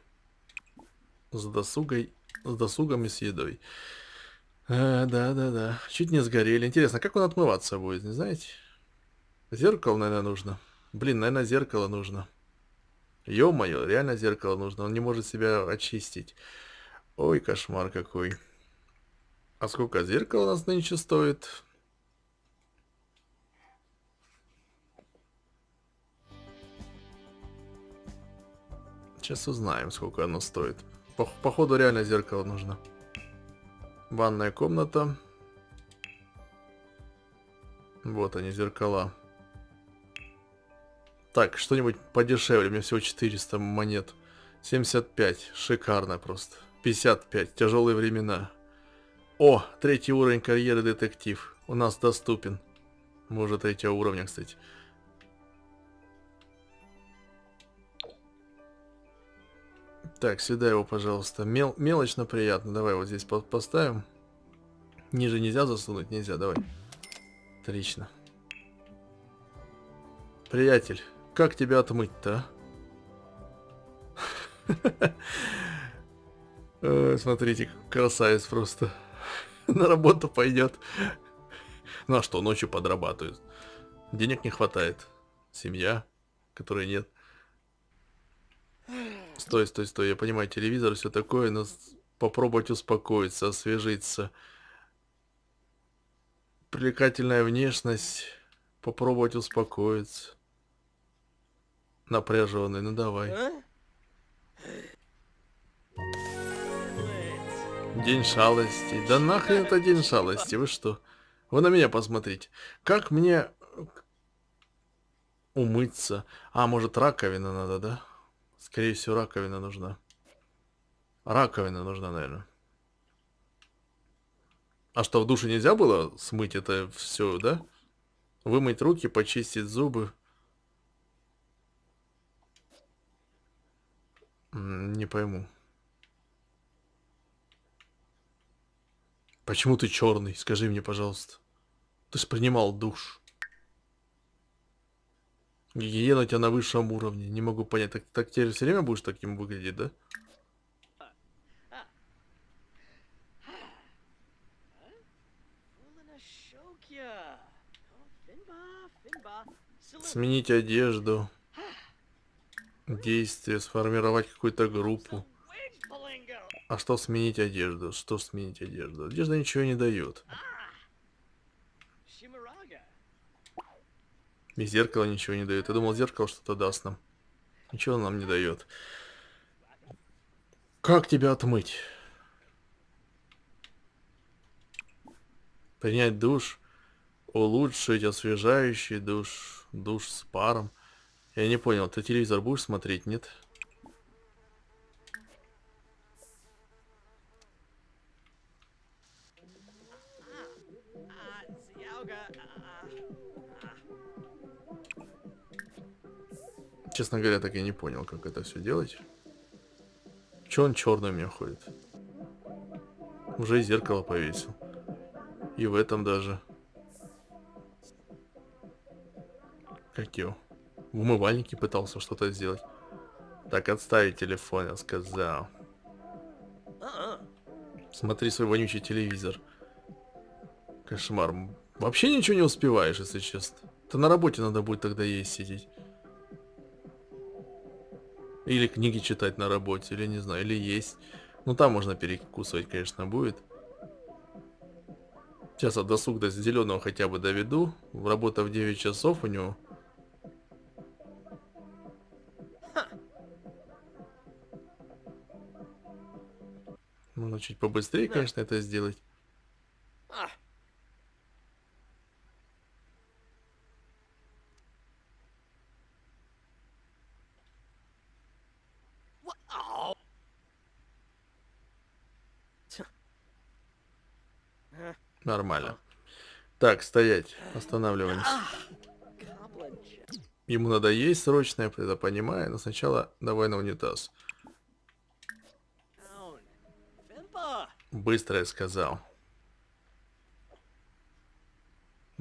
С досугом и с едой. Да. Чуть не сгорели. Интересно, как он отмываться будет, не знаете? Зеркало, наверное, нужно. Блин, наверное, зеркало нужно. Ё-моё, реально зеркало нужно. Он не может себя очистить. Ой, кошмар какой. А сколько зеркало у нас нынче стоит? Сейчас узнаем, сколько оно стоит. Походу, реально зеркало нужно. Ванная комната. Вот они, зеркала. Так, что-нибудь подешевле. У меня всего 400 монет. 75. Шикарно просто. 55. Тяжелые времена. О, 3-й уровень карьеры детектив. У нас доступен. Мы уже 3-го уровня, кстати. Так, сюда его, пожалуйста. Мелочно приятно. Давай вот здесь поставим. Ниже нельзя засунуть? Нельзя, давай. Отлично. Приятель, как тебя отмыть-то? Смотрите, красавец просто. На работу пойдет. Ну а что, ночью подрабатывает. Денег не хватает. Семья, которой нет. Стой. Я понимаю, телевизор, все такое, но попробовать успокоиться, освежиться. Привлекательная внешность. Попробовать успокоиться. Напряженный, ну давай. День шалости. Да нахрен это день шалости, вы что? Вы на меня посмотрите. Как мне умыться? А, может, раковина надо, да? Скорее всего, раковина нужна. Раковина нужна, наверное. А что, в душе нельзя было смыть это все, да? Вымыть руки, почистить зубы. Не пойму. Почему ты черный? Скажи мне, пожалуйста. Ты ж принимал душ. Гигиена у тебя на высшем уровне. Не могу понять. Так теперь все время будешь таким выглядеть, да? Сменить одежду. Действие. Сформировать какую-то группу. А что сменить одежду? Что сменить одежду? Одежда ничего не дает. И зеркало ничего не дает. Я думал, зеркало что-то даст нам. Ничего нам не дает. Как тебя отмыть? Принять душ. Улучшить освежающий душ. Душ с паром. Я не понял, ты телевизор будешь смотреть, нет? Честно говоря, так я не понял, как это все делать. Че он черный у меня ходит? Уже и зеркало повесил. И в этом даже. Как его? В умывальнике пытался что-то сделать. Так, отставить телефон, я сказал. Смотри свой вонючий телевизор. Кошмар. Вообще ничего не успеваешь, если честно. То на работе надо будет тогда есть сидеть. Или книги читать на работе, или не знаю, или есть. Ну там можно перекусывать, конечно, будет. Сейчас от досуг до зеленого хотя бы доведу. Работа в 9 часов у него. Можно чуть побыстрее, конечно, это сделать. Нормально. Так, стоять. Останавливаемся. Ему надо есть срочно, я это понимаю. Но сначала давай на унитаз. Быстро я сказал.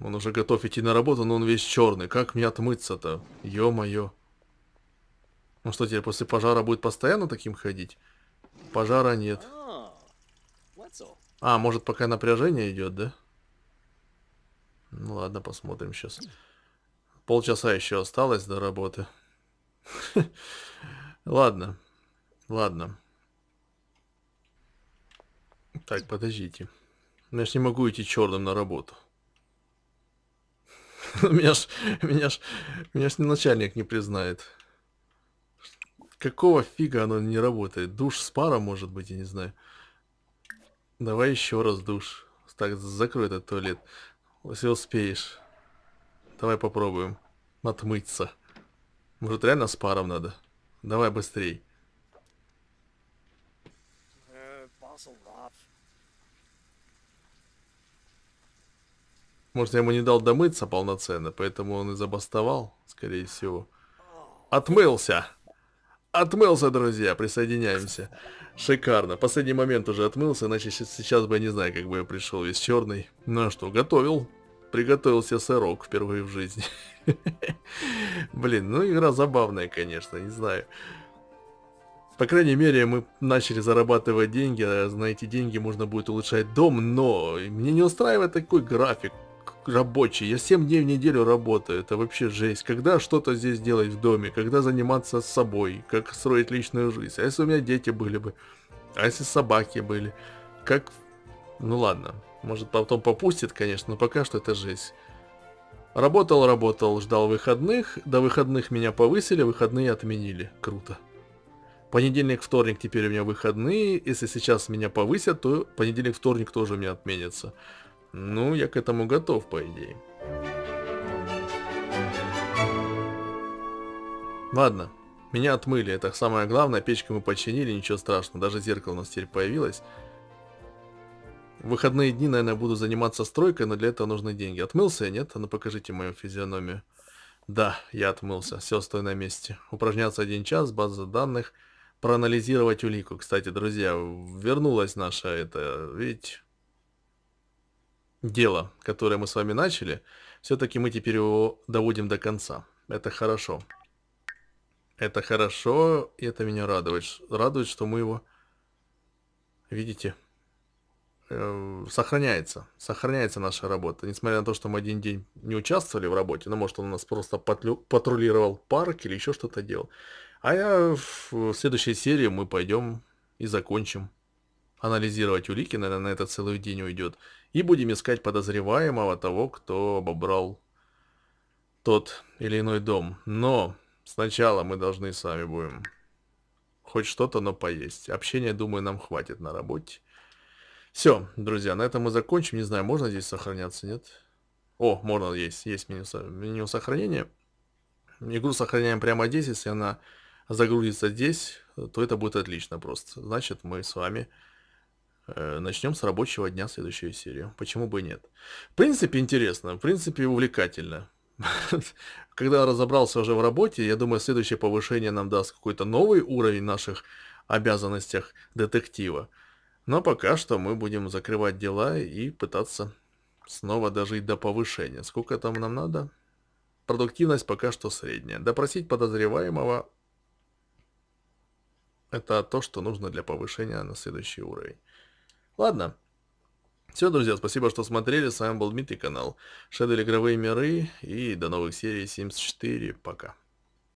Он уже готов идти на работу, но он весь черный. Как мне отмыться-то? Ё-моё. Ну что, теперь после пожара будет постоянно таким ходить? Пожара нет. А, может, пока напряжение идет, да? Ну ладно, посмотрим сейчас. Полчаса еще осталось до работы. Ладно. Ладно. Так, подождите. Я ж не могу идти черным на работу. Меня ж начальник не признает. Какого фига оно не работает? Душ с паром, может быть, я не знаю. Давай еще раз душ. Так, закрой этот туалет. Если успеешь. Давай попробуем отмыться. Может, реально с паром надо? Давай быстрей. Может, я ему не дал домыться полноценно, поэтому он и забастовал, скорее всего. Отмылся! Отмылся, друзья, присоединяемся. Шикарно. Последний момент уже отмылся, иначе сейчас бы я не знаю, как бы я пришел весь черный. Ну а что, готовил? Приготовил себе сырок впервые в жизни. Блин, ну игра забавная, конечно, не знаю. По крайней мере, мы начали зарабатывать деньги, а на эти деньги можно будет улучшать дом, но мне не устраивает такой график рабочий. Я 7 дней в неделю работаю, это вообще жесть. Когда что-то здесь делать в доме, когда заниматься собой, как строить личную жизнь. А если у меня дети были бы, а если собаки были, как... Ну ладно, может потом попустит, конечно, но пока что это жесть. Работал, работал, ждал выходных, до выходных меня повысили, выходные отменили. Круто. Понедельник, вторник теперь у меня выходные, если сейчас меня повысят, то понедельник, вторник тоже у меня отменятся. Ну, я к этому готов, по идее. Ладно, меня отмыли, это самое главное. Печку мы починили, ничего страшного. Даже зеркало у нас теперь появилось. В выходные дни, наверное, буду заниматься стройкой, но для этого нужны деньги. Отмылся я, нет? А ну покажите мою физиономию. Да, я отмылся. Все, стой на месте. Упражняться 1 час, база данных. Проанализировать улику. Кстати, друзья, вернулась наша это, видите, дело, которое мы с вами начали. Все-таки мы теперь его доводим до конца. Это хорошо. Это хорошо, и это меня радует. Радует, что мы его, видите, сохраняется. Сохраняется наша работа. Несмотря на то, что мы 1 день не участвовали в работе, ну, может, он у нас просто патрулировал парк или еще что-то делал. А в следующей серии мы пойдем и закончим анализировать улики. Наверное, на это целый день уйдет. И будем искать подозреваемого, того, кто обобрал тот или иной дом. Но сначала мы должны сами будем хоть что-то, но поесть. Общения, думаю, нам хватит на работе. Все, друзья, на этом мы закончим. Не знаю, можно здесь сохраняться, нет? О, можно, есть меню сохранения. Игру сохраняем прямо здесь. Если она загрузится здесь, то это будет отлично просто. Значит, мы с вами начнем с рабочего дня следующую серию. Почему бы и нет? В принципе, интересно. В принципе, увлекательно. Когда разобрался уже в работе, я думаю, следующее повышение нам даст какой-то новый уровень в наших обязанностях детектива. Но пока что мы будем закрывать дела и пытаться снова дожить до повышения. Сколько там нам надо? Продуктивность пока что средняя. Допросить подозреваемого – это то, что нужно для повышения на следующий уровень. Ладно. Все, друзья, спасибо, что смотрели. С вами был Дмитрий, канал Shadville, игровые миры. И до новых серий Sims 4. Пока.